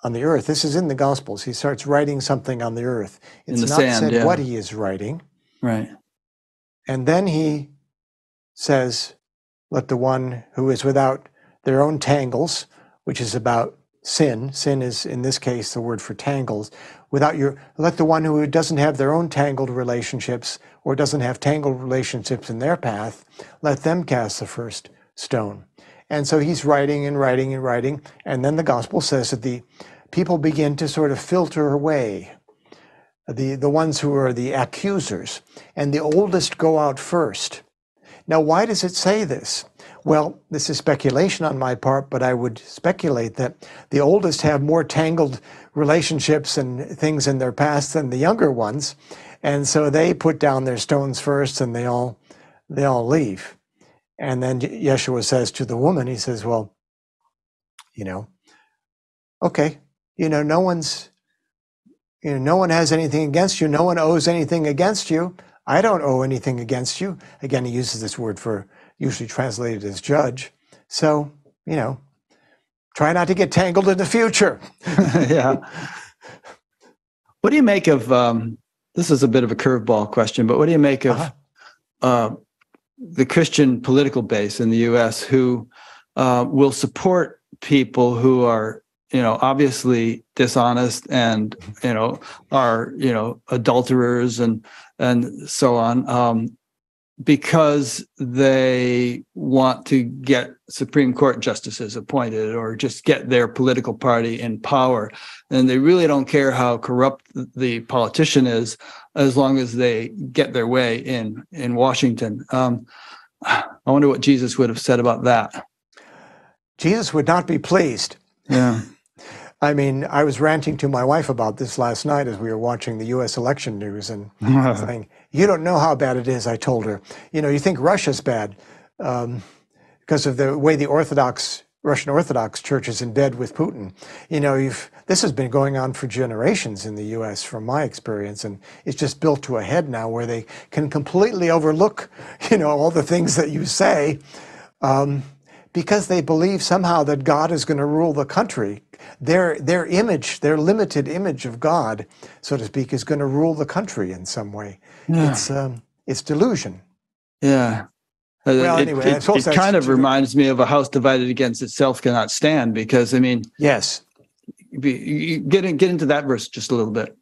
on the earth. This is in the Gospels. He starts writing something on the earth. It's not sand, said yeah. what he is writing. Right. And then he says, let the one who is without their own tangles, which is about sin, sin is in this case the word for tangles, without your, let the one who doesn't have their own tangled relationships or doesn't have tangled relationships in their path, let them cast the first stone. And so he's writing and writing and writing, and then the gospel says that the people begin to sort of filter away, the, the ones who are the accusers, and the oldest go out first. Now, why does it say this? Well, this is speculation on my part, but I would speculate that the oldest have more tangled relationships and things in their past than the younger ones, and so they put down their stones first, and they all they all leave. And then Yeshua says to the woman, he says, well, you know, okay, you know, no one's, you know, no one has anything against you, no one owes anything against you, I don't owe anything against you. Again, he uses this word for, usually translated as judge. So, you know, try not to get tangled in the future. Yeah. What do you make of, um, this is a bit of a curveball question, but what do you make of uh-huh. uh, the Christian political base in the U S who uh, will support people who are, you know, obviously dishonest and, you know, are, you know, adulterers and, and so on, um, because they want to get Supreme Court justices appointed or just get their political party in power. And they really don't care how corrupt the politician is as long as they get their way in, in Washington. Um, I wonder what Jesus would have said about that. Jesus would not be pleased. Yeah. I mean, I was ranting to my wife about this last night as we were watching the U S election news and saying, you don't know how bad it is, I told her. You know, you think Russia's bad um, because of the way the Orthodox, Russian Orthodox Church is in bed with Putin. You know, you've, this has been going on for generations in the U S from my experience, and it's just built to a head now where they can completely overlook, you know, all the things that you say um, because they believe somehow that God is going to rule the country. Their, their image, their limited image of God, so to speak, is going to rule the country in some way. Yeah. It's um, it's delusion. Yeah. Well, it, anyway, it, it, it kind of reminds me of a house divided against itself cannot stand, because, I mean, yes. Be, get, in, get into that verse just a little bit.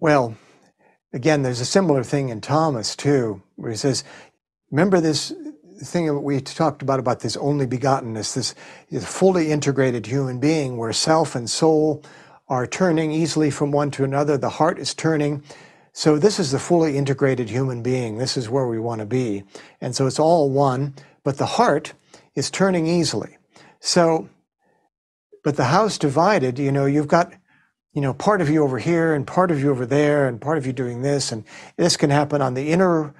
Well, again, there's a similar thing in Thomas, too, where he says, remember this thing that we talked about, about this only begottenness, this fully integrated human being where self and soul are turning easily from one to another, the heart is turning. So this is the fully integrated human being. This is where we want to be. And so it's all one, but the heart is turning easily. So, but the house divided, you know, you've got, you know, part of you over here and part of you over there and part of you doing this. And this can happen on the inner, you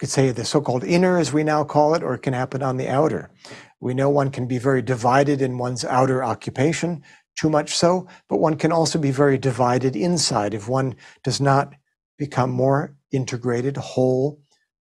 could say the so-called inner, as we now call it, or it can happen on the outer. We know one can be very divided in one's outer occupation, too much so, but one can also be very divided inside if one does not become more integrated, whole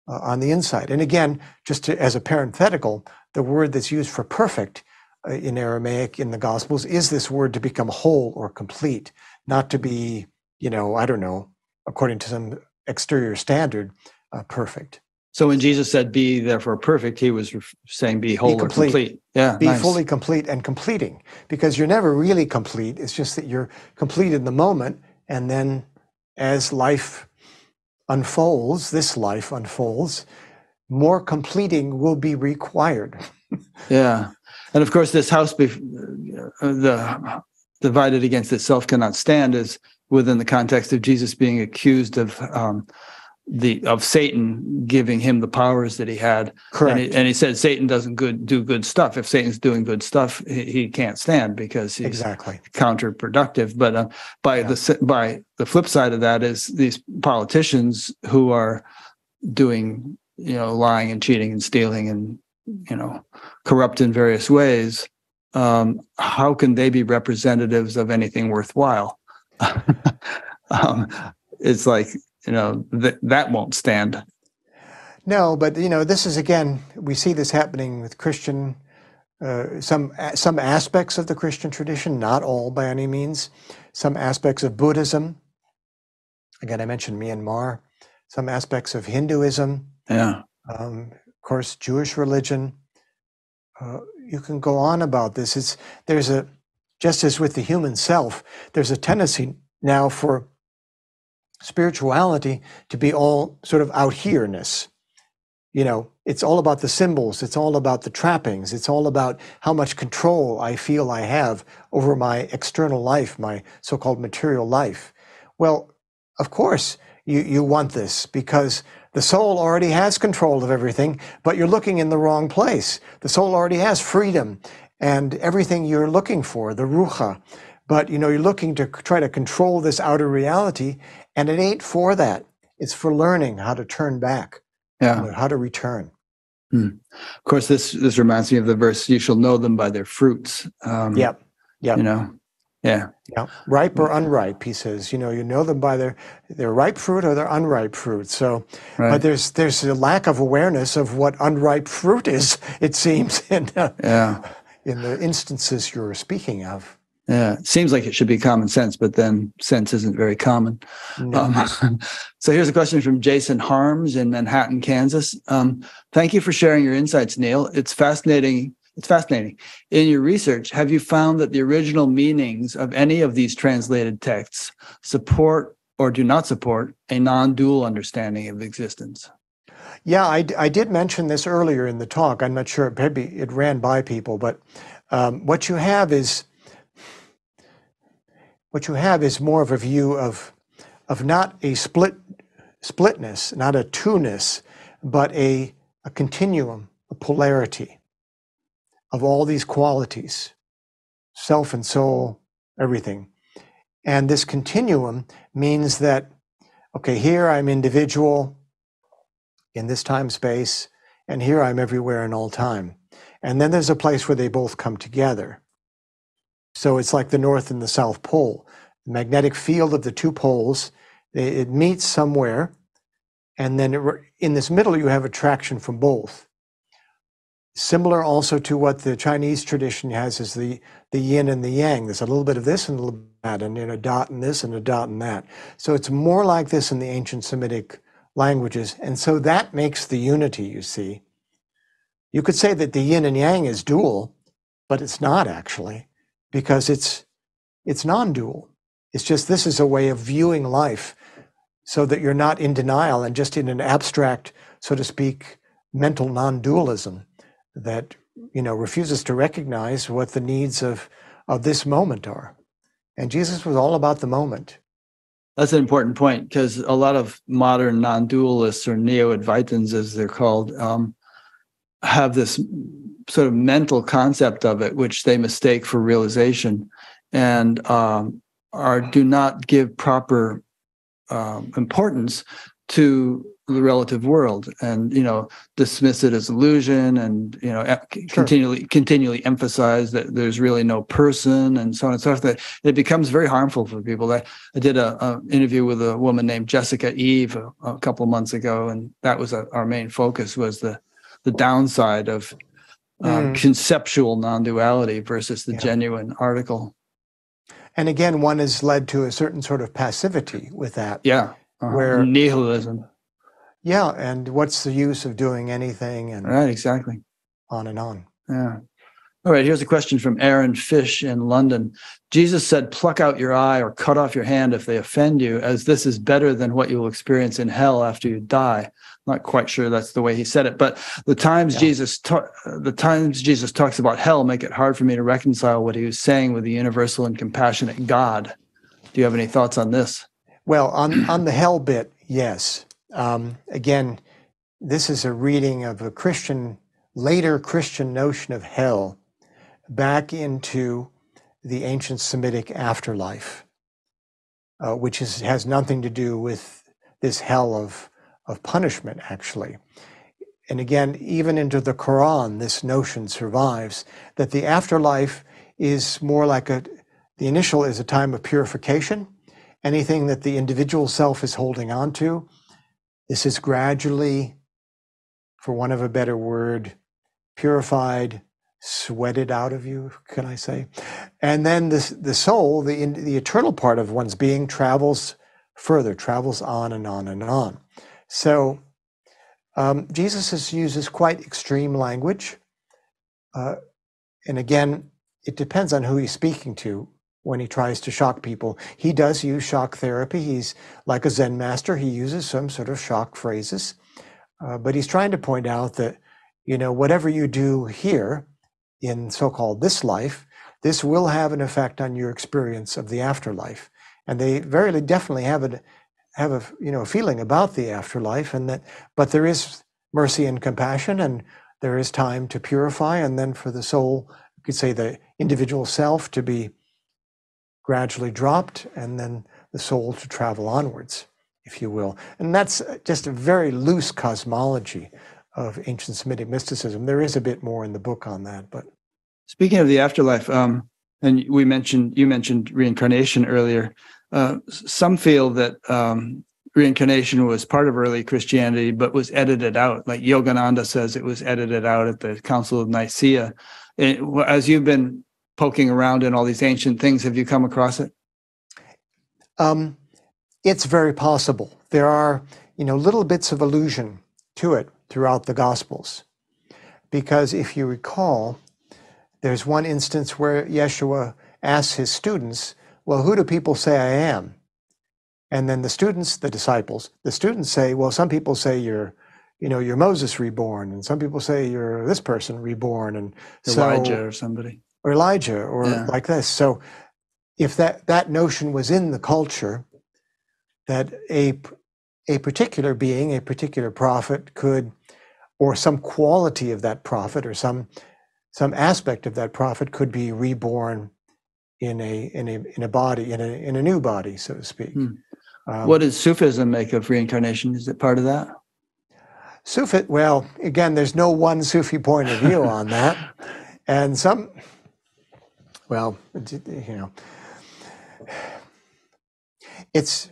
uh, on the inside. And again, just to, as a parenthetical, the word that's used for perfect uh, in Aramaic in the Gospels is this word to become whole or complete, not to be, you know, I don't know, according to some exterior standard, uh, perfect. So when Jesus said, be therefore perfect, he was saying be whole be complete. or complete. Yeah, be nice. fully complete and completing, because you're never really complete. It's just that you're complete in the moment, and then as life unfolds, this life unfolds, more completing will be required. Yeah. And of course, this house, be, uh, the divided against itself cannot stand, is within the context of Jesus being accused of um, the of Satan giving him the powers that he had. Correct. And he, and he said Satan doesn't good, do good stuff. If Satan's doing good stuff, he, he can't stand because he's exactly counterproductive. But uh, by yeah. the by the flip side of that is these politicians who are doing, you know, lying and cheating and stealing and, you know, corrupt in various ways. Um, how can they be representatives of anything worthwhile? um, it's like, you know, th that won't stand. No, but, you know, this is, again, we see this happening with Christian, uh, some, some aspects of the Christian tradition, not all by any means, some aspects of Buddhism. Again, I mentioned Myanmar, some aspects of Hinduism. Yeah. Um, of course, Jewish religion. Uh, you can go on about this. It's, there's a, just as with the human self, there's a tendency now for spirituality to be all sort of out here-ness. You know, it's all about the symbols, it's all about the trappings, it's all about how much control I feel I have over my external life, my so-called material life. Well, of course you, you want this, because the soul already has control of everything, but you're looking in the wrong place. The soul already has freedom and everything you're looking for, the ruha. But, you know, you're looking to try to control this outer reality, and it ain't for that. It's for learning how to turn back, yeah. how to return. Hmm. Of course, this this reminds me of the verse, you shall know them by their fruits. Um, yep, yep. You know, yeah. Yep. Ripe or unripe, he says. You know, you know them by their, their ripe fruit or their unripe fruit. So, right. But there's, there's a lack of awareness of what unripe fruit is, it seems, in, uh, yeah. in the instances you're speaking of. Yeah, it seems like it should be common sense, but then sense isn't very common. No. Um, so here's a question from Jason Harms in Manhattan, Kansas. Um, thank you for sharing your insights, Neil. It's fascinating. It's fascinating. In your research, have you found that the original meanings of any of these translated texts support or do not support a non-dual understanding of existence? Yeah, I, I did mention this earlier in the talk. I'm not sure, maybe it ran by people, but um, what you have is What you have is more of a view of, of not a split, splitness, not a two-ness, but a, a continuum, a polarity of all these qualities, self and soul, everything. And this continuum means that, okay, here I'm individual in this time space, and here I'm everywhere in all time. And then there's a place where they both come together. So it's like the North and the South Pole. The magnetic field of the two poles, it meets somewhere, and then it, in this middle you have attraction from both. Similar also to what the Chinese tradition has is the, the yin and the yang. There's a little bit of this and a little bit of that, and, and a dot in this and a dot in that. So it's more like this in the ancient Semitic languages, and so that makes the unity, you see. You could say that the yin and yang is dual, but it's not actually. Because it's it's non-dual. It's just this is a way of viewing life so that you're not in denial and just in an abstract, so to speak, mental non-dualism that, you know, refuses to recognize what the needs of, of this moment are. And Jesus was all about the moment. That's an important point, because a lot of modern non-dualists, or neo-Advaitins as they're called, um, have this sort of mental concept of it, which they mistake for realization, and um, are do not give proper um, importance to the relative world, and, you know, dismiss it as illusion, and, you know, sure. continually continually emphasize that there's really no person, and so on and so forth. That it becomes very harmful for people. I, I did a, a interview with a woman named Jessica Eve a, a couple of months ago, and that was a, our main focus, was the the downside of um, mm. conceptual non-duality versus the yeah. genuine article. And again, one is led to a certain sort of passivity with that. Yeah, uh-huh. where nihilism. Yeah, and what's the use of doing anything? And right, exactly. On and on. Yeah. All right, here's a question from Aaron Fish in London. Jesus said, pluck out your eye or cut off your hand if they offend you, as this is better than what you will experience in hell after you die. Not quite sure that's the way he said it, but the times yeah. Jesus ta- the times Jesus talks about hell make it hard for me to reconcile what he was saying with the universal and compassionate God. Do you have any thoughts on this? Well, on, on the hell bit, yes. Um, again, this is a reading of a Christian, later Christian notion of hell back into the ancient Semitic afterlife, uh, which is, has nothing to do with this hell of, of punishment, actually. And again, even into the Quran, this notion survives, that the afterlife is more like a, the initial is a time of purification. Anything that the individual self is holding on to, this is gradually, for want of a better word, purified, sweated out of you, can I say? And then this, the soul, the, the eternal part of one's being, travels further, travels on and on and on. So um, Jesus uses quite extreme language. Uh, and again, it depends on who he's speaking to when he tries to shock people. He does use shock therapy. He's like a Zen master. He uses some sort of shock phrases. Uh, but he's trying to point out that, you know, whatever you do here in so-called this life, this will have an effect on your experience of the afterlife. And they very definitely have a, have a, you know, feeling about the afterlife, and that, but there is mercy and compassion, and there is time to purify, and then for the soul, you could say the individual self, to be gradually dropped, and then the soul to travel onwards, if you will. And that's just a very loose cosmology of ancient Semitic mysticism. There is a bit more in the book on that. But speaking of the afterlife, um, and we mentioned you mentioned reincarnation earlier. Uh, some feel that um, reincarnation was part of early Christianity, but was edited out. Like Yogananda says, it was edited out at the Council of Nicaea. It, as you've been poking around in all these ancient things, have you come across it? Um, it's very possible. There are, you know, little bits of allusion to it throughout the Gospels. Because if you recall, there's one instance where Yeshua asks his students, well, who do people say I am? And then the students, the disciples, the students say, well, some people say you're, you know, you're Moses reborn, and some people say you're this person reborn, and Elijah so, or somebody. Or Elijah, or yeah. like this. So if that, that notion was in the culture, that a, a particular being, a particular prophet could, or some quality of that prophet, or some some aspect of that prophet could be reborn in a in a in a body, in a in a new body, so to speak. Hmm. Um, what does Sufism make of reincarnation? Is it part of that? Sufi, well, again, there's no one Sufi point of view on that. And some... Well, you know, it's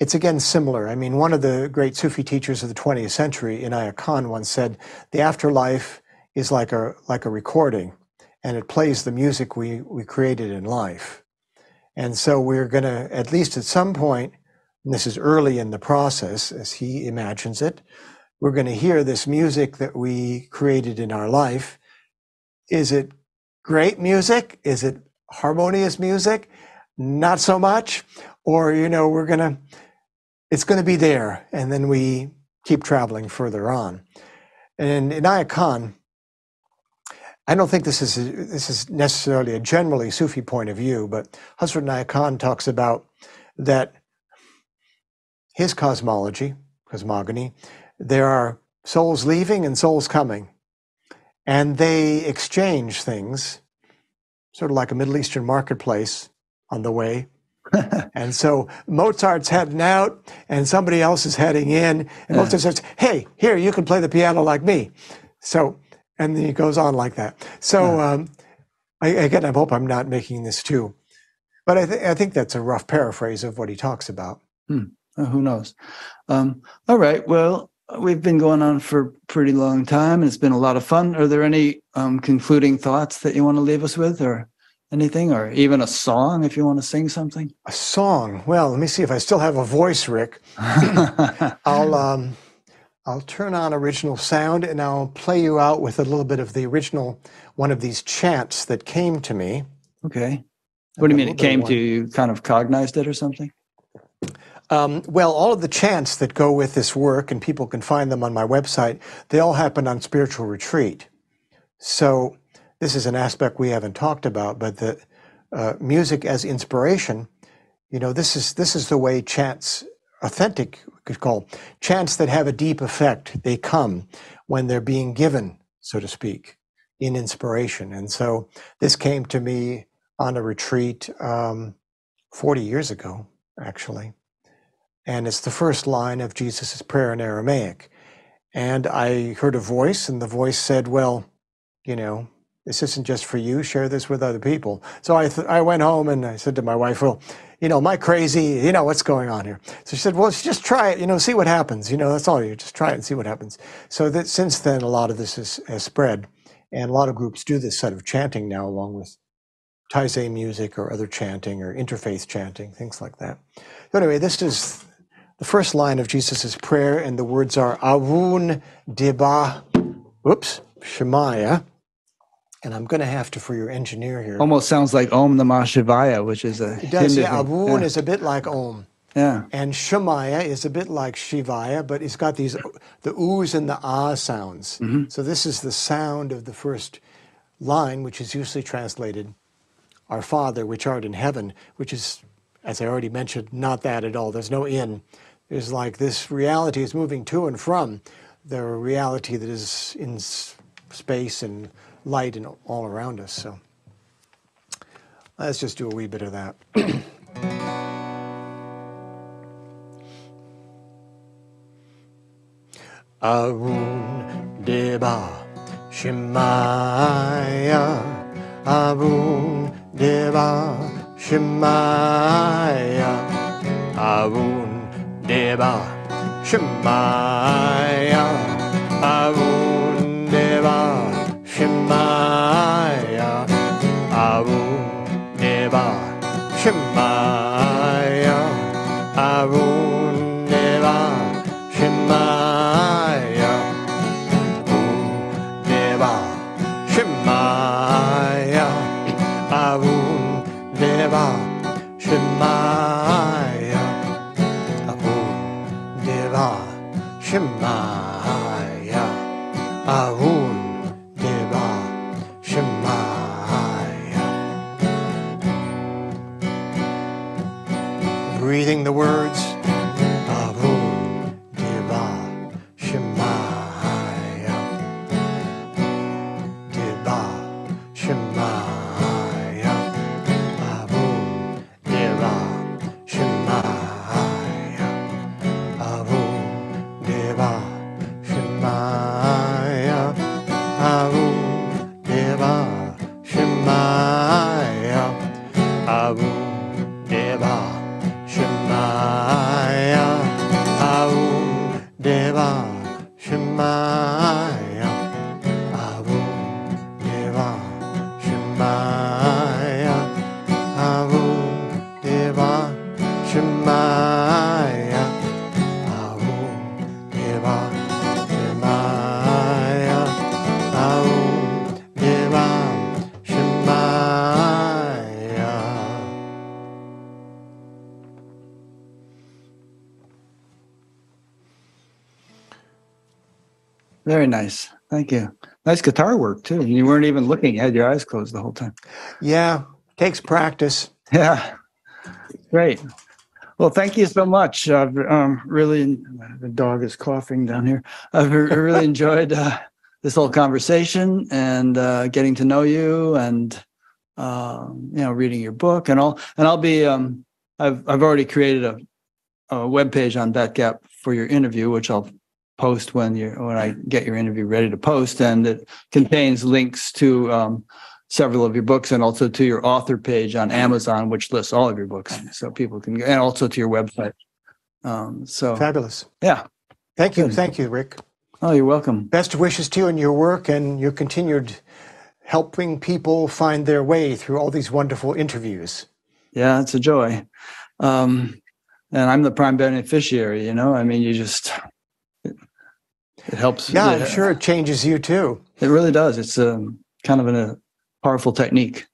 it's again similar. I mean, one of the great Sufi teachers of the twentieth century, Inayat Khan, once said, "The afterlife is like a like a recording, and it plays the music we we created in life." And so we're going to, at least at some point, and this is early in the process as he imagines it, we're going to hear this music that we created in our life. Is it great music? Is it harmonious music? Not so much. Or, you know, we're gonna, it's gonna be there, and then we keep traveling further on. And Inayat Khan, I don't think this is a, this is necessarily a generally Sufi point of view, but Hazrat Inayat Khan talks about that his cosmology, cosmogony, there are souls leaving and souls coming, and they exchange things, sort of like a Middle Eastern marketplace on the way. And so Mozart's heading out, and somebody else is heading in, and Mozart uh. says, "Hey, here, you can play the piano like me." So, and then he goes on like that. So, uh. um, I, again, I hope I'm not making this too, but I, th I think that's a rough paraphrase of what he talks about. Hmm. Uh, who knows? Um, all right. Well, we've been going on for a pretty long time, and it's been a lot of fun. Are there any um, concluding thoughts that you want to leave us with, or anything, or even a song if you want to sing something? A song. Well, let me see if I still have a voice, Rick. I'll um, I'll turn on original sound, and I'll play you out with a little bit of the original, one of these chants that came to me. Okay. What do you mean it came to you? You kind of cognized it or something? Um, well, all of the chants that go with this work, and people can find them on my website, they all happen on spiritual retreat. So this is an aspect we haven't talked about, but the uh, music as inspiration, you know, this is this is the way chants, authentic, we could call, chants that have a deep effect. They come when they're being given, so to speak, in inspiration. And so this came to me on a retreat um, forty years ago, actually. And it's the first line of Jesus' prayer in Aramaic. And I heard a voice, and the voice said, well, you know, this isn't just for you, share this with other people. So I, th I went home and I said to my wife, well, you know, am I crazy? You know, what's going on here? So she said, well, just try it, you know, see what happens. You know, that's all, you just try it and see what happens. So that since then, a lot of this is, has spread. And a lot of groups do this sort of chanting now, along with Taizé music or other chanting or interfaith chanting, things like that. So anyway, this is the first line of Jesus' prayer, and the words are Avun Deba, oops, Shemaya. And I'm going to have to, for your engineer here. Almost sounds like Om Namah Shivaya, which is a It does, Hindu yeah. Avun yeah. is a bit like Om. Yeah. And Shemaya is a bit like Shivaya, but it's got these, the oohs and the ah sounds. Mm-hmm. So this is the sound of the first line, which is usually translated, Our Father, which art in heaven, which is, as I already mentioned, not that at all. There's no in. There's like this reality is moving to and from the reality that is in space and light and all around us. So let's just do a wee bit of that. Arun Deva Shemaya, Arun Deva Shemaya, Avun Deva Shemaya, Avun Deva Shemaya, Avun Deva Shemaya, Avun Deva Shemaya, Avun Deva Shemaya, Avun Deva Shemaya, Avun Deva Shemaya, Avun Deva Shemaya. Breathing the words Avun Deva Shemaya, Deva Shemaya. Avun Deva Shemaya, Very nice. Thank you. Nice guitar work, too. You weren't even looking. You had your eyes closed the whole time. Yeah. Takes practice. Yeah. Great. Well, thank you so much. I've um, really, the dog is coughing down here. I've really enjoyed uh, this whole conversation and uh, getting to know you and, uh, you know, reading your book and all. And I'll be, um, I've, I've already created a, a webpage on BatGap for your interview, which I'll post when you when I get your interview ready to post, and it contains links to um, several of your books and also to your author page on Amazon, which lists all of your books, so people can, and also to your website. Um, so fabulous, yeah. Thank you, Good. thank you, Rick. Oh, you're welcome. Best wishes to you and your work and your continued helping people find their way through all these wonderful interviews. Yeah, it's a joy, um, and I'm the prime beneficiary. You know, I mean, you just. It helps. Yeah, I'm sure it changes you too. It really does. It's a kind of an, a powerful technique.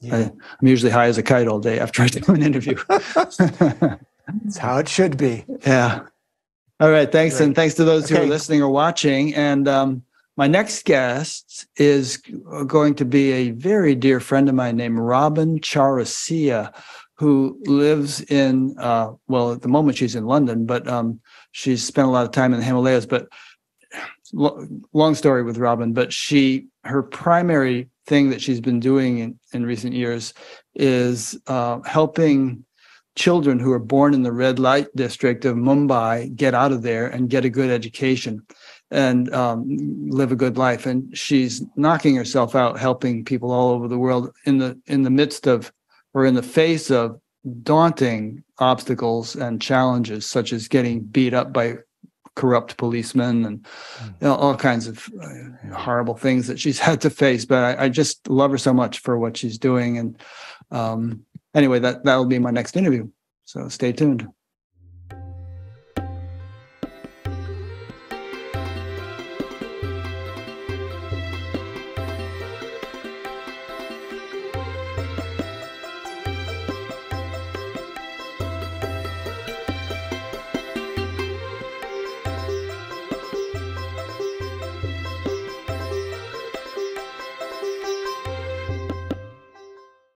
Yeah. I, I'm usually high as a kite all day after I do an interview. That's how it should be. Yeah. All right. Thanks. Great. And thanks to those okay. who are listening or watching. And um, my next guest is going to be a very dear friend of mine named Robin Chaurasia, who lives in, uh, well, at the moment she's in London, but um, she's spent a lot of time in the Himalayas. But long story with Robin, but she, her primary thing that she's been doing in, in recent years is uh, helping children who are born in the red light district of Mumbai get out of there and get a good education and um, live a good life. And she's knocking herself out, helping people all over the world in the in the midst of, or in the face of, daunting obstacles and challenges, such as getting beat up by corrupt policemen and you know, all kinds of uh, horrible things that she's had to face. But I, I just love her so much for what she's doing. And um, anyway, that, that'll be my next interview. So stay tuned.